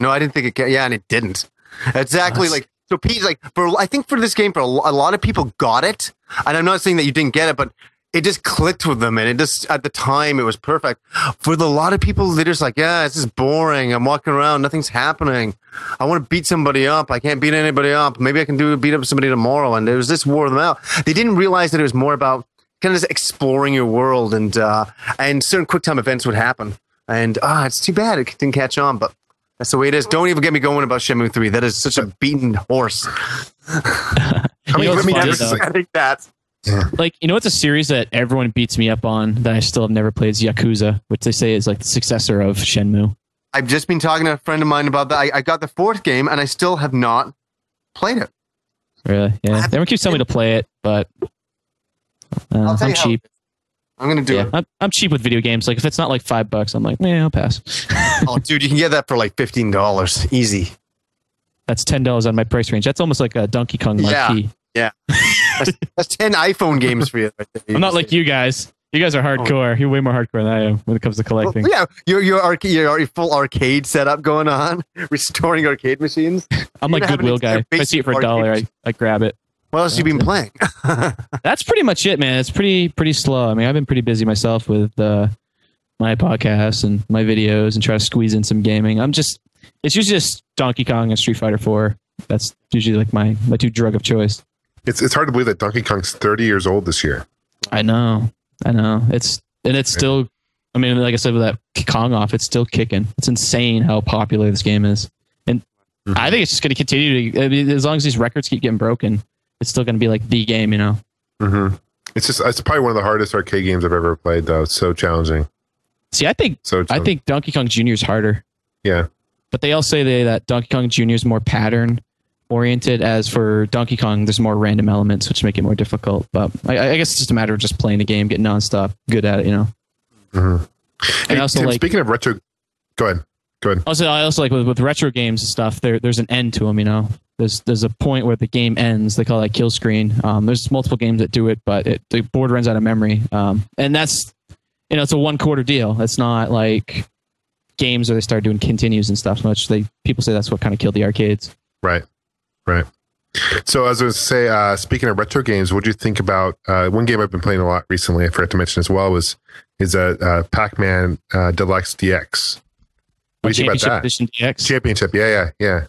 No, I didn't think it. Yeah, and it didn't. Exactly. Like, so Pete's like, I think for this game, for a lot of people got it. And I'm not saying that you didn't get it, but it just clicked with them, and it just, at the time, it was perfect. For a lot of people, they're just like, yeah, this is boring. I'm walking around. Nothing's happening. I want to beat somebody up. I can't beat anybody up. Maybe I can beat up somebody tomorrow. And it was just wore them out. They didn't realize that it was more about kind of just exploring your world, and certain quick time events would happen. And it's too bad it didn't catch on, but that's the way it is. Don't even get me going about Shenmue 3. That is such a beaten horse. I think that's... Yeah. Like, you know what's a series that everyone beats me up on that I still have never played is Yakuza, which they say is like the successor of Shenmue. I've just been talking to a friend of mine about that. I got the 4th game and I still have not played it. Really? Yeah. Everyone keeps telling me to play it, but I'm cheap. I'm going to do it. I'm cheap with video games. Like, if it's not like $5, I'm like, I'll pass. Oh, dude, you can get that for like $15. Easy. That's $10 on my price range. That's almost like a Donkey Kong marquee. Yeah. That's 10 iPhone games for you. Right there. I'm not like you guys. You guys are hardcore. You're way more hardcore than I am when it comes to collecting. Well, yeah, your full arcade setup going on, restoring arcade machines. I'm like Goodwill guy. If I see it for $1, I grab it. What else have you been playing? That's pretty much it, man. It's pretty slow. I mean, I've been pretty busy myself with my podcasts and my videos and try to squeeze in some gaming. It's usually just Donkey Kong and Street Fighter 4. That's usually like my two drug of choice. It's hard to believe that Donkey Kong's 30 years old this year. I know. It's still, I mean, like I said, with that Kong off, it's still kicking. It's insane how popular this game is. And I think it's just going to continue to, I mean, as long as these records keep getting broken, it's still going to be like the game, you know? Mm-hmm. It's probably one of the hardest arcade games I've ever played, though. It's so challenging. See, I think Donkey Kong Junior is harder. Yeah. But they all say that Donkey Kong Junior is more pattern oriented, as for Donkey Kong, there's more random elements which make it more difficult. But I guess it's just a matter of just playing the game, getting nonstop good at it, you know. Mm-hmm. And also, Tim, like, speaking of retro, go ahead. Also, I also like with retro games and stuff. There's an end to them, you know. There's a point where the game ends. They call that kill screen. There's multiple games that do it, but the board runs out of memory. And that's, you know, it's a 1-quarter deal. It's not like games where they start doing continues and stuff. Much people say that's what kind of killed the arcades. Right. Right. So as I was saying, speaking of retro games, what do you think about one game I've been playing a lot recently? I forgot to mention as well is Pac-Man Deluxe DX. What do you think about that? Edition DX? Championship. Yeah.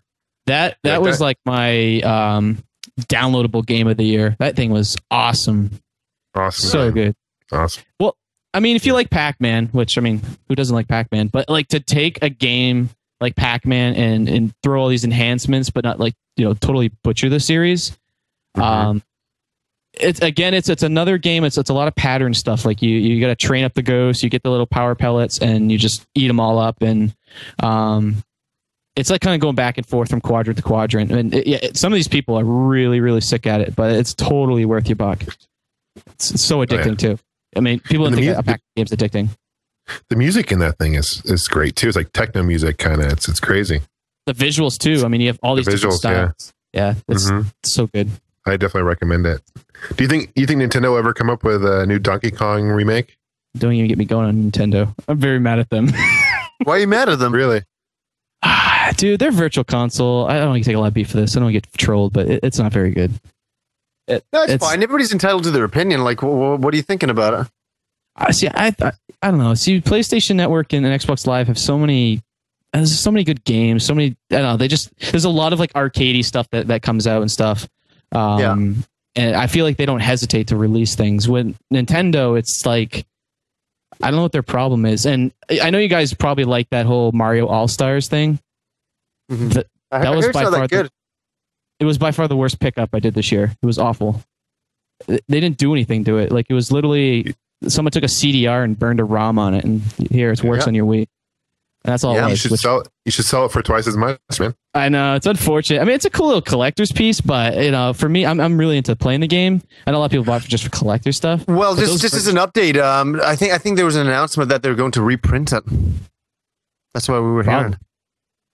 That was like my downloadable game of the year. That thing was awesome. So good. Awesome. Well, I mean, if you like Pac-Man, which, I mean, who doesn't like Pac-Man? But like to take a game like Pac-Man and throw all these enhancements, but not like, you know, totally butcher the series. Mm-hmm. It's another game. It's a lot of pattern stuff. Like you got to train up the ghosts, you get the little power pellets and you just eat them all up. And it's like kind of going back and forth from quadrant to quadrant. And some of these people are really, really sick at it, but it's totally worth your buck. It's so addicting too. I mean, people don't think a Pac-Man game's addicting. The music in that thing is great too. It's like techno music kind of. It's crazy. The visuals too. I mean, you have all these different styles. Yeah, it's so good. I definitely recommend it. Do you think Nintendo will ever come up with a new Donkey Kong remake? Don't even get me going on Nintendo. I'm very mad at them. Why are you mad at them? Really? Dude, they're Virtual Console. I don't take a lot of beef for this. I don't get trolled, but it's not very good. It's fine. Everybody's entitled to their opinion. Like, what are you thinking about it? I don't know. See, PlayStation Network and Xbox Live have so many good games. So many. I don't know. They just there's a lot of like arcadey stuff that comes out and stuff. And I feel like they don't hesitate to release things. When Nintendo, it's like, I don't know what their problem is. And I know you guys probably like that whole Mario All-Stars thing. Mm-hmm. That was by far good. It was by far the worst pickup I did this year. It was awful. They didn't do anything to it. Like, it was literally someone took a CDR and burned a ROM on it, and here it works on your Wii. And that's all. Yeah, you should sell it for twice as much, man. I know, it's unfortunate. I mean, it's a cool little collector's piece, but you know, for me, I'm really into playing the game. I know a lot of people buy it just for collector stuff. Well, just as an update, I think there was an announcement that they're going to reprint it. That's why we were hearing.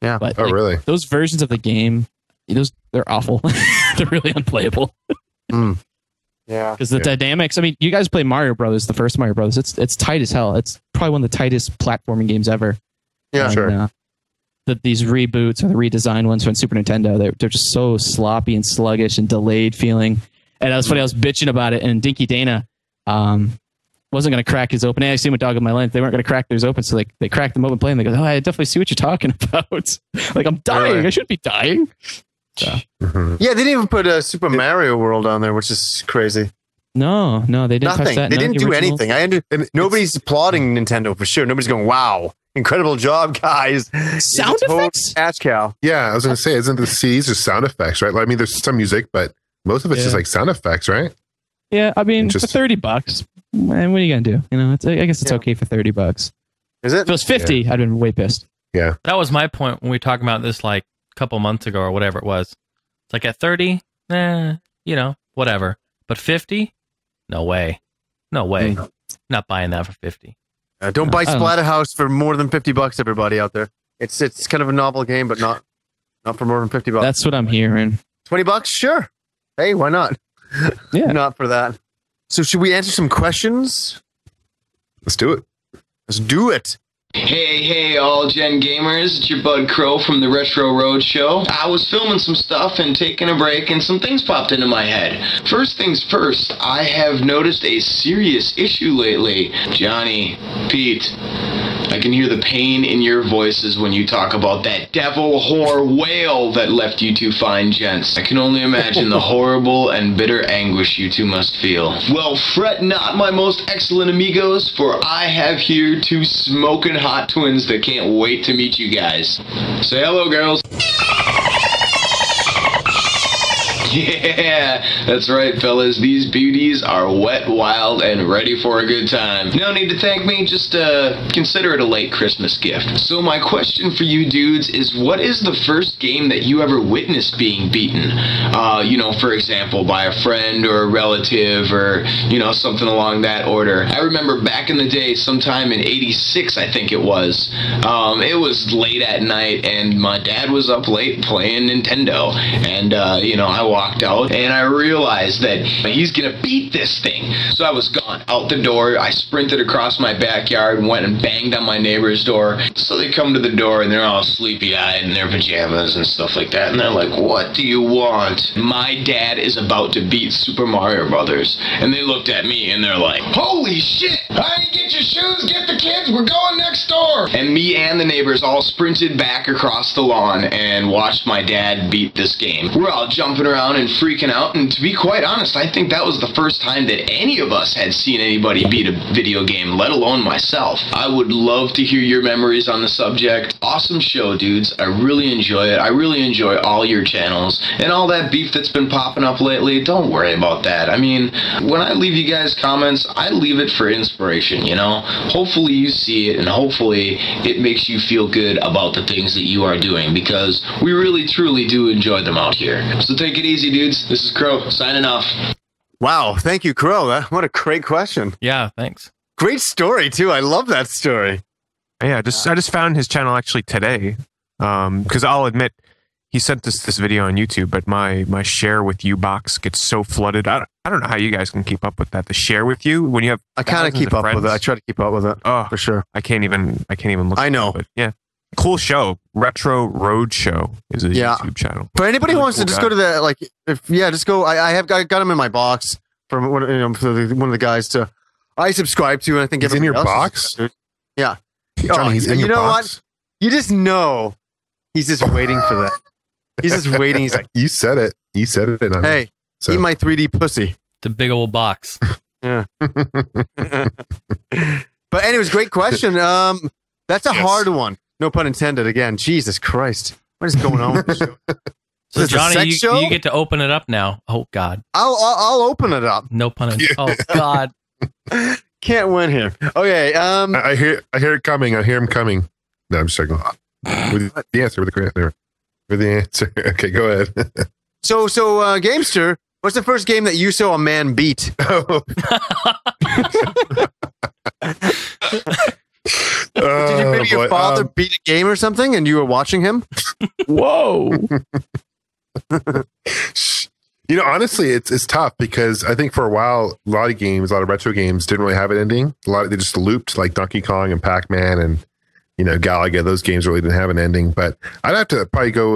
Yeah. But, really? Those versions of the game, they're awful. They're really unplayable. Yeah. Because the dynamics. I mean, you guys play Mario Brothers, the first Mario Brothers. It's tight as hell. It's probably one of the tightest platforming games ever. Yeah, and, sure. These reboots or the redesigned ones from Super Nintendo, they're just so sloppy and sluggish and delayed feeling. And that was funny. I was bitching about it, and Dinky Dana wasn't going to crack his open. I seen with Dog in My Lens, they weren't going to crack theirs open, so they cracked them open playing. They go, "Oh, I definitely see what you're talking about." Like, I'm dying. Really? I shouldn't be dying. So. Yeah, they didn't even put Super Mario World on there, which is crazy. No, they didn't. Nothing. They didn't do anything. Nobody's applauding Nintendo for sure. Nobody's going, "Wow, incredible job, guys!" Sound effects? Ash cow. Yeah, I was going to say, isn't the CDs just sound effects, right? I mean, there's some music, but most of it's just like sound effects, right? Yeah, I mean, for $30, and what are you going to do? You know, I guess it's okay for $30. Is it? If it was 50, I'd been way pissed. Yeah, that was my point when we were talking about this like a couple months ago or whatever it was. It's like at 30, you know, whatever. But 50, no way, not buying that for 50. Don't buy Splatterhouse for more than $50, everybody out there. It's kind of a novel game, but not for more than $50. That's what I'm hearing. $20, sure. Hey, why not? Yeah, not for that. So should we answer some questions? Let's do it. Let's do it. Hey, All Gen Gamers, it's your bud Crow from the Retro Road Show. I was filming some stuff and taking a break, and some things popped into my head. First things first, I have noticed a serious issue lately. Johnny, Pete, I can hear the pain in your voices when you talk about that devil whore whale that left you two fine gents. I can only imagine the horrible and bitter anguish you two must feel. Well, fret not, my most excellent amigos, for I have here two smoking hot twins that can't wait to meet you guys. Say hello, girls. Yeah, that's right, fellas. These beauties are wet, wild, and ready for a good time. No need to thank me, just consider it a late Christmas gift. So my question for you dudes is, what is the first game that you ever witnessed being beaten? You know, for example, by a friend or a relative or, you know, something along that order. I remember back in the day, sometime in 86, I think it was. It was late at night, and my dad was up late playing Nintendo. And, you know, I walked out and I realized that he's gonna beat this thing. So I was gone out the door. I sprinted across my backyard and went and banged on my neighbor's door. So they come to the door and they're all sleepy-eyed in their pajamas and stuff like that, and they're like, "What do you want?" My dad is about to beat Super Mario Brothers. And they looked at me and they're like, "Holy shit! I ain't get your shoes, get the kids, we're going next door!" And me and the neighbors all sprinted back across the lawn and watched my dad beat this game. We're all jumping around and freaking out, and to be quite honest, I think that was the first time that any of us had seen anybody beat a video game, let alone myself. I would love to hear your memories on the subject. Awesome show, dudes. I really enjoy it. I really enjoy all your channels, and all that beef that's been popping up lately, don't worry about that. I mean, when I leave you guys comments, I leave it for inspiration, you know? Hopefully you see it, and hopefully it makes you feel good about the things that you are doing, because we really truly do enjoy them out here. So take it easy, dudes. This is Crow signing off. Wow, thank you, Crow. What a great question. Yeah, thanks. Great story too. I love that story. Yeah, I just found his channel actually today. Because I'll admit, he sent this video on YouTube, but my share with you box gets so flooded. I don't know how you guys can keep up with that. The share with you when you have I kind of keep up friends. With it. I try to keep up with it. Oh, for sure. I can't even look. I know. But yeah. Cool show. Retro Road Show is a YouTube channel. But anybody who wants to just go to the just go. I got him in my box from one of the guys to I subscribe to, and I think he's in your box. Yeah. Johnny, he's in your box. You know what? You just know he's just waiting for that. He's just waiting. He's like, you said it. You said it. Hey, so. Eat my 3D pussy. The big old box. Yeah. But anyways, great question. That's a hard one. No pun intended. Again, Jesus Christ, what is going on? With this show? So is Johnny, you get to open it up now. Oh God. I'll open it up. No pun intended. Oh God. Can't win here. Okay. I hear it coming. I hear him coming. No, I'm just going with the answer. With the answer. Okay, go ahead. So, Gamester, what's the first game that you saw a man beat? Oh. Did you, maybe your father beat a game or something, and you were watching him? Whoa! Honestly, it's tough because I think for a while, a lot of retro games didn't really have an ending. They just looped, like Donkey Kong and Pac-Man and Galaga. Those games really didn't have an ending. But I'd have to probably go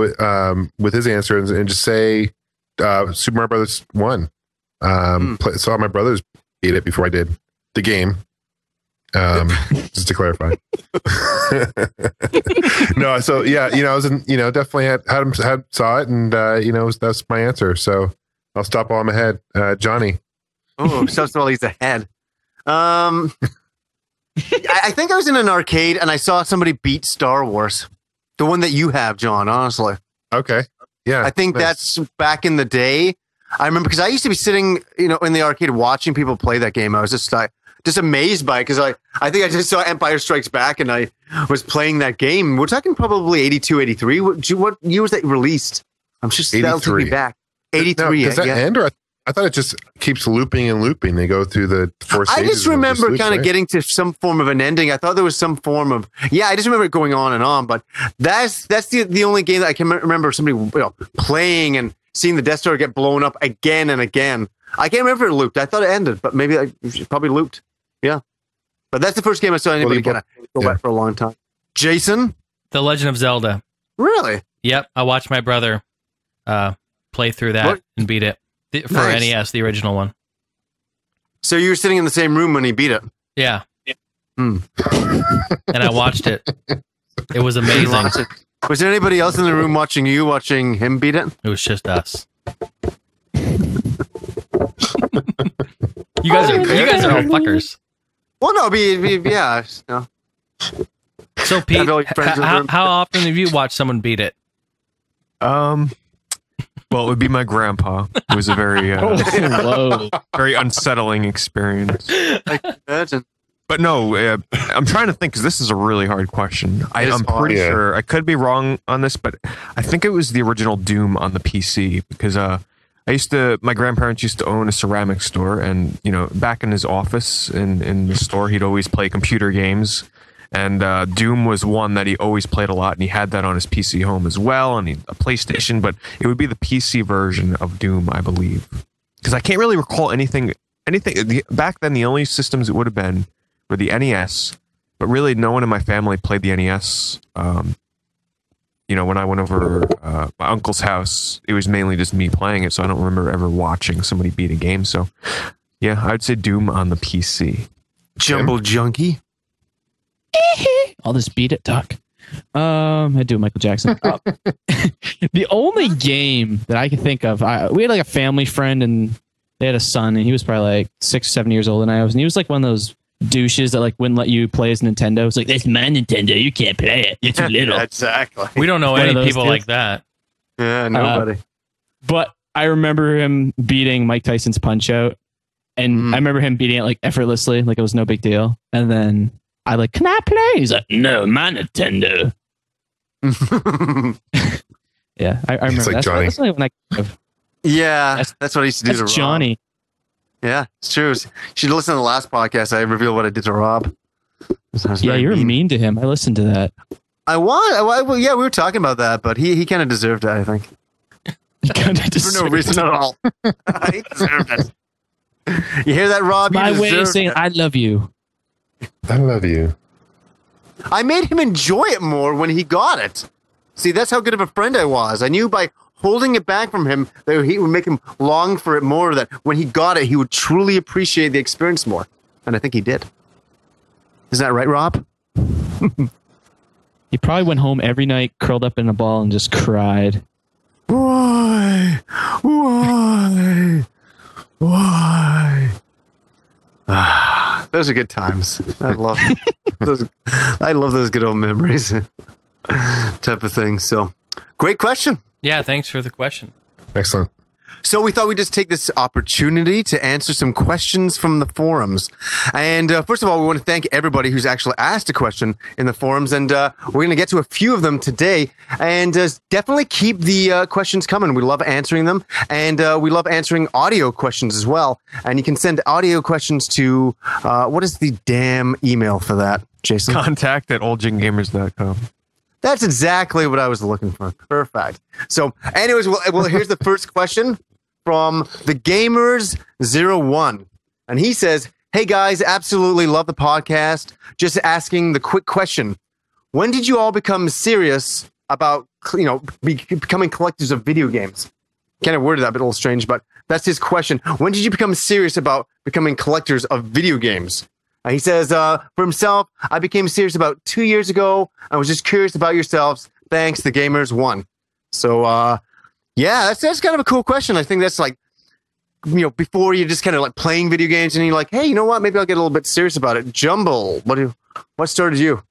with his answer and just say Super Mario Brothers 1. Saw my brothers beat it before I did the game. Just to clarify. No, so yeah, I was in, definitely had saw it, and that's my answer. So I'll stop while I'm ahead, Johnny. Oh, stops while he's ahead. I think I was in an arcade and I saw somebody beat Star Wars, the one that you have, John. Honestly, okay, yeah, I think that's back in the day. I remember because I used to be sitting, in the arcade watching people play that game. I was just amazed by it because I think I just saw Empire Strikes Back and I was playing that game. We're talking probably 82, 83. What year was that released? I'm just 83. That'll take me back. 83. No, does that end? Or I thought it just keeps looping and looping. They go through the four stages. I just remember kind of getting to some form of an ending. I thought there was some form of I just remember it going on and on. But that's the only game that I can remember somebody playing and seeing the Death Star get blown up again and again. I can't remember if it looped. I thought it ended, but maybe it probably looped. Yeah. But that's the first game I saw anybody go back for a long time. Jason? The Legend of Zelda. Really? Yep. I watched my brother play through that and beat it for NES, the original one. So you were sitting in the same room when he beat it? Yeah. And I watched it. It was amazing. Was there anybody else in the room watching him beat it? It was just us. You guys are all fuckers. Well, no, yeah. No. So, Pete, how often have you watched someone beat it? Well, it would be my grandpa. It was a very, very unsettling experience. I can imagine. But no, I'm trying to think because this is a really hard question. I'm pretty sure. I could be wrong on this, but I think it was the original Doom on the PC because my grandparents used to own a ceramic store, and back in his office in the store, he'd always play computer games, and Doom was one that he always played a lot, and he had that on his PC home as well, and a PlayStation, but it would be the PC version of Doom, I believe, because I can't really recall anything back then. The only systems it would have been were the NES, but really no one in my family played the NES. When I went over my uncle's house, it was mainly just me playing it, so I don't remember ever watching somebody beat a game. So, yeah, I'd say Doom on the PC. Jumble Junkie? I'll just beat it, Doc. I do Michael Jackson. The only game that I can think of, we had like a family friend, and they had a son, and he was probably like 6 or 7 years older than I was, and he was like one of those douches that wouldn't let you play his Nintendo. It's like, that's my Nintendo, you can't play it, you're too little. Exactly. We don't know any people like that. Yeah, nobody. But I remember him beating Mike Tyson's Punch-Out, and I remember him beating it effortlessly, it was no big deal. And then I can I play? He's like, no, my Nintendo. Yeah, I remember. That's Johnny. That's what I used to do. That's Johnny. Yeah, it's true. You should listen to the last podcast. I revealed what I did to Rob. Yeah, you were mean to him. I listened to that. Well, yeah, we were talking about that, but he kind of deserved it, I think. For no reason at all. He deserved it. You hear that, Rob? My way of saying, I love you. I love you. I made him enjoy it more when he got it. See, that's how good of a friend I was. I knew by holding it back from him that he would make him long for it more, that when he got it, he would truly appreciate the experience more. And I think he did. Is that right, Rob? He probably went home every night, curled up in a ball, and just cried. Why? Why? Why? Those are good times. I love those good old memories type of thing. So, great question. Yeah, thanks for the question. Excellent. So we thought we'd just take this opportunity to answer some questions from the forums. And first of all, we want to thank everybody who's actually asked a question in the forums. And we're going to get to a few of them today. And definitely keep the questions coming. We love answering them. And we love answering audio questions as well. And you can send audio questions to, what is the damn email for that, Jason? Contact@oldgengamers.com. That's exactly what I was looking for. Perfect. So anyways, well, here's the first question from the Gamers01. And he says, hey guys, absolutely love the podcast. Just asking the quick question. When did you all become serious about, you know, becoming collectors of video games? Kind of worded that a bit a little strange, but that's his question. When did you become serious about becoming collectors of video games? He says, for himself, I became serious about 2 years ago. I was just curious about yourselves. Thanks, the Gamers1. So, yeah, that's kind of a cool question. I think that's like, you know, before you're just kind of like playing video games and you're like, hey, you know what? Maybe I'll get a little bit serious about it. Jumble, what started you?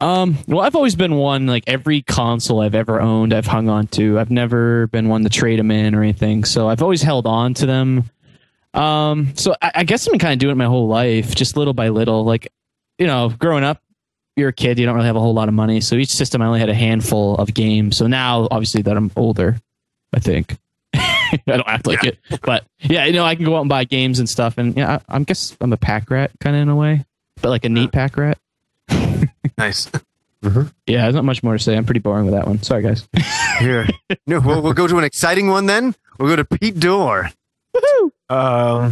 Well, I've always been one, like every console I've ever owned, I've hung on to. I've never been one to trade them in or anything. So I've always held on to them. So I guess I've been kind of doing it my whole life, just little by little. Like, you know, growing up, you're a kid, you don't really have a whole lot of money. So each system, I only had a handful of games. So now, obviously, that I'm older, I think. I don't act like it. But yeah, you know, I can go out and buy games and stuff. And yeah, I guess I'm a pack rat kind of in a way, but like a neat pack rat. Nice. Mm-hmm. Yeah, there's not much more to say. I'm pretty boring with that one. Sorry, guys. Here. No, we'll go to an exciting one then. We'll go to Pete Dorr. Well,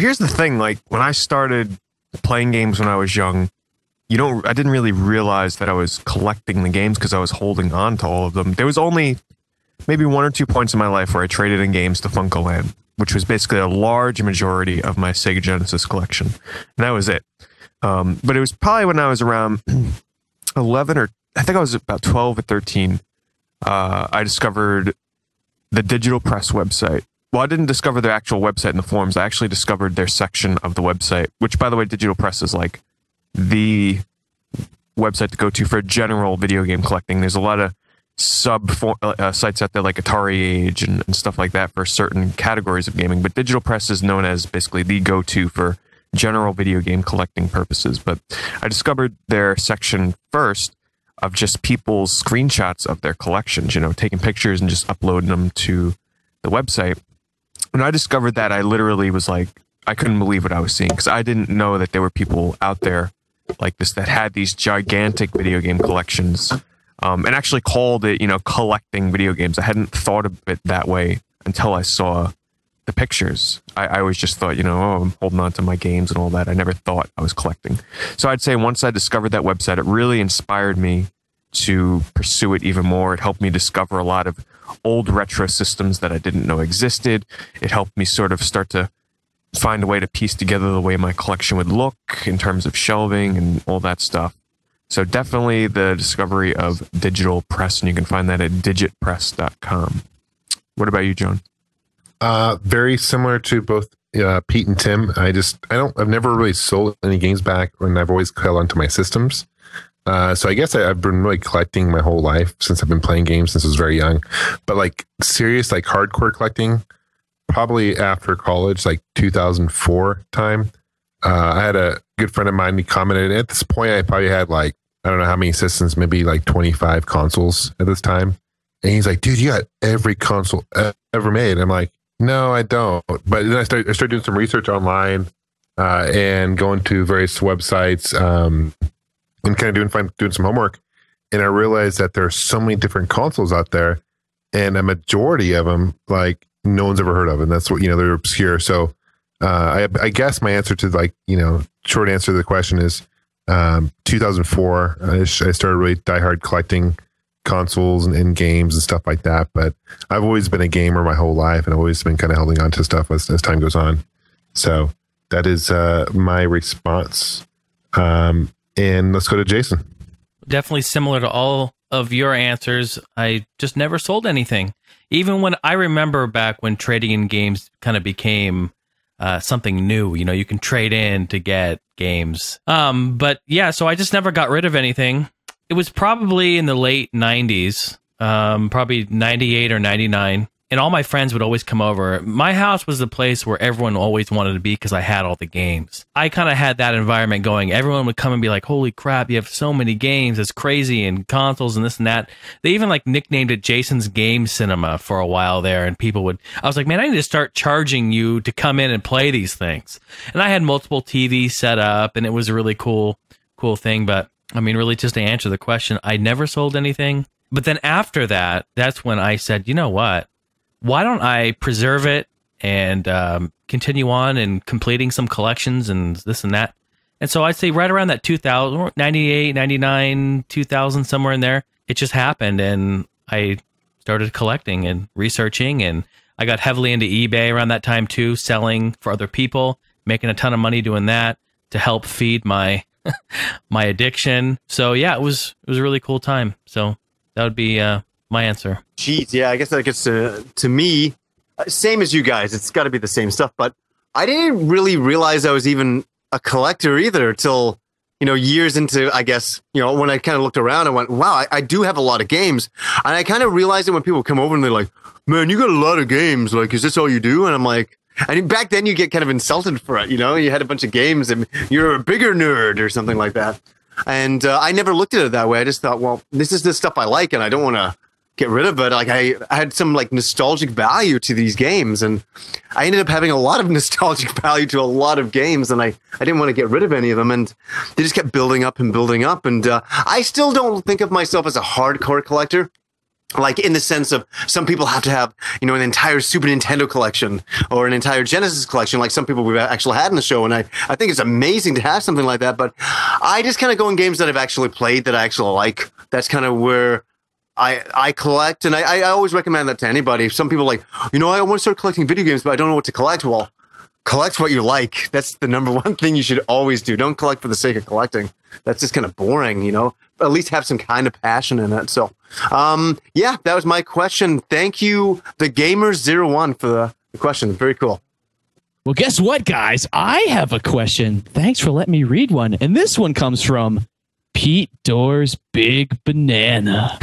here's the thing. Like when I started playing games when I was young, I didn't really realize that I was collecting the games because I was holding on to all of them. There was only maybe 1 or 2 points in my life where I traded in games to Funko Land, which was basically a large majority of my Sega Genesis collection, and that was it. But it was probably when I was around 11 or I think I was about 12 or 13. I discovered the Digital Press website. Well, I didn't discover their actual website in the forums. I actually discovered their section of the website, which, by the way, Digital Press is like the website to go to for general video game collecting. There's a lot of sub sites out there like Atari Age and stuff like that for certain categories of gaming. But Digital Press is known as basically the go-to for general video game collecting purposes. But I discovered their section first of just people's screenshots of their collections, you know, taking pictures and just uploading them to the website. When I discovered that, I literally was like, I couldn't believe what I was seeing because I didn't know that there were people out there like this that had these gigantic video game collections and actually called it, you know, collecting video games. I hadn't thought of it that way until I saw the pictures. I always just thought, you know, oh, I'm holding on to my games and all that. I never thought I was collecting. So I'd say once I discovered that website, it really inspired me to pursue it even more. It helped me discover a lot of old retro systems that I didn't know existed. It helped me sort of start to find a way to piece together the way my collection would look in terms of shelving and all that stuff. So definitely the discovery of Digital Press, and you can find that at digitpress.com. What about you, John? Very similar to both Pete and Tim. I've never really sold any games back, and I've always held onto my systems. So I guess I've been really collecting my whole life since I've been playing games since I was very young. But like serious, like hardcore collecting, probably after college, like 2004 time. I had a good friend of mine who commented, at this point I probably had like, I don't know how many systems, maybe like 25 consoles at this time. And he's like, dude, you got every console ever made. And I'm like, No, I don't. But then I started doing some research online and going to various websites and kind of doing some homework. And I realized that there are so many different consoles out there, and a majority of them, like, no one's ever heard of. And that's what, you know, they're obscure. So I guess my answer to, like, you know, short answer to the question is 2004, I started really diehard collecting consoles and games and stuff like that. But I've always been a gamer my whole life and always been kind of holding on to stuff as time goes on. So that is my response. And let's go to Jason. Definitely similar to all of your answers. I just never sold anything. Even when I remember back when trading in games kind of became something new, you know, you can trade in to get games. But yeah, so I just never got rid of anything. It was probably in the late 90s, probably 98 or 99. And all my friends would always come over. My house was the place where everyone always wanted to be because I had all the games. I kind of had that environment going. Everyone would come and be like, holy crap, you have so many games. It's crazy, and consoles and this and that. They even like nicknamed it Jason's Game Cinema for a while there. And people would, I was like, man, I need to start charging you to come in and play these things. And I had multiple TVs set up, and it was a really cool thing. But I mean, really just to answer the question, I never sold anything. But then after that, that's when I said, you know what? Why don't I preserve it and continue on and completing some collections and this and that? And so I'd say right around that 2000, 98, 99, 2000, somewhere in there, it just happened. And I started collecting and researching. And I got heavily into eBay around that time too, selling for other people, making a ton of money doing that to help feed my, my addiction. So yeah, it was a really cool time. So that would be, my answer. Jeez, yeah, I guess that gets to me, same as you guys. It's got to be the same stuff, but I didn't really realize I was even a collector either till, you know, years into, I guess, you know, when I kind of looked around, I went, wow, I do have a lot of games. And I kind of realized it when people come over and they're like, man, you got a lot of games. Like, is this all you do? And I'm like, I mean, back then you get kind of insulted for it. You know, you had a bunch of games and you're a bigger nerd or something like that. And I never looked at it that way. I just thought, well, this is the stuff I like and I don't want to get rid of it. Like I had some like nostalgic value to these games, and I ended up having a lot of nostalgic value to a lot of games, and I didn't want to get rid of any of them, and they just kept building up. And I still don't think of myself as a hardcore collector, like in the sense of some people have to have, you know, an entire Super Nintendo collection or an entire Genesis collection, like some people we've actually had in the show. And I think it's amazing to have something like that, but I just kind of go in games that I've actually played that I actually like. That's kind of where I collect, and I always recommend that to anybody. Some people are like, you know, I want to start collecting video games, but I don't know what to collect. Well, collect what you like. That's the number one thing you should always do. Don't collect for the sake of collecting. That's just kind of boring, you know. At least have some kind of passion in it. So, yeah, that was my question. Thank you, the Gamer01, for the question. Very cool. Well, guess what, guys? I have a question. Thanks for letting me read one. And this one comes from Pete Dorr's Big Banana.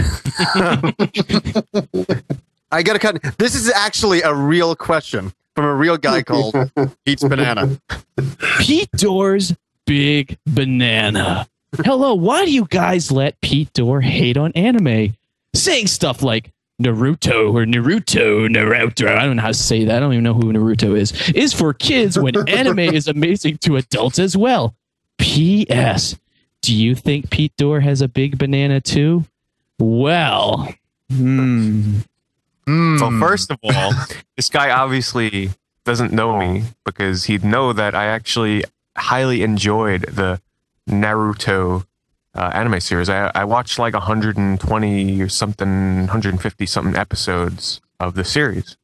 I gotta cut. This is actually a real question from a real guy called Pete's Banana. Pete Dorr's Big Banana. Hello, why do you guys let Pete Dorr hate on anime? Saying stuff like Naruto, I don't know how to say that. I don't even know who Naruto is for kids when anime is amazing to adults as well. P.S. Do you think Pete Dorr has a big banana too? Well, Well, first of all, this guy obviously doesn't know me, because he'd know that I actually highly enjoyed the Naruto anime series. I watched like 120 or something, 150 something episodes of the series.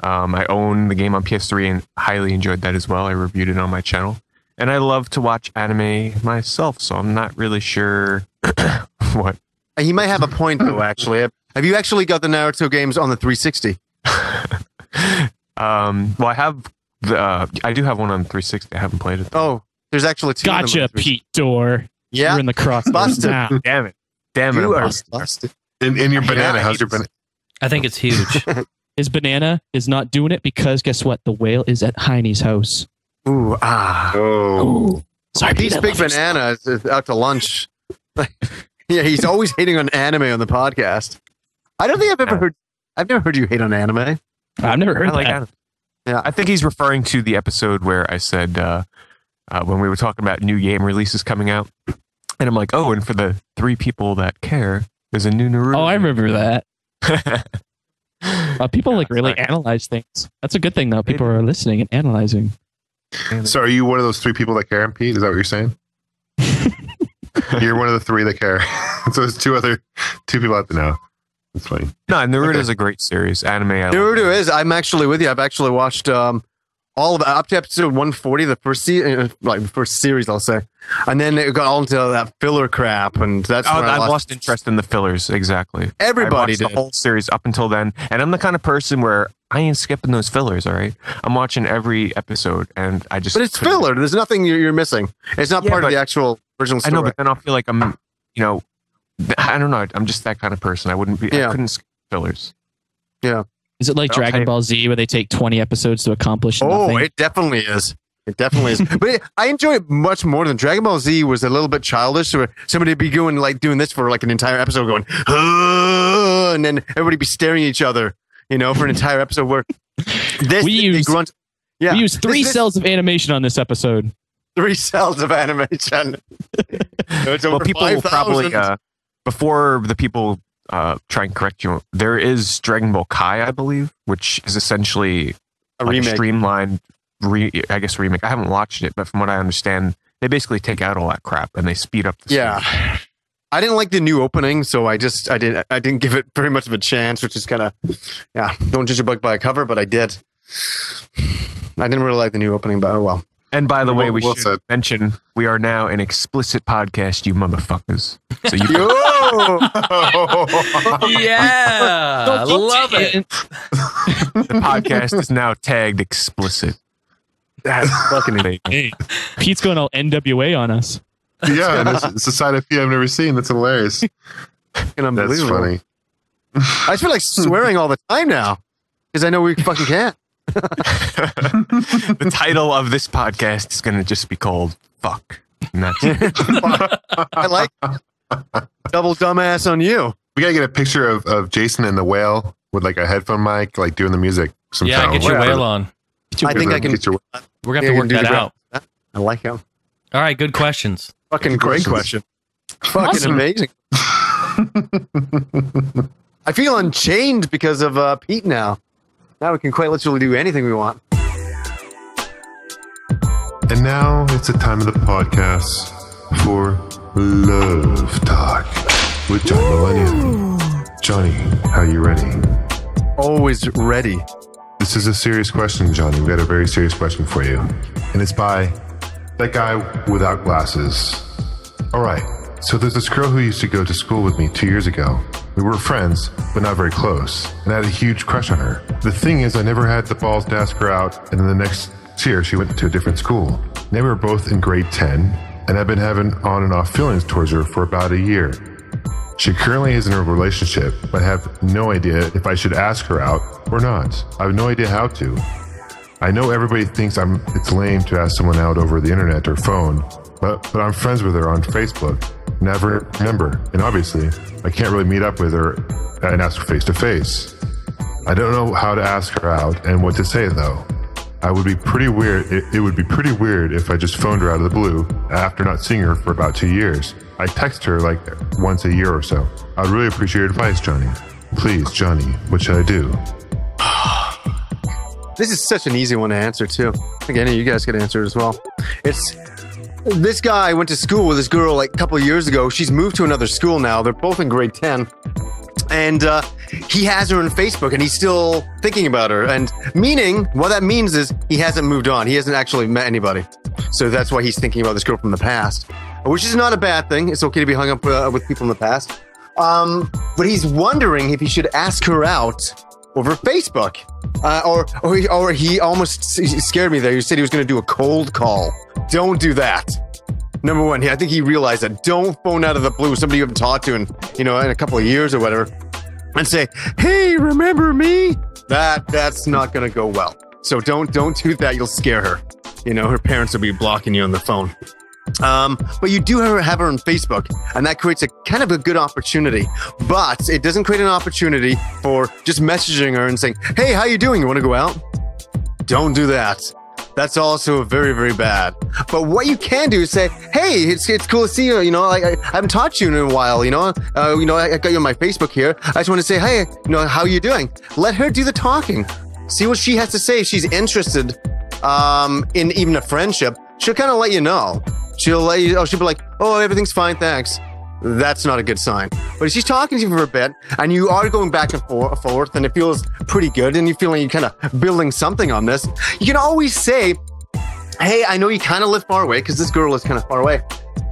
I own the game on PS3 and highly enjoyed that as well. I reviewed it on my channel. And I love to watch anime myself, so I'm not really sure what. He might have a point, though, actually. Have you actually got the Naruto games on the 360? Well, I have the. I do have one on 360. I haven't played it, though. Oh, there's actually two. Gotcha, Pete Dorr. Yeah. You're in the cross. Busted. Now. Damn it. Damn it. You are busted. In your banana. How's your banana? I think it's huge. His banana is not doing it because, guess what? The whale is at Heine's house. Ooh, ah. Oh. Ooh. Sorry, Pete's Big Banana is out to lunch. Yeah, he's always hating on anime on the podcast. I don't think I've never heard you hate on anime. I've never heard that. Adam. Yeah, I think he's referring to the episode where I said when we were talking about new game releases coming out, and I'm like, oh, and for the three people that care, there's a new Naruto. Oh, I remember that. People like really analyze things. That's a good thing, though. People are listening and analyzing. So, are you one of those three people that care, Pete? Is that what you're saying? You're one of the three that care. So there's two people out there now. That's funny. No, Naruto is a great series. Anime. Naruto is. I'm actually with you. I've actually watched all of up to episode 140, the first season, like the first series, I'll say, and then it got all into that filler crap, and that's when I lost interest in the fillers. Exactly. Everybody did the whole series up until then, and I'm the kind of person where I ain't skipping those fillers. All right, I'm watching every episode, and I just. But it's filler. There's nothing you're missing. It's not part of the actual original story. I know, but then I'll feel like I'm, you know, I don't know. I'm just that kind of person. I wouldn't be. Yeah. I couldn't skip fillers. Yeah. Is it like Dragon Ball Z where they take 20 episodes to accomplish nothing? Oh, it definitely is. It definitely is. But I enjoy it much more than Dragon Ball Z was a little bit childish. Where somebody would be doing this for like an entire episode going, oh, and then everybody be staring at each other, you know, for an entire episode where this grunt. Yeah. We use three cells of animation on this episode. 3 cells of animation. It's over 5,000. Probably, before the people... try and correct you. There is Dragon Ball Kai, I believe, which is essentially a remake. Streamlined, remake. I haven't watched it, but from what I understand, they basically take out all that crap and they speed up the story. I didn't like the new opening, so I didn't give it very much of a chance, which is kind of don't judge a book by a cover, but I did. I didn't really like the new opening, but oh well. And by the way, we should mention we are now an explicit podcast, you motherfuckers. So you yeah, I love it. The podcast is now tagged explicit. That's fucking amazing. Pete's going all NWA on us. Yeah, and it's a side of Pete I've never seen. That's hilarious. And unbelievable. That's funny. I just feel like swearing all the time now because I know we fucking can't. The title of this podcast is going to just be called Fuck. I like double dumbass on you. We got to get a picture of Jason and the whale with like a headphone mic, like doing the music. Sometime. Yeah, get your whale on. I think I can. We're going to work that out. I like him. All right, good questions. Fucking great question. Fucking amazing. I feel unchained because of Pete now. Now we can quite literally do anything we want. And now it's the time of the podcast for Love Talk with John Millennium. Johnny, how you ready? Always ready. This is a serious question, Johnny. We got a very serious question for you. And it's by that guy without glasses. All right. So there's this girl who used to go to school with me 2 years ago. We were friends, but not very close, and I had a huge crush on her. The thing is, I never had the balls to ask her out, and then the next year, she went to a different school. Now we were both in grade 10, and I've been having on and off feelings towards her for about a year. She currently is in a relationship, but I have no idea if I should ask her out or not. I have no idea how to. I know everybody thinks it's lame to ask someone out over the internet or phone, but I'm friends with her on Facebook. Never remember, and obviously I can't really meet up with her and ask her face to face. I don't know how to ask her out and what to say though. It would be pretty weird if I just phoned her out of the blue after not seeing her for about 2 years. I text her like once a year or so. I'd really appreciate your advice, Johnny. Please, Johnny, what should I do? This is such an easy one to answer too. I think any of you guys could answer it as well. This guy went to school with this girl like a couple of years ago. She's moved to another school now. They're both in grade 10. And he has her on Facebook and he's still thinking about her. And what that means is he hasn't moved on. He hasn't actually met anybody. So that's why he's thinking about this girl from the past, which is not a bad thing. It's okay to be hung up with people in the past. But he's wondering if he should ask her out over Facebook. Or he almost scared me there. He said he was going to do a cold call. Don't do that. Number one, I think he realized that. Don't phone out of the blue somebody you haven't talked to in a couple of years or whatever, and say, "Hey, remember me?" That's not going to go well. So don't do that. You'll scare her. Her parents will be blocking you on the phone. But you do have her on Facebook, and that creates a kind of a good opportunity, but it doesn't create an opportunity for just messaging her and saying, hey, how you doing? You want to go out? Don't do that. That's also very, very bad. But what you can do is say, hey, it's cool to see you. You know, I haven't talked to you in a while. You know, I got you on my Facebook here. I just want to say, hey, you know, how you doing? Let her do the talking. See what she has to say. If she's interested in even a friendship, she'll kind of let you know. She'll let you, oh, she'll be like, oh, everything's fine, thanks. That's not a good sign. But if she's talking to you for a bit, and you are going back and forth, and it feels pretty good, and you're feeling you're kind of building something on this, you can always say, hey, I know you kind of live far away, because this girl is kind of far away.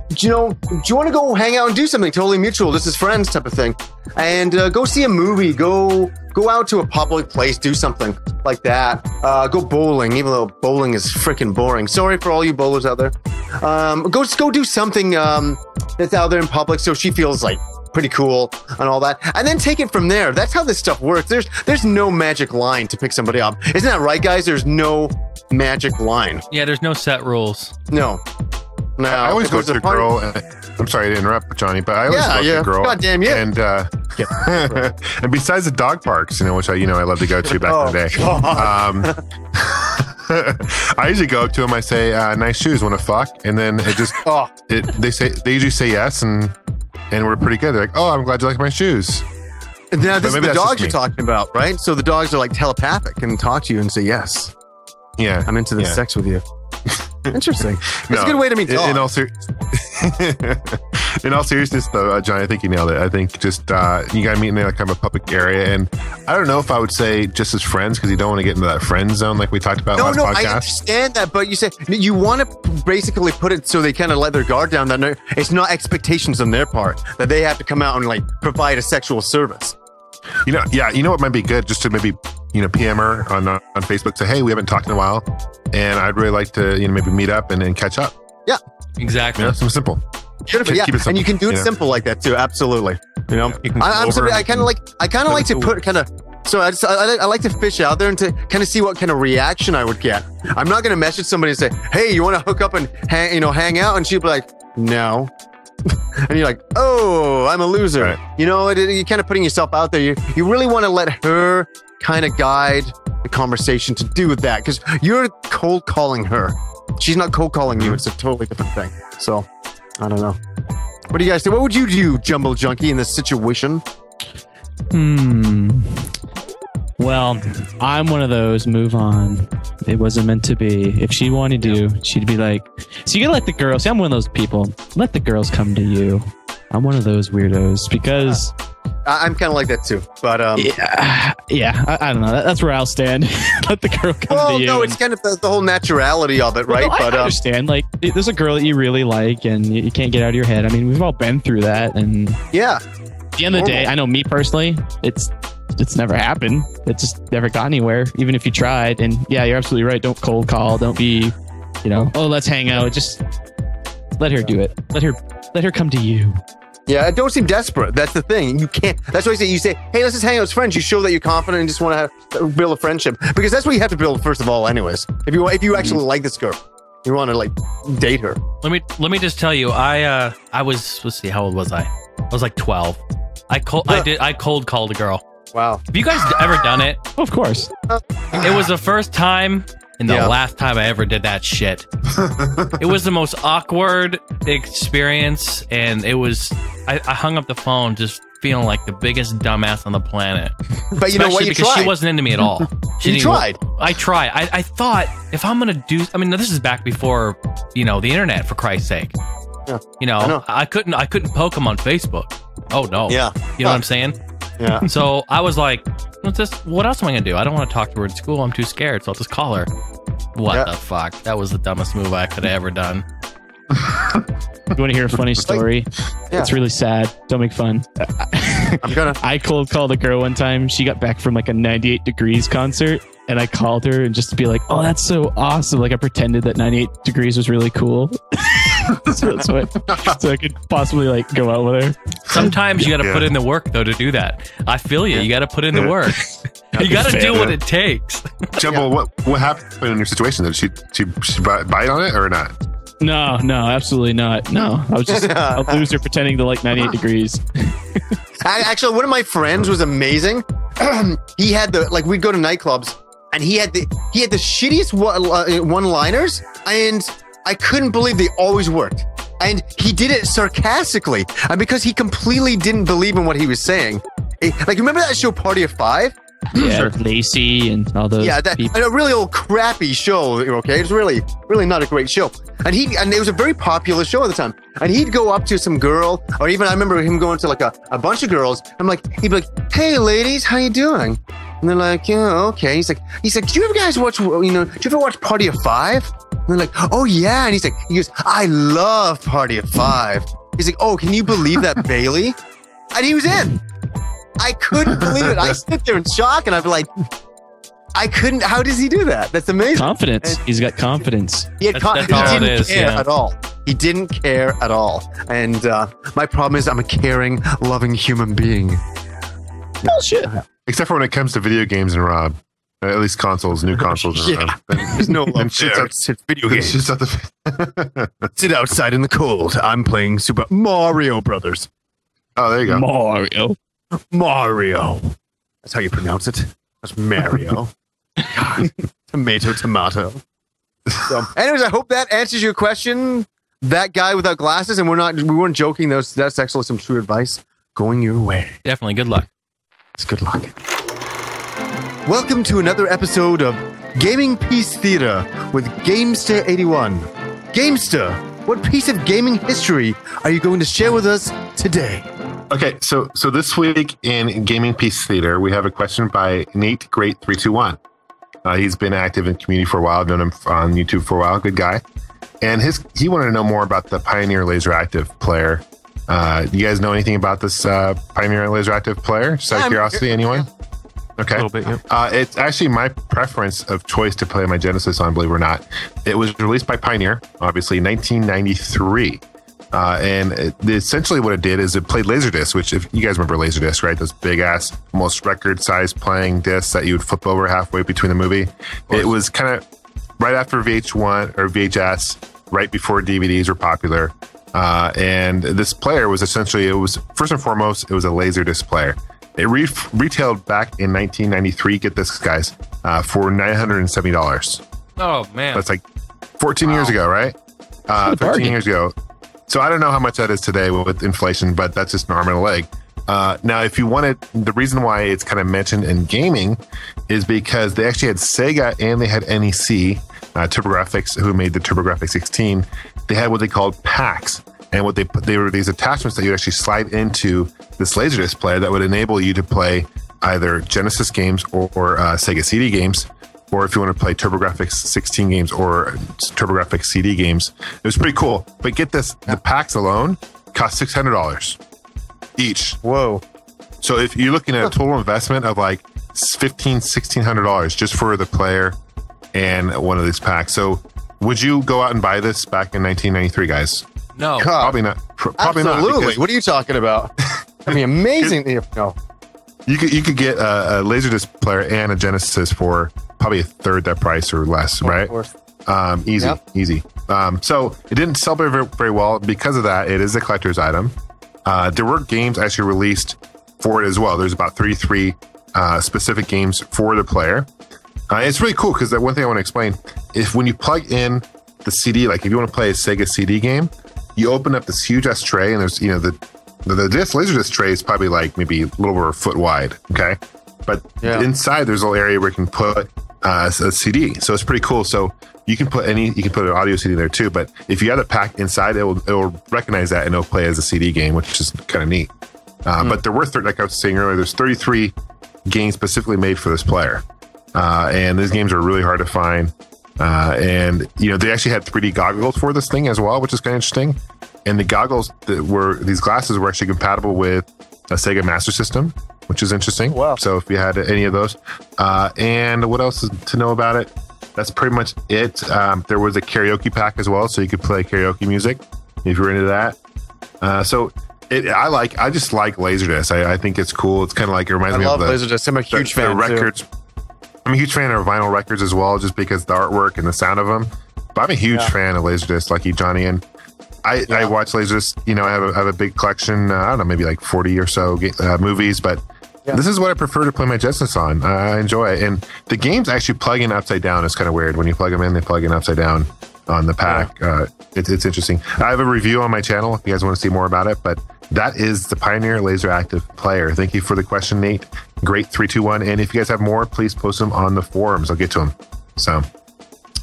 Do you know, do you want to go hang out and do something totally mutual, this is friends type of thing? And go see a movie, go out to a public place, do something like that. Go bowling, even though bowling is freaking boring. Sorry for all you bowlers out there. Go do something that's out there in public so she feels like pretty cool and all that. And then take it from there. That's how this stuff works. There's no magic line to pick somebody up. Isn't that right, guys? There's no magic line. Yeah, there's no set rules. No. Now, I always go to a girl. I'm sorry to interrupt, Johnny, but I always go to a girl. Goddamn, yeah. And and besides the dog parks, you know, which I love to go to back in the day. I usually go up to them. I say, "Nice shoes, want to fuck?" And then it just they usually say yes, and we're pretty good. They're like, "Oh, I'm glad you like my shoes." Now this is the dogs you're talking about, right? So the dogs are like telepathic and talk to you and say yes. Yeah, I'm into the sex with you. Interesting. It's a good way to meet dogs. In all seriousness, though, John, I think you nailed it. I think just you got to meet in like kind of a public area, and I don't know if I would say just as friends because you don't want to get into that friend zone like we talked about last podcast. No, I understand that, but you say you want to basically put it so they kind of let their guard down. That it's not expectations on their part that they have to come out and like provide a sexual service. You know, yeah, you know what might be good just to maybe. PM her on Facebook, say, hey, we haven't talked in a while, and I'd really like to, maybe meet up and then catch up. Yeah, exactly. Something simple. Yeah, keep it simple, and you can do it simple like that too. Absolutely. I kind of like to put kind of. So I like to fish out there and to kind of see what kind of reaction I would get. I'm not going to message somebody and say, hey, you want to hook up and hang out, and she'll be like, no. And you're like, oh, I'm a loser. Right. You know, you're kind of putting yourself out there. You really want to let her kind of guide the conversation to do with that because you're cold calling her. She's not cold calling you. It's a totally different thing. So, I don't know. What do you guys think? What would you do, Jumble Junkie, in this situation? Well, I'm one of those, move on. It wasn't meant to be. If she wanted to, she'd be like, so you gotta let the girls, see, I'm one of those people. Let the girls come to you. I'm one of those weirdos because... I'm kind of like that too, but... I don't know. That's where I'll stand. Let the girl come to you. Well, no, it's kind of the whole naturality of it, right? Well, no, I understand. Like, there's a girl that you really like and you can't get out of your head. I mean, we've all been through that and... Yeah. At the end of the day, I know me personally, it's never happened. It just never got anywhere, even if you tried. And yeah, you're absolutely right. Don't cold call. Don't be, oh, let's hang out. Just let her do it. Let her come to you. Yeah, don't seem desperate. That's the thing. You can't. That's why you say, hey, let's just hang out as friends. You show that you're confident and just want to build a friendship because that's what you have to build first of all, anyways. If you actually like this girl, you want to like date her. Let me just tell you, I was let's see, how old was I? I was like 12. I cold called a girl. Wow. Have you guys ever done it? Of course. It was the first time and the last time I ever did that shit. It was the most awkward experience. And it was, I hung up the phone just feeling like the biggest dumbass on the planet. But you know what? You because tried. She wasn't into me at all. She tried. I tried. I thought if I'm going to do, I mean, this is back before, the internet, for Christ's sake. Yeah. I couldn't poke him on Facebook. Oh, no. Yeah. You know what I'm saying? Yeah. So I was like, what else am I going to do? I don't want to talk to her in school. I'm too scared. So I'll just call her. What the fuck? That was the dumbest move I could have ever done. You want to hear a funny story? It's really sad. Don't make fun. I cold called a girl one time. She got back from like a 98 Degrees concert. And I called her and just to be like, oh, that's so awesome. Like I pretended that 98 Degrees was really cool. So I could possibly like go out with her. Sometimes you got to put in the work though to do that. I feel you. You got to put in the work. You got to do what it takes. Jumble, what happened in your situation? Did she bite on it or not? No, absolutely not. No, I was just a loser pretending to like 98 degrees. Actually, one of my friends was amazing. He had the, like, we'd go to nightclubs and he had the shittiest one-liners, and I couldn't believe they always worked. And he did it sarcastically, and because he completely didn't believe in what he was saying. Like, remember that show Party of Five? Yeah, sure. Lacey and all those. Yeah, a really old crappy show. Okay, it was really, really not a great show. And it was a very popular show at the time. And he'd go up to some girl, or even I remember him going to like a bunch of girls. He'd be like, "Hey, ladies, how you doing?" And they're like, "Yeah, okay." He's like, "Do you ever guys watch? Do you ever watch Party of Five?" And they're like, "Oh yeah." And he goes, "I love Party of Five." He's like, "Oh, can you believe that, Bailey?" And he was in. I couldn't believe it. I stood there in shock, and I'd be like, I couldn't. How does he do that? That's amazing. Confidence. He's got confidence. He didn't care at all. He didn't care at all. And my problem is I'm a caring, loving human being. Bullshit. Except for when it comes to video games and Rob. At least consoles, new consoles. Yeah. There's no love there. It's video games. Sit outside in the cold. I'm playing Super Mario Brothers. Oh, there you go. Mario. That's how you pronounce it. That's Mario. God. Tomato. So, anyways, I hope that answers your question. That guy without glasses, and we weren't joking. That's actually some true advice going your way. Definitely. Good luck. It's good luck. Welcome to another episode of Gaming Piece Theater with Gamester81. Gamester, what piece of gaming history are you going to share with us today? Okay, so this week in Gaming Piece Theater, we have a question by Nate Great 321. He's been active in the community for a while, known him on YouTube for a while, good guy. And he wanted to know more about the Pioneer Laser Active player. Do you guys know anything about this Pioneer Laser Active player? Just out of curiosity, anyone? Okay. A little bit, yeah. It's actually my preference of choice to play my Genesis on, believe it or not. It was released by Pioneer, obviously, in 1993. And essentially what it did is it played Laserdisc, which if you guys remember Laserdisc, right? Those big ass, almost record size playing discs that you would flip over halfway between the movie. It was kind of right after VH1 or VHS, right before DVDs were popular. And this player was essentially, it was first and foremost, it was a Laserdisc player. It retailed back in 1993, get this guys, for $970. Oh man. That's like 14 years ago, right? 13 years ago. So I don't know how much that is today with inflation, but that's just an arm and a leg. Now, if you wanted, the reason why it's kind of mentioned in gaming is because they actually had Sega and they had NEC, TurboGrafx, who made the TurboGrafx-16. They had what they called packs. And what they were these attachments that you actually slide into this Laserdisc player that would enable you to play either Genesis games or Sega CD games. Or if you want to play TurboGrafx-16 games or TurboGrafx CD games. It was pretty cool. But get this, the packs alone cost $600 each. Whoa. So if you're looking at a total investment of like $1,600 just for the player and one of these packs. So would you go out and buy this back in 1993, guys? No. Probably not. Probably not. Absolutely. What are you talking about? I mean, amazing. No. You could get a Laserdisc player and a Genesis for probably a third that price or less, right? Of course. Easy. So it didn't sell very well. Because of that, it is a collector's item. There were games actually released for it as well. There's about 33 specific games for the player. It's really cool because that one thing I want to explain is when you plug in the CD, like if you want to play a Sega CD game, you open up this huge ass tray and there's, the Laserdisc tray is probably like maybe a little over a foot wide, okay? But inside there's a little area where you can put a CD, so it's pretty cool. So you can put an audio CD there too. But if you have the pack inside, it will recognize that and it'll play as a CD game, which is kind of neat. But there were, like I was saying earlier, there's 33 games specifically made for this player, and these games are really hard to find. And they actually had 3D goggles for this thing as well, which is kind of interesting. And the goggles these glasses were actually compatible with a Sega Master System, which is interesting. Wow. So if you had any of those, and what else is to know about it? That's pretty much it. There was a karaoke pack as well, so you could play karaoke music if you were into that. I just like Laserdisc. I think it's cool. It's kind of like it reminds me of Laserdisc. I'm a huge fan of records. I'm a huge fan of vinyl records as well, just because the artwork and the sound of them. But I'm a huge fan of Laserdisc, like you, Johnny. And I watch Laserdisc. You know, I have a big collection. I don't know, maybe like 40 or so movies. But this is what I prefer to play my Genesis on. I enjoy it. And the games actually plug in upside down is kind of weird. When you plug them in, they plug in upside down on the pack. It's interesting. I have a review on my channel if you guys want to see more about it. But that is the Pioneer Laser Active Player. Thank you for the question, Nate. Great 321. And if you guys have more, please post them on the forums. I'll get to them. So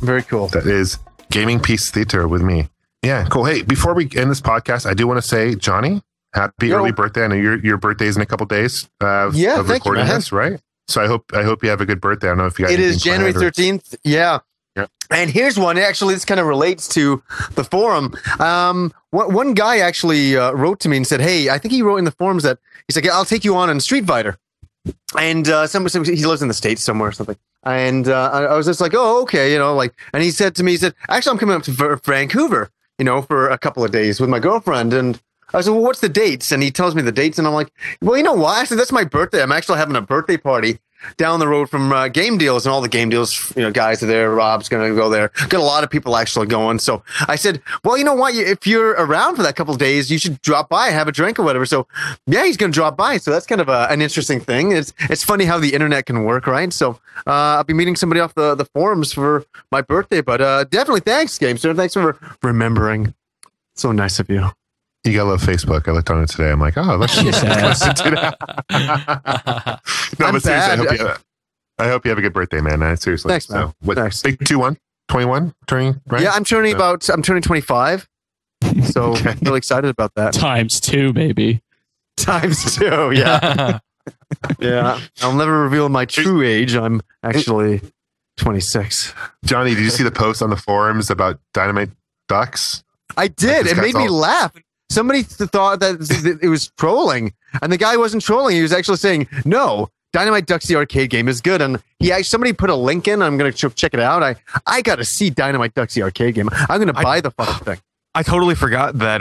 very cool. That is Gaming Peace Theater with me. Yeah, cool. Hey, before we end this podcast, I do want to say, Johnny, happy early birthday. I know your birthday is in a couple of days of recording this, right? So I hope you have a good birthday. I don't know if you guys. It is January 13th. Yeah. And here's one. Actually, this kind of relates to the forum. One guy actually wrote to me and said, hey, I think he wrote in the forums that he's like, I'll take you on Street Fighter. And he lives in the States somewhere or something. And I was just like, oh, okay. You know, like, and he said to me, he said, actually, I'm coming up to Vancouver, you know, for a couple of days with my girlfriend. And I said, well, what's the dates? And he tells me the dates. And I'm like, well, you know why? I said, that's my birthday. I'm actually having a birthday party down the road from Game Deals, and all the Game Deals, you know, guys are there. Rob's going to go there. Got a lot of people actually going. So I said, well, you know what? If you're around for that couple of days, you should drop by and have a drink or whatever. So yeah, he's going to drop by. So that's kind of an interesting thing. It's funny how the internet can work, right? So I'll be meeting somebody off the forums for my birthday, but definitely thanks, Gamester. Thanks for remembering. So nice of you. You gotta love Facebook. I looked on it today. I'm like, oh, let's just listen to that. No, but seriously, I hope you have a good birthday, man. Seriously. Thanks, man. So, thanks. Big 21, turning, right? Yeah, I'm turning 25. So okay. I'm really excited about that. Times 2, baby. Times 2, yeah. Yeah. I'll never reveal my true age. I'm actually 26. Johnny, did you see the post on the forums about Dynamite Ducks? I did. It made me laugh. Somebody thought that it was trolling, and the guy wasn't trolling. He was actually saying, no, Dynamite Ducks, the arcade game, is good. And somebody put a link in. I'm going to check it out. I got to see Dynamite Ducks, the arcade game. I'm going to buy the fucking thing. I totally forgot that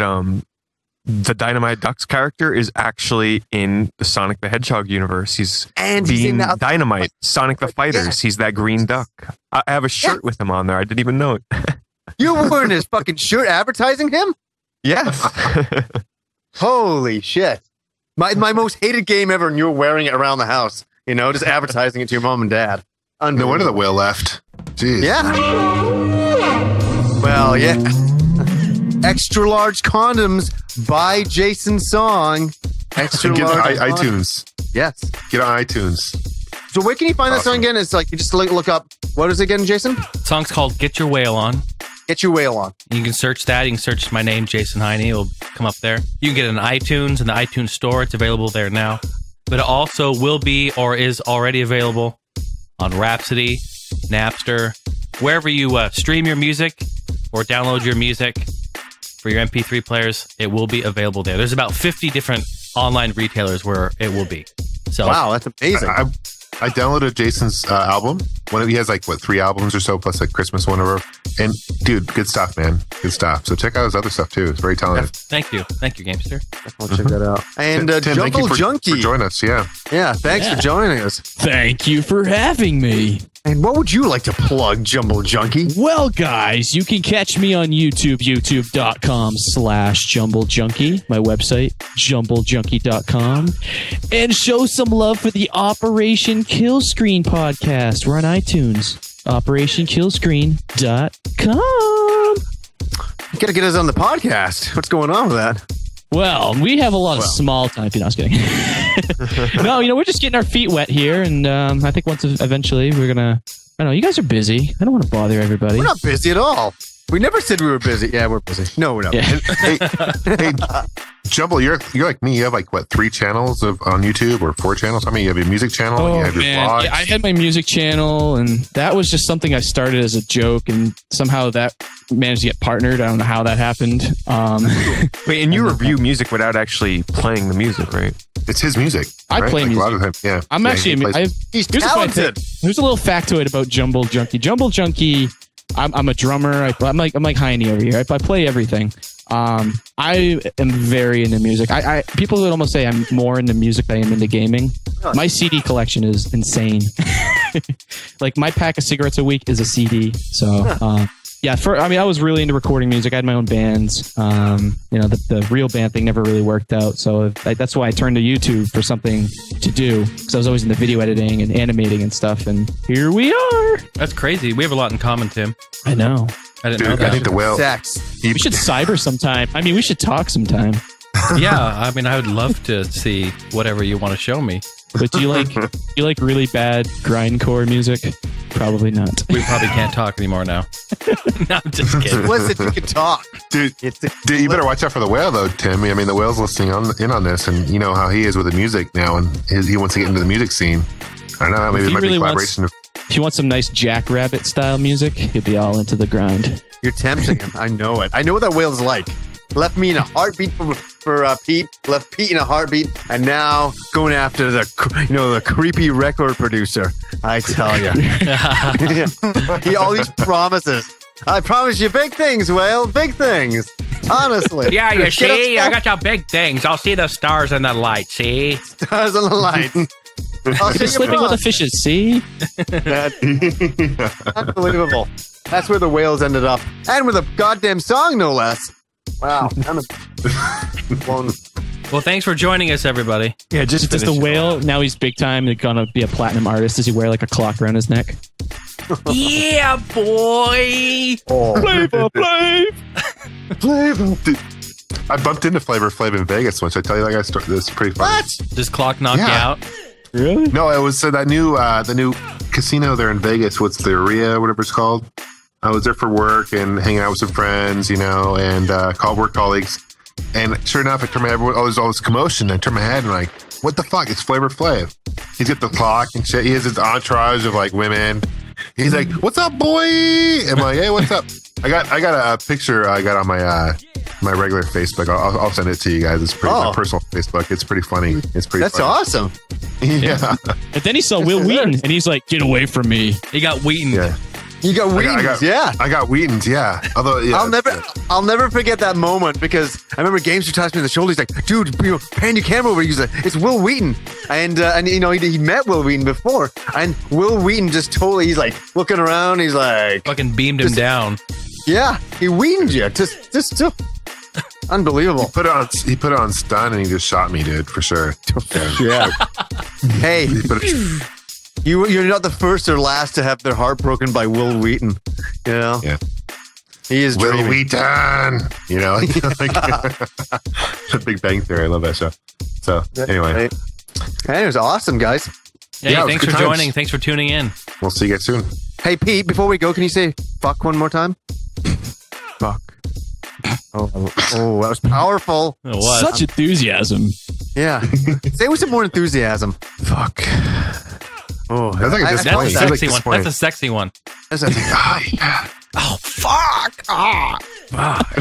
the Dynamite Ducks character is actually in the Sonic the Hedgehog universe. He's Dynamite, Sonic the Fighters. Yes. He's that green duck. I have a shirt with him on there. I didn't even know it. You were in his fucking shirt advertising him? Yes. Holy shit. My most hated game ever, and you're wearing it around the house. You know, just advertising it to your mom and dad. No wonder the whale left. Jeez. Yeah. Well, yeah. Extra large condoms by Jason Song. Extra large iTunes. Condoms. Yes. Get on iTunes. So where can you find that song again? It's like, you just look up. What is it again, Jason? The song's called Get Your Whale On. Get Your Whale On. You can search that. You can search my name, Jason Heine. It'll come up there. You can get it on iTunes and the iTunes store. It's available there now. But it also will be or is already available on Rhapsody, Napster, wherever you stream your music or download your music for your MP3 players. It will be available there. There's about 50 different online retailers where it will be. So wow, that's amazing. I downloaded Jason's album. He has like, 3 albums or so, plus a Christmas one over. And dude, good stuff, man. Good stuff. So check out his other stuff too. It's very talented. Thank you, Gamester. I'll check that out. And Tim, Jumble Junkie for joining us. Yeah. Yeah. Thanks for joining us. Thank you for having me. And what would you like to plug, Jumble Junkie? Well, guys, you can catch me on YouTube, youtube.com/Jumble Junkie. My website, jumblejunkie.com. And show some love for the Operation Kill Screen podcast. We're on iTunes, OperationKillscreen.com. You got to get us on the podcast. What's going on with that? Well, we have a lot of small time. No, I was kidding. No, you know, we're just getting our feet wet here. And I think once eventually we're going to... I don't know. You guys are busy. I don't want to bother everybody. We're not busy at all. We never said we were busy. Yeah, we're busy. No, we're not. Yeah. Hey, Jumble, you're like me. You have like, 3 channels on YouTube or 4 channels? I mean, you have your music channel and you have your vlogs. Yeah, I had my music channel, and that was just something I started as a joke, and somehow that managed to get partnered. I don't know how that happened. Wait, and you review music without actually playing the music, right? It's his music. I play music. A lot of him, yeah. I'm actually... He's talented. Here's a little factoid about Jumble Junkie. Jumble Junkie... I'm a drummer. I'm like Heine over here. I play everything. I am very into music. People would almost say I'm more into music than I am into gaming. My CD collection is insane. Like my pack of cigarettes a week is a CD. So yeah, I was really into recording music. I had my own bands. The real band thing never really worked out. So that's why I turned to YouTube for something to do, because I was always into video editing and animating and stuff. And here we are. That's crazy. We have a lot in common, Tim. I know. I didn't know that. I think the whale. We should cyber sometime. I mean, we should talk sometime. Yeah, I mean, I would love to see whatever you want to show me. But do you like really bad grindcore music? Probably not. We probably can't talk anymore now. No, I'm just kidding. Listen, you can talk. Dude, you better watch out for the whale, though, Tim. I mean, the whale's listening in on this, and you know how he is with the music now, and he wants to get into the music scene. I don't know, maybe it might be collaboration. If you want some nice Jackrabbit-style music, he'll be all into the grind. You're tempting him. I know it. I know what that whale's like. Left me in a heartbeat for Pete. Left Pete in a heartbeat, and now going after the creepy record producer. I tell you, all these promises. I promise you big things, Whale. Big things. Honestly. Yeah, you see, I got your big things. I'll see the stars and the lights. See, stars and the lights. I'll see you sleeping with the fishes. See, that's unbelievable. That's where the whales ended up, and with a goddamn song, no less. Wow. Well, thanks for joining us, everybody. Yeah, just the whale. Now he's big time. He's going to be a platinum artist. Does he wear like a clock around his neck? Yeah, boy. Oh. Flavor Flav. Flavor Flav. I bumped into Flavor Flav in Vegas once. I tell you that guy started this pretty funny. What? This clock knocked you out? Really? No, it was that new, the new casino there in Vegas. What's the Ria, whatever it's called? I was there for work and hanging out with some friends, and work colleagues. And sure enough, I turned my head. Oh, there's all this commotion. I turned my head and I'm like, what the fuck? It's Flavor Flav. He's got the clock and shit. He has his entourage of like women. He's like, what's up, boy? I'm like, hey, what's up? I got a picture I got on my my regular Facebook. I'll send it to you guys. It's pretty my personal Facebook. It's pretty funny. That's funny. Awesome. Yeah. And then he saw Will Wheaton and he's like, get away from me. He got Wheaton. Yeah. You got Wheaton's, I got Wheaton's, yeah. Although, yeah. I'll never forget that moment, because I remember Gamester touched me on the shoulder. He's like, dude, pan your camera over. He's like, it's Will Wheaton. And he met Will Wheaton before. And Will Wheaton just totally, he's like, looking around. He's like... Fucking beamed him down. Yeah, he Wheatoned you. Just unbelievable. He put it on stun and he just shot me, dude, for sure. Yeah. Hey. You're not the first or last to have their heart broken by Will Wheaton. You know? Yeah. He is Will dreaming. Wheaton! You know? The Big Bang Theory. I love that show. So, anyway. Right. Hey, it was awesome, guys. Hey, thanks for joining. Thanks for tuning in. We'll see you guys soon. Hey, Pete, before we go, can you say fuck one more time? Fuck. Oh, that was powerful. It was. Such enthusiasm. Yeah. Say it with some more enthusiasm. Fuck. Oh, that's a sexy one. That's a sexy one. Oh, fuck! Oh, fuck.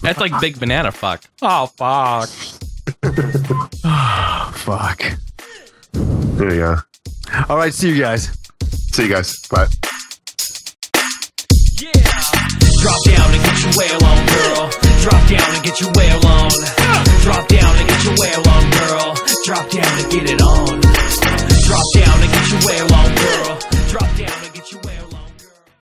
That's like Big Banana fuck. Oh, fuck. Oh, fuck. There you go. All right, see you guys. See you guys. Bye. Yeah. Drop down and get your whale on, girl. Drop down and get your whale on. Drop down and get your whale on, girl. Drop down and get it on. Drop down and get your whale on.